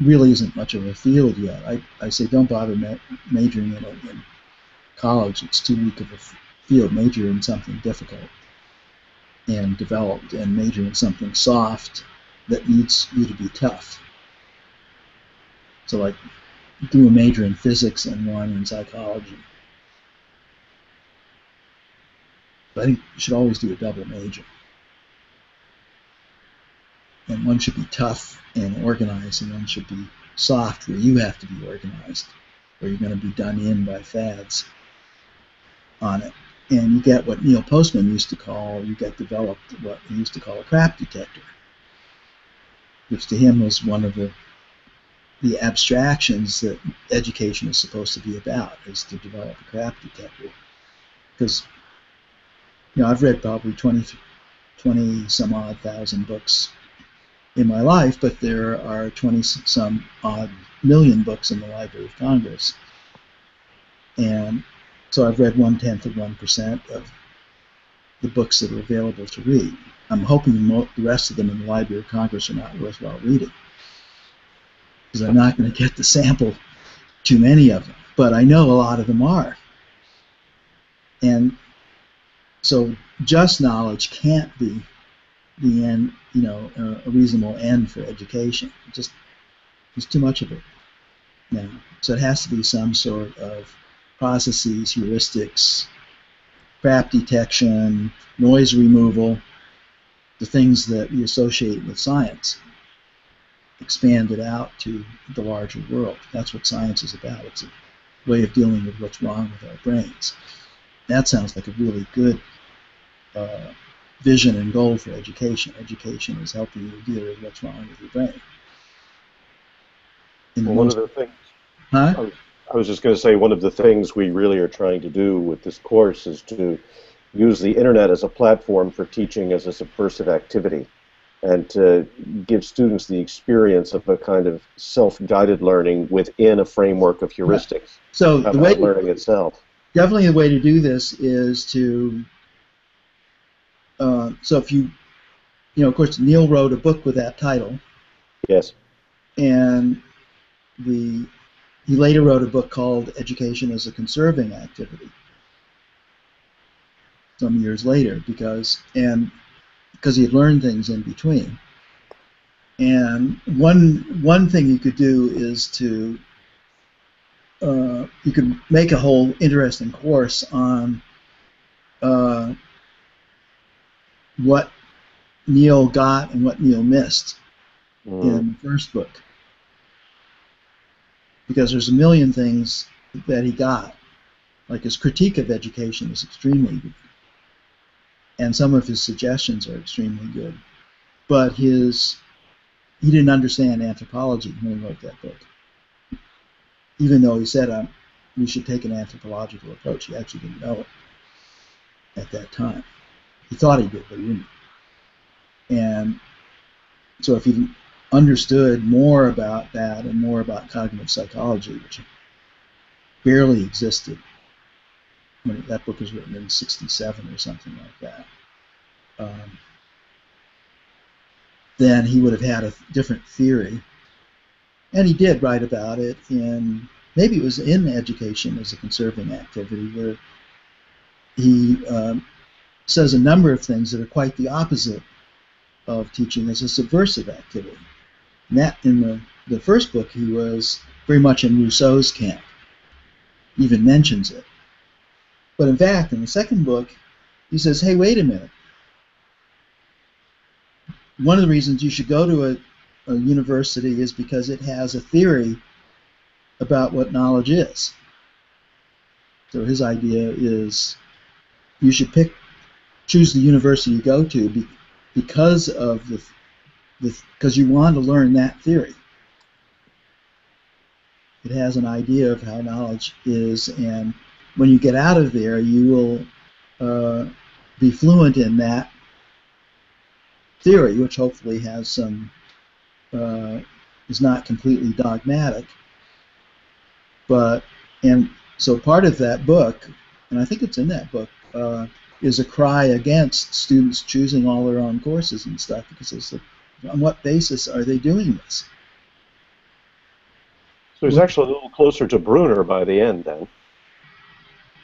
really isn't much of a field yet, I say don't bother majoring in it in college. It's too weak of a field. Major in something difficult and developed, and major in something soft that needs you to be tough. So, like, do a major in physics and one in psychology. But I think you should always do a double major. And one should be tough and organized, and one should be soft where you have to be organized, or you're going to be done in by fads on it. And you get what Neil Postman used to call, you get developed what he used to call a crap detector, which to him was one of the abstractions that education is supposed to be about, is to develop a crap detector. Because, I've read probably 20-some-odd thousand books in my life, but there are 20-some-odd million books in the Library of Congress. And so I've read 0.1% of the books that are available to read. I'm hoping the rest of them in the Library of Congress are not worthwhile reading, because I'm not going to get to sample too many of them. But I know a lot of them are. And so just knowledge can't be the end, a reasonable end for education. Just there's too much of it now. So it has to be some sort of processes, heuristics, crap detection, noise removal, the things that we associate with science. Expand it out to the larger world. That's what science is about. It's a way of dealing with what's wrong with our brains. That sounds like a really good vision and goal for education. Education is helping you deal with what's wrong with your brain. One of the things, I was just going to say, one of the things we really are trying to do with this course is to use the Internet as a platform for teaching as a subversive activity, and to give students the experience of a kind of self-guided learning within a framework of heuristics. Right. So the way learning itself. Definitely the way to do this is to, so if you, of course Neil wrote a book with that title. Yes. And he later wrote a book called Education as a Conserving Activity some years later, because he had learned things in between. And one thing you could do is to you could make a whole interesting course on what Neil got and what Neil missed in the first book, because there's a million things that he got. Like, his critique of education is extremely good, and some of his suggestions are extremely good. But he didn't understand anthropology when he wrote that book. Even though he said we should take an anthropological approach, he actually didn't know it at that time. He thought he did, but he didn't. And so if he understood more about that and more about cognitive psychology, which barely existed, that book was written in '67 or something like that. then he would have had a different theory. And he did write about it in, maybe it was in Education as a Conserving Activity, where he says a number of things that are quite the opposite of teaching as a subversive activity. And that, in the first book, he was very much in Rousseau's camp, even mentions it. But in fact, in the second book, he says, hey, wait a minute. One of the reasons you should go to a university is because it has a theory about what knowledge is. So his idea is you should choose the university you go to because of because you want to learn that theory. It has an idea of how knowledge is, and when you get out of there, you will be fluent in that theory, which hopefully has some is not completely dogmatic. But and so part of that book, and I think it's in that book, is a cry against students choosing all their own courses and stuff, because it's on what basis are they doing this? So he's actually a little closer to Bruner by the end, then.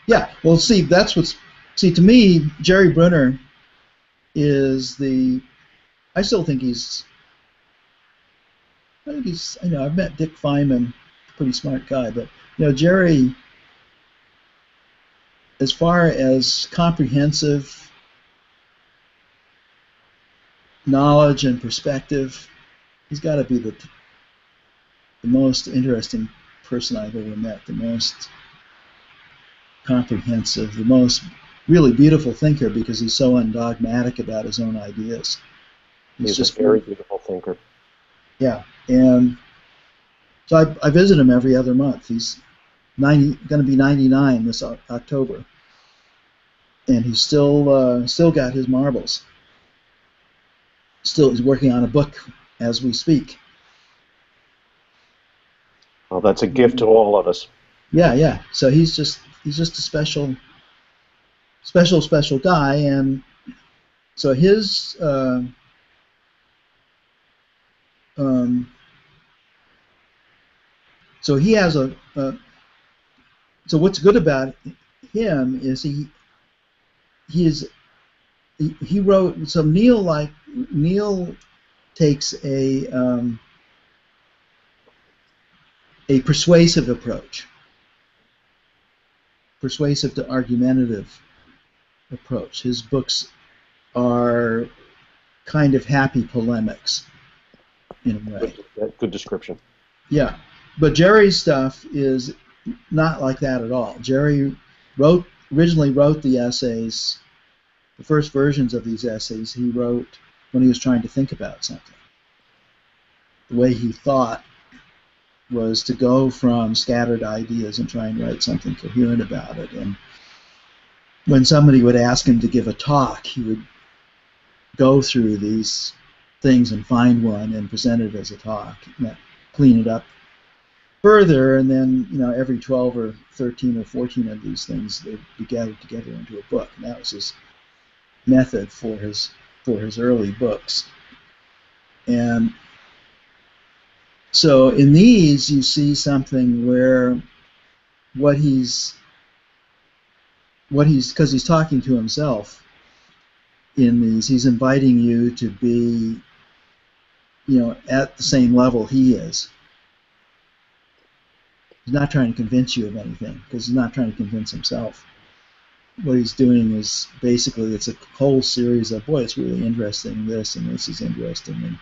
Yeah. Well, see, that's what's... See, to me, Jerry Bruner is the... I still think he's... I think he's... You know, I've met Dick Feynman, pretty smart guy, but, you know, Jerry, as far as comprehensive knowledge and perspective, he's got to be the most interesting person I've ever met, the most comprehensive, the most really beautiful thinker, because he's so undogmatic about his own ideas. He's just a very beautiful thinker. Yeah, and so I visit him every other month. He's going to be 99 this October, and he's still got his marbles. Still, he's working on a book as we speak. Well, that's a gift to all of us. Yeah, yeah. So he's just a special guy, and so his so he has so what's good about him is he wrote, so Neil takes a persuasive approach, persuasive to argumentative approach. His books are kind of happy polemics in a way. Good description. Yeah, but Jerry's stuff is not like that at all. Jerry originally wrote the essays, the first versions of these essays he wrote when he was trying to think about something. The way he thought was to go from scattered ideas and try and write something coherent about it. And when somebody would ask him to give a talk, he would go through these things and find one and present it as a talk, and clean it up further, and then, you know, every 12 or 13 or 14 of these things they'd be gathered together into a book. And that was his method for his early books. And so in these, you see something where because he's talking to himself in these, he's inviting you to be, you know, at the same level he is. He's not trying to convince you of anything, because he's not trying to convince himself. What he's doing is basically, it's a whole series of, boy, it's really interesting, this, and this is interesting, and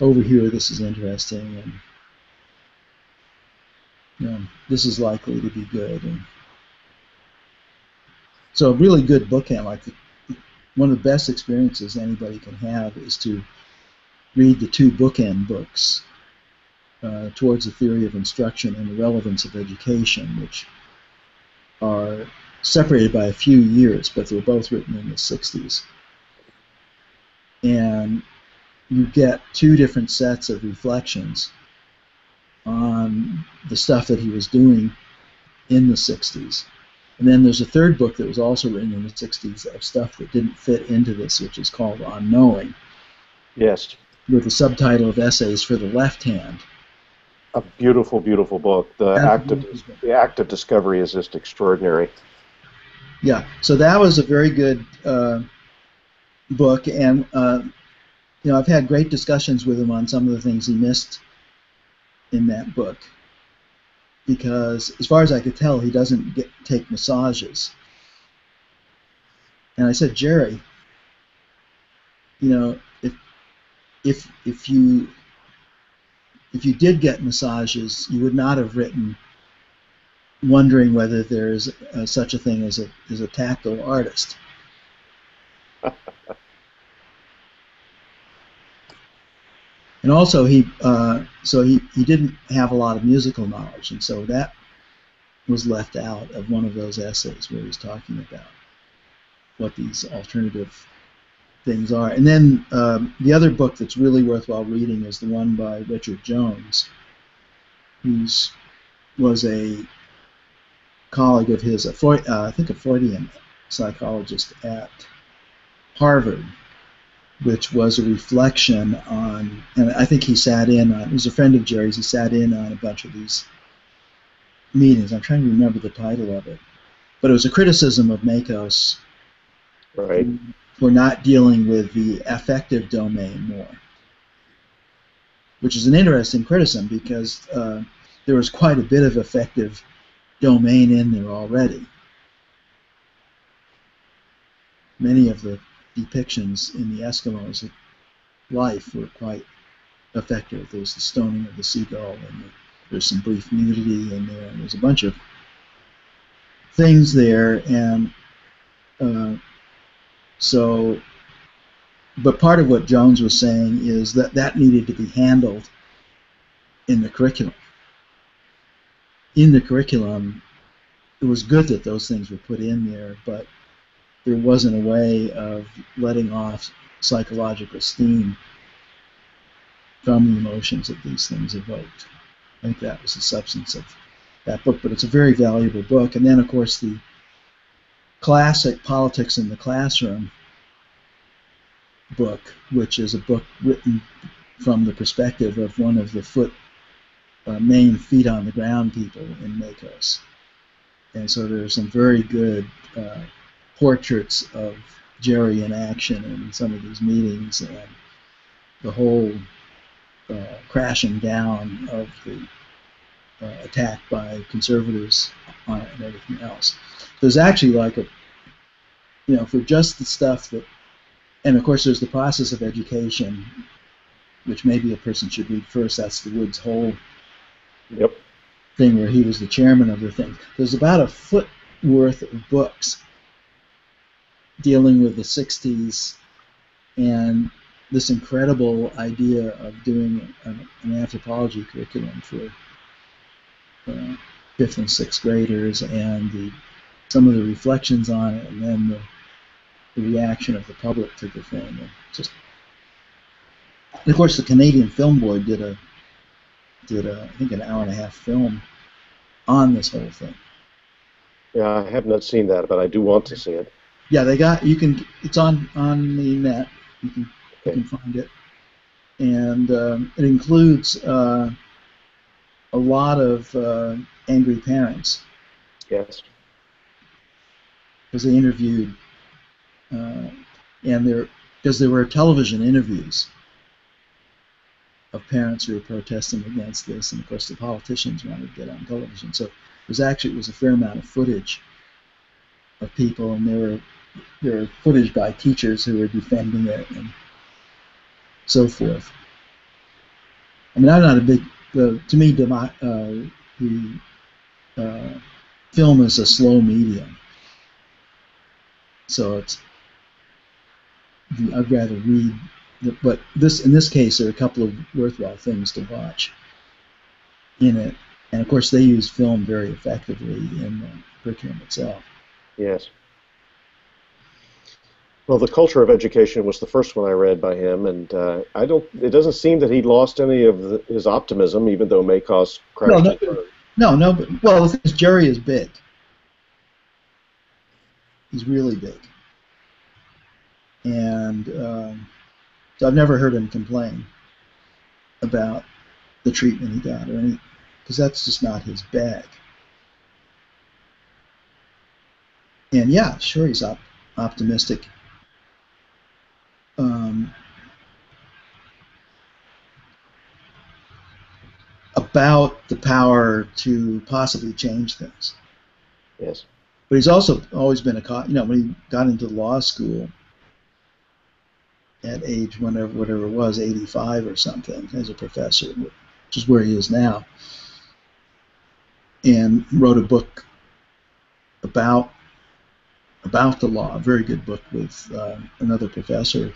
over here, this is interesting, and, you know, this is likely to be good. And so a really good bookend, like one of the best experiences anybody can have, is to read the two bookend books, Towards the Theory of Instruction and the Relevance of Education, which are separated by a few years, but they were both written in the 60s. And you get two different sets of reflections on the stuff that he was doing in the 60s. And then there's a third book that was also written in the 60s of stuff that didn't fit into this, which is called On Knowing. Yes. with the subtitle of Essays for the Left Hand. A beautiful, beautiful book. The act of discovery is just extraordinary. Yeah, so that was a very good book, and you know, I've had great discussions with him on some of the things he missed in that book, because as far as I could tell, he doesn't take massages. And I said, Jerry, you know, if you did get massages, you would not have written wondering whether there is such a thing as a tactile artist. And also he didn't have a lot of musical knowledge, and so that was left out of one of those essays where he was talking about what these alternative things are. And then the other book that's really worthwhile reading is the one by Richard Jones, who was a colleague of his, I think a Freudian psychologist at Harvard, which was a reflection on, and I think he sat in on, he was a friend of Jerry's, he sat in on a bunch of these meetings. I'm trying to remember the title of it. But it was a criticism of Makos, right, for not dealing with the affective domain more, which is an interesting criticism, because there was quite a bit of affective domain in there already. Many of the depictions in the Eskimos' life were quite effective. There's the stoning of the seagull, and there's some brief nudity in there, and there's a bunch of things there. And so, but part of what Jones was saying is that that needed to be handled in the curriculum. In the curriculum, it was good that those things were put in there, but there wasn't a way of letting off psychological steam from the emotions that these things evoked. I think that was the substance of that book, but it's a very valuable book. And then, of course, the classic Politics in the Classroom book, which is a book written from the perspective of one of the main feet on the ground people in Makos. And so there's some very good portraits of Jerry in action in some of these meetings, and the whole crashing down of the attack by conservatives on it and everything else. There's actually like a, you know, for just the stuff that, and of course there's the process of education, which maybe a person should read first. That's the Woods Hole, yep, thing where he was the chairman of the thing. There's about a foot worth of books dealing with the 60s and this incredible idea of doing an anthropology curriculum for 5th and 6th graders, and some of the reflections on it, and then the reaction of the public to the thing. And of course the Canadian Film Board did I think an hour-and-a-half film on this whole thing. Yeah, I have not seen that, but I do want to see it. Yeah, they got, you can, it's on the net, you can find it, and it includes a lot of angry parents. Yes. Because they interviewed, because there were television interviews of parents who were protesting against this, and of course the politicians wanted to get on television. So it was a fair amount of footage of people, and there were footage by teachers who were defending it and so forth. I mean, I'm not a big, to me, the film is a slow medium, so it's, I'd rather read. But in this case, there are a couple of worthwhile things to watch in it, and of course they use film very effectively in the curriculum itself. Yes. Well, The Culture of Education was the first one I read by him, and it doesn't seem that he lost any of his optimism, even though Makos crashed. No. But, well, Jerry is big. He's really big, and so I've never heard him complain about the treatment he got or anything, because that's just not his bag. And yeah, sure, he's optimistic. About the power to possibly change things. Yes. But he's also always been a, you know, when he got into law school at age whatever it was, 85 or something, as a professor, which is where he is now, and wrote a book about the law, a very good book with another professor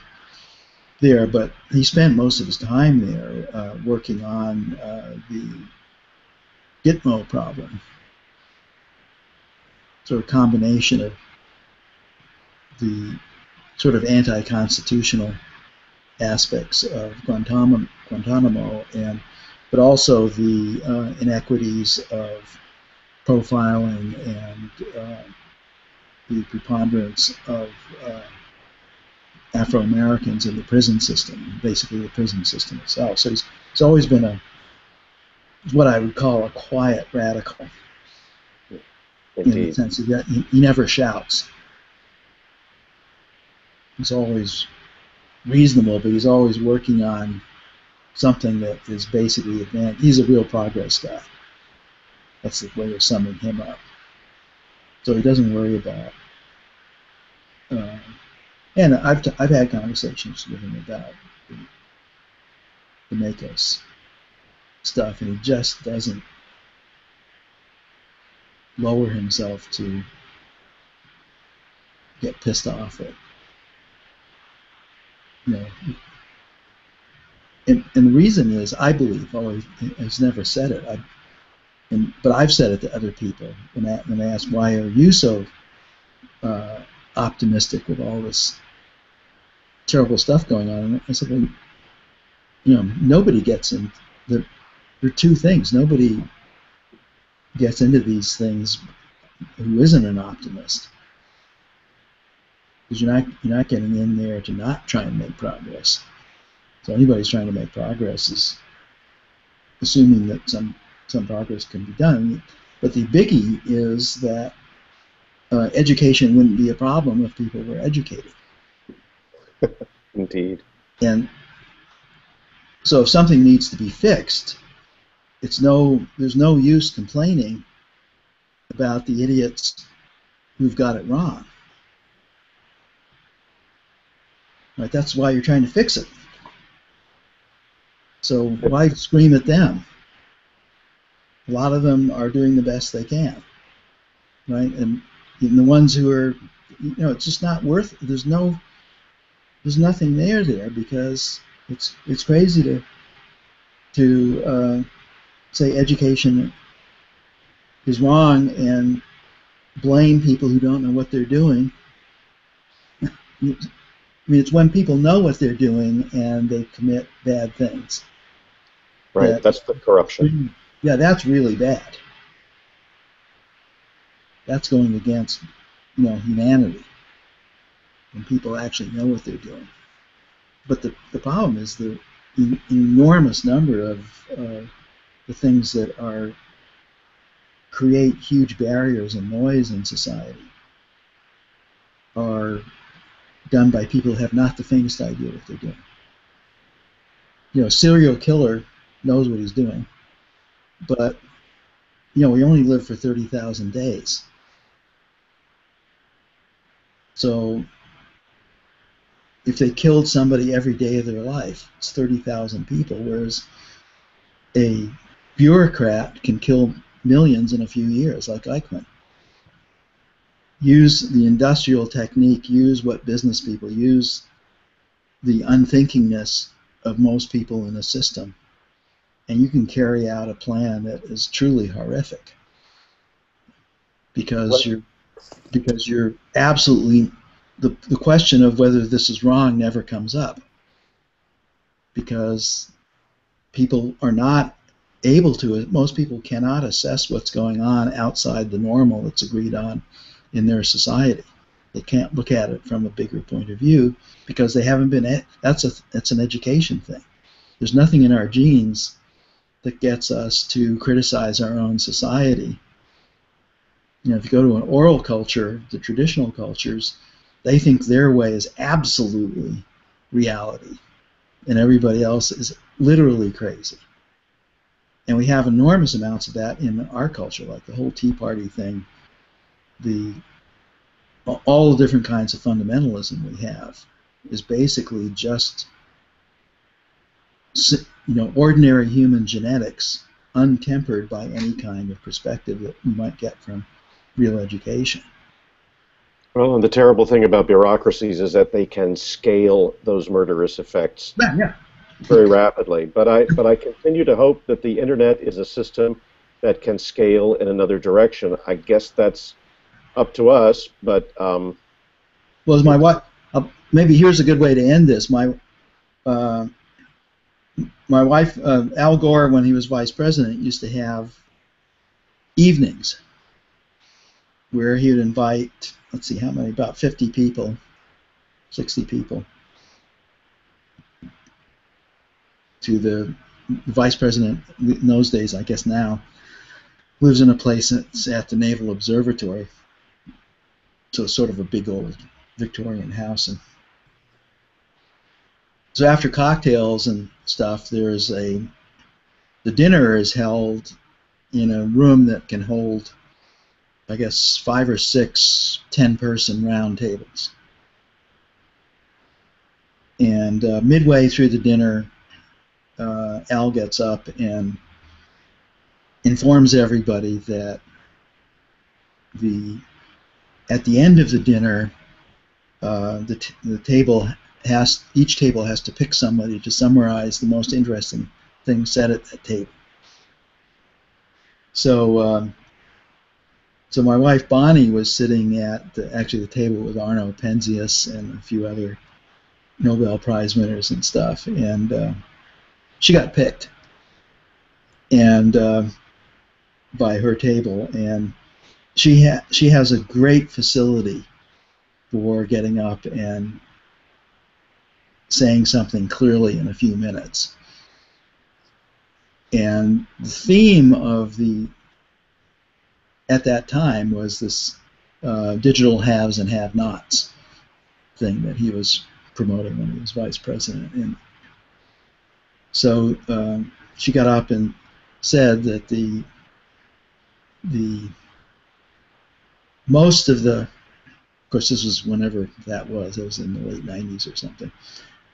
there, but he spent most of his time there working on the Gitmo problem, sort of combination of the sort of anti-constitutional aspects of Guantanamo, but also the inequities of profiling and the preponderance of Afro-Americans in the prison system, basically the prison system itself. So he's always been what I would call a quiet radical. Indeed. In the sense that he never shouts. He's always reasonable, but he's always working on something that is basically advanced. He's a real progress guy. That's the way of summing him up. So he doesn't worry about. And I've had conversations with him about the Makos stuff, and he just doesn't lower himself to get pissed off at, you know. And the reason is, I believe, although he's never said it, but I've said it to other people when they ask, why are you so optimistic with all this terrible stuff going on? And I said, well, you know, nobody gets in. There are two things. Nobody gets into these things who isn't an optimist, because you're not getting in there to not try and make progress. So anybody who's trying to make progress is assuming that some progress can be done. But the biggie is that education wouldn't be a problem if people were educated. Indeed. And so if something needs to be fixed, there's no use complaining about the idiots who've got it wrong. Right? That's why you're trying to fix it. So why scream at them? A lot of them are doing the best they can, right? And even the ones who are, you know, it's just not worth it. There's nothing there because it's crazy to say education is wrong and blame people who don't know what they're doing. I mean, it's when people know what they're doing and they commit bad things. Right, that's the corruption. Yeah, that's really bad. That's going against, you know, humanity, when people actually know what they're doing. But the problem is the enormous number of the things that create huge barriers and noise in society are done by people who have not the faintest idea what they're doing. You know, a serial killer knows what he's doing, but, you know, we only live for 30,000 days. So if they killed somebody every day of their life, it's 30,000 people, whereas a bureaucrat can kill millions in a few years, like Eichmann. Use the industrial technique, use what business people use, the unthinkingness of most people in a system, and you can carry out a plan that is truly horrific, because you're absolutely, the question of whether this is wrong never comes up, because people are not able to. Most people cannot assess what's going on outside the normal that's agreed on in their society. They can't look at it from a bigger point of view because they haven't been. That's an education thing. There's nothing in our genes that gets us to criticize our own society. You know, if you go to an oral culture, the traditional cultures, they think their way is absolutely reality, and everybody else is literally crazy. And we have enormous amounts of that in our culture, like the whole Tea Party thing, all the different kinds of fundamentalism we have is basically just, you know, ordinary human genetics untempered by any kind of perspective that you might get from real education. Well, and the terrible thing about bureaucracies is that they can scale those murderous effects very rapidly. But I continue to hope that the Internet is a system that can scale in another direction. I guess that's up to us, but... well, as my wife... maybe here's a good way to end this. My wife, Al Gore, when he was vice president, used to have evenings where he would invite... let's see how many, about 50 people, 60 people, to the vice president in those days, I guess now, lives in a place at the Naval Observatory, so it's sort of a big old Victorian house. And so after cocktails and stuff, there's the dinner is held in a room that can hold, I guess, 5 or 6 10-person round tables. And midway through the dinner, Al gets up and informs everybody that at the end of the dinner, each table has to pick somebody to summarize the most interesting thing said at that table. So. So my wife Bonnie was sitting at actually the table with Arno Penzias and a few other Nobel Prize winners and stuff, and she got picked, and by her table, and she has a great facility for getting up and saying something clearly in a few minutes, and the theme of the at that time was this digital haves and have-nots thing that he was promoting when he was vice president. And so she got up and said that the most of the, of course this was whenever that was, it was in the late 90s or something.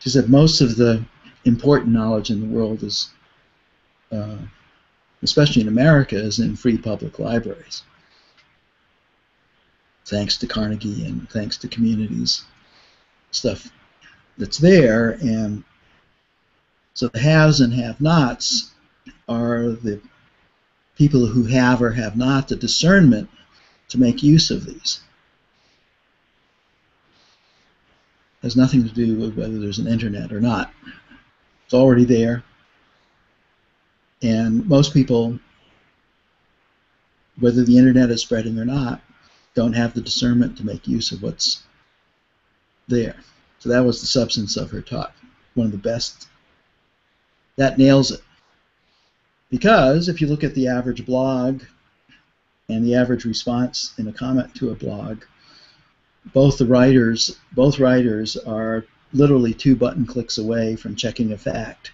She said most of the important knowledge in the world is especially in America, is in free public libraries, thanks to Carnegie and thanks to communities, stuff that's there. And so the haves and have-nots are the people who have or have not the discernment to make use of these. It has nothing to do with whether there's an internet or not. It's already there. And most people, whether the internet is spreading or not, don't have the discernment to make use of what's there. So that was the substance of her talk. One of the best. That nails it. Because if you look at the average blog and the average response in a comment to a blog, both writers are literally 2 button clicks away from checking a fact.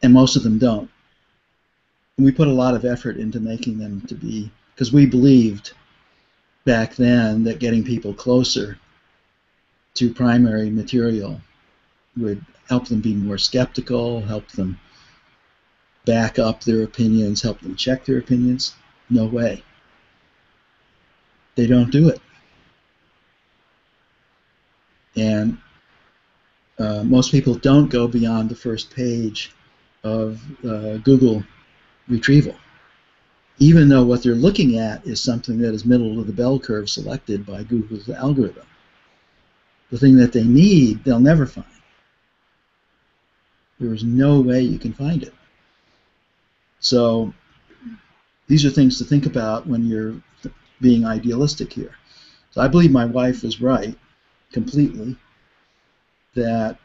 And most of them don't. And we put a lot of effort into making them to be, because we believed back then that getting people closer to primary material would help them be more skeptical, help them back up their opinions, help them check their opinions. No way. They don't do it. And most people don't go beyond the first page of Google retrieval, even though what they're looking at is something that is middle of the bell curve selected by Google's algorithm. The thing that they need, they'll never find. There is no way you can find it. So these are things to think about when you're being idealistic here. So I believe my wife was right completely that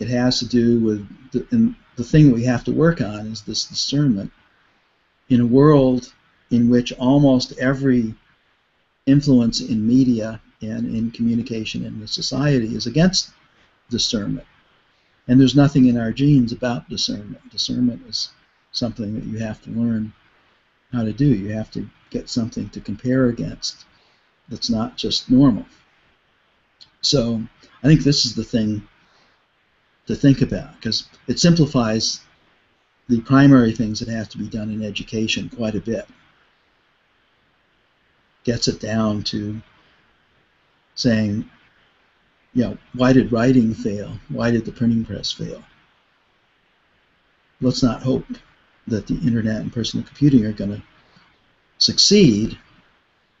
It has to do with, and the thing we have to work on is this discernment. In a world in which almost every influence in media and in communication and in society is against discernment. And there's nothing in our genes about discernment. Discernment is something that you have to learn how to do. You have to get something to compare against that's not just normal. So I think this is the thing to think about, because it simplifies the primary things that have to be done in education quite a bit. Gets it down to saying, you know, why did writing fail? Why did the printing press fail? Let's not hope that the internet and personal computing are going to succeed,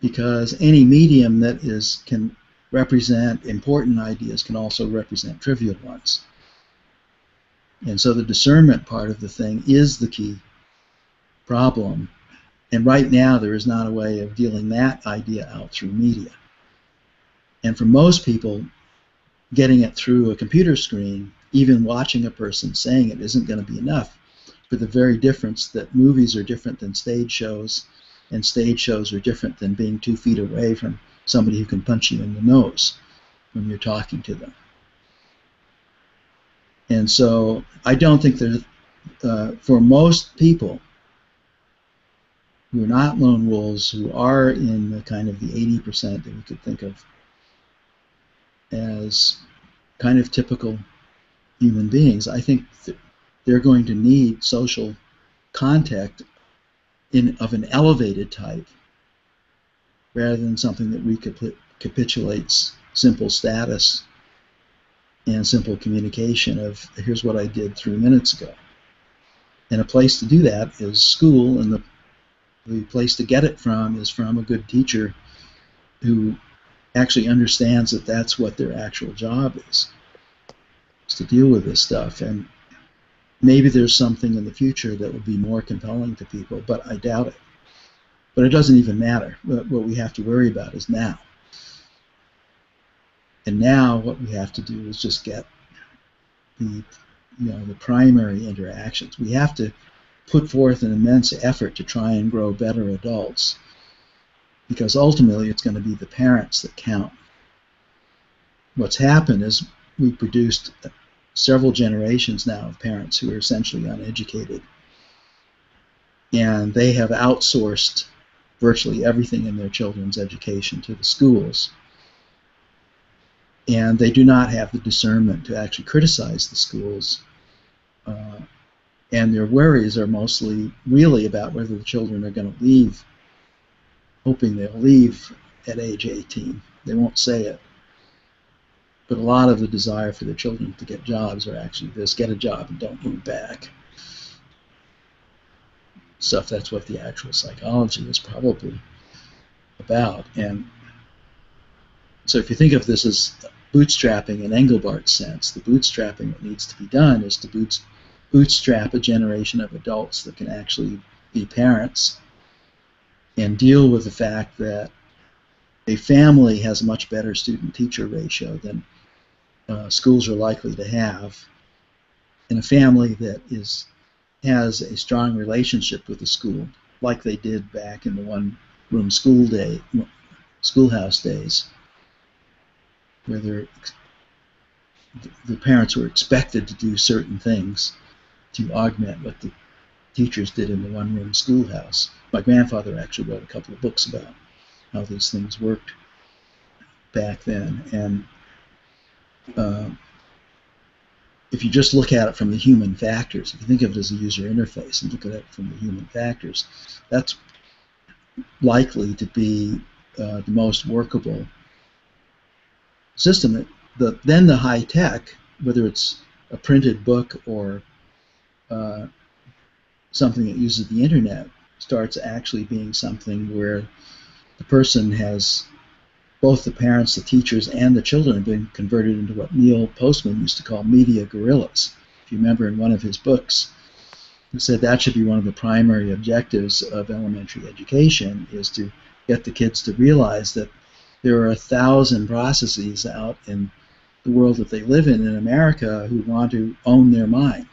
because any medium that can represent important ideas can also represent trivial ones. And so the discernment part of the thing is the key problem. And right now there is not a way of dealing that idea out through media. And for most people, getting it through a computer screen, even watching a person saying it, isn't going to be enough, for the very difference that movies are different than stage shows, and stage shows are different than being 2 feet away from somebody who can punch you in the nose when you're talking to them. And so I don't think there's, for most people who are not lone wolves, who are in the kind of the 80% that we could think of as kind of typical human beings, I think they're going to need social contact of an elevated type, rather than something that recapitulates simple status and simple communication of, here's what I did 3 minutes ago. And a place to do that is school, and the place to get it from is from a good teacher who actually understands that that's what their actual job is to deal with this stuff. And maybe there's something in the future that will be more compelling to people, but I doubt it. But it doesn't even matter. What we have to worry about is now. And now what we have to do is just get the primary interactions. We have to put forth an immense effort to try and grow better adults, because ultimately it's going to be the parents that count. What's happened is we've produced several generations now of parents who are essentially uneducated, and they have outsourced virtually everything in their children's education to the schools, and they do not have the discernment to actually criticize the schools, and their worries are mostly really about whether the children are going to leave, hoping they'll leave at age 18. They won't say it, but a lot of the desire for the children to get jobs are actually this: get a job and don't move back. Stuff that's what the actual psychology is probably about. And so if you think of this as bootstrapping in Engelbart's sense, the bootstrapping that needs to be done is to bootstrap a generation of adults that can actually be parents and deal with the fact that a family has a much better student-teacher ratio than schools are likely to have, and a family that has a strong relationship with the school, like they did back in the one-room schoolhouse days, where the parents were expected to do certain things to augment what the teachers did in the one-room schoolhouse. My grandfather actually wrote a couple of books about how these things worked back then. And if you just look at it from the human factors, if you think of it as a user interface and look at it from the human factors, that's likely to be the most workable system. Then the high tech, whether it's a printed book or something that uses the internet, starts actually being something where the person has, both the parents, the teachers, and the children have been converted into what Neil Postman used to call media guerrillas. If you remember in one of his books, he said that should be one of the primary objectives of elementary education, is to get the kids to realize that there are 1,000 processes out in the world that they live in America who want to own their mind.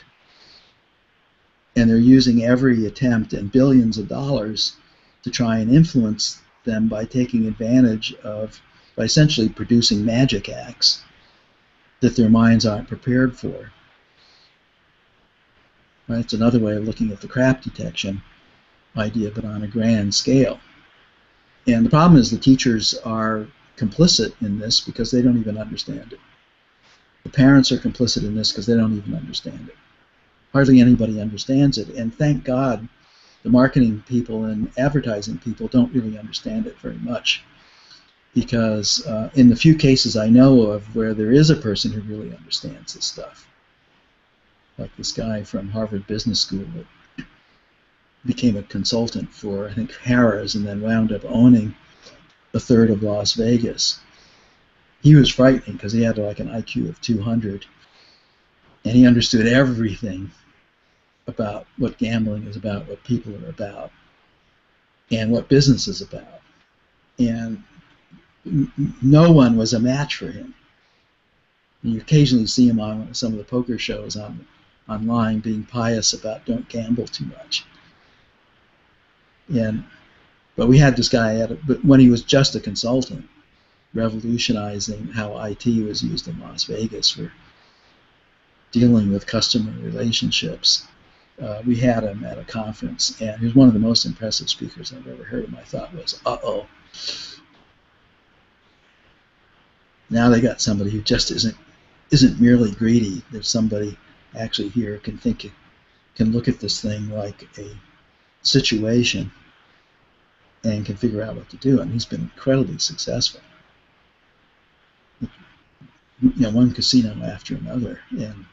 And they're using every attempt and billions of dollars to try and influence them by taking advantage of, by essentially producing magic acts that their minds aren't prepared for. Right? It's another way of looking at the crap detection idea, but on a grand scale. And the problem is the teachers are complicit in this because they don't even understand it. The parents are complicit in this because they don't even understand it. Hardly anybody understands it, and thank God the marketing people and advertising people don't really understand it very much, because in the few cases I know of where there is a person who really understands this stuff, like this guy from Harvard Business School that became a consultant for, I think, Harrah's, and then wound up owning a third of Las Vegas. He was frightening because he had like an IQ of 200, and he understood everything about what gambling is about, what people are about, and what business is about. And no one was a match for him. And you occasionally see him on some of the poker shows online being pious about don't gamble too much. And but we had this guy but when he was just a consultant, revolutionizing how IT was used in Las Vegas for dealing with customer relationships. We had him at a conference, and he was one of the most impressive speakers I've ever heard. My thought was, uh-oh. Now they got somebody who just isn't merely greedy. There's somebody actually here who can think, can look at this thing like a situation and can figure out what to do. And he's been incredibly successful. You know, one casino after another, and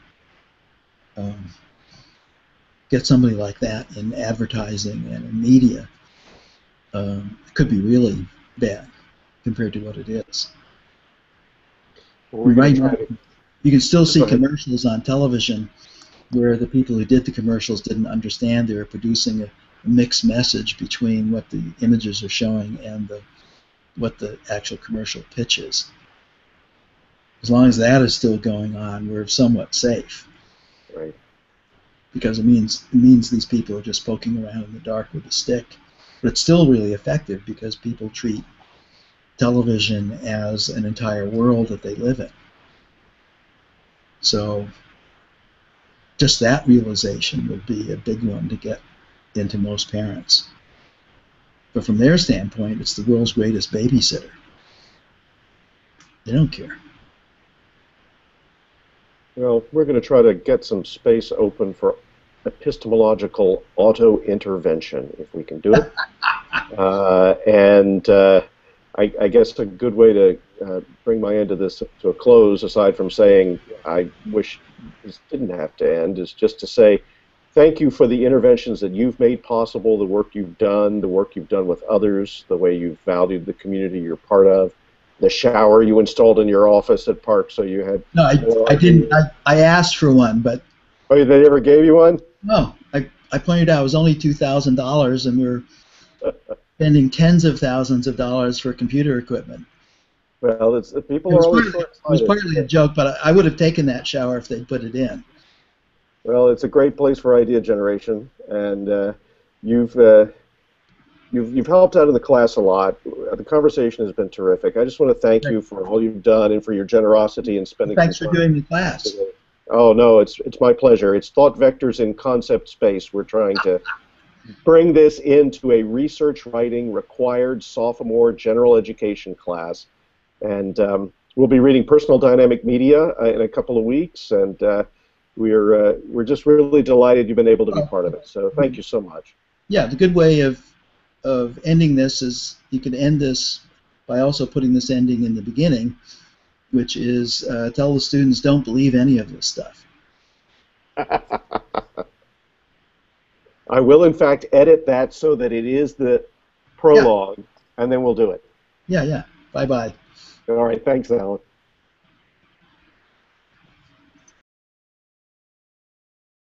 get somebody like that in advertising and in media, it could be really bad compared to what it is. Right now, you can still see commercials on television where the people who did the commercials didn't understand they were producing a mixed message between what the images are showing and what the actual commercial pitch is. As long as that is still going on, we're somewhat safe. Right. Because it means these people are just poking around in the dark with a stick. But it's still really effective because people treat television as an entire world that they live in. So just that realization would be a big one to get into most parents. But from their standpoint, it's the world's greatest babysitter. They don't care. Well, we're going to try to get some space open for epistemological auto-intervention, if we can do it. I guess a good way to bring my end of this to a close, aside from saying I wish this didn't have to end, is just to say thank you for the interventions that you've made possible, the work you've done with others, the way you've valued the community you're part of, the shower you installed in your office at Park so you had... No, I didn't. I asked for one, but... Oh, they never gave you one? No. I pointed out it was only $2,000, and we were spending tens of thousands of dollars for computer equipment. Well, it was partly a joke, but I would have taken that shower if they'd put it in. Well, it's a great place for idea generation, and you've helped out in the class a lot. The conversation has been terrific. I just want to thank you for all you've done and for your generosity and spending. Thanks for doing the class. Oh no, it's my pleasure. It's Thought Vectors in Concept Space. We're trying to bring this into a research writing required sophomore general education class, and we'll be reading Personal Dynamic Media in a couple of weeks, and we're just really delighted you've been able to be part of it. So thank you so much. Yeah, the good way of ending this is you can end this by also putting this ending in the beginning, which is tell the students don't believe any of this stuff. I will, in fact, edit that so that it is the prologue, and then we'll do it. Yeah, yeah. Bye-bye. All right. Thanks, Alan.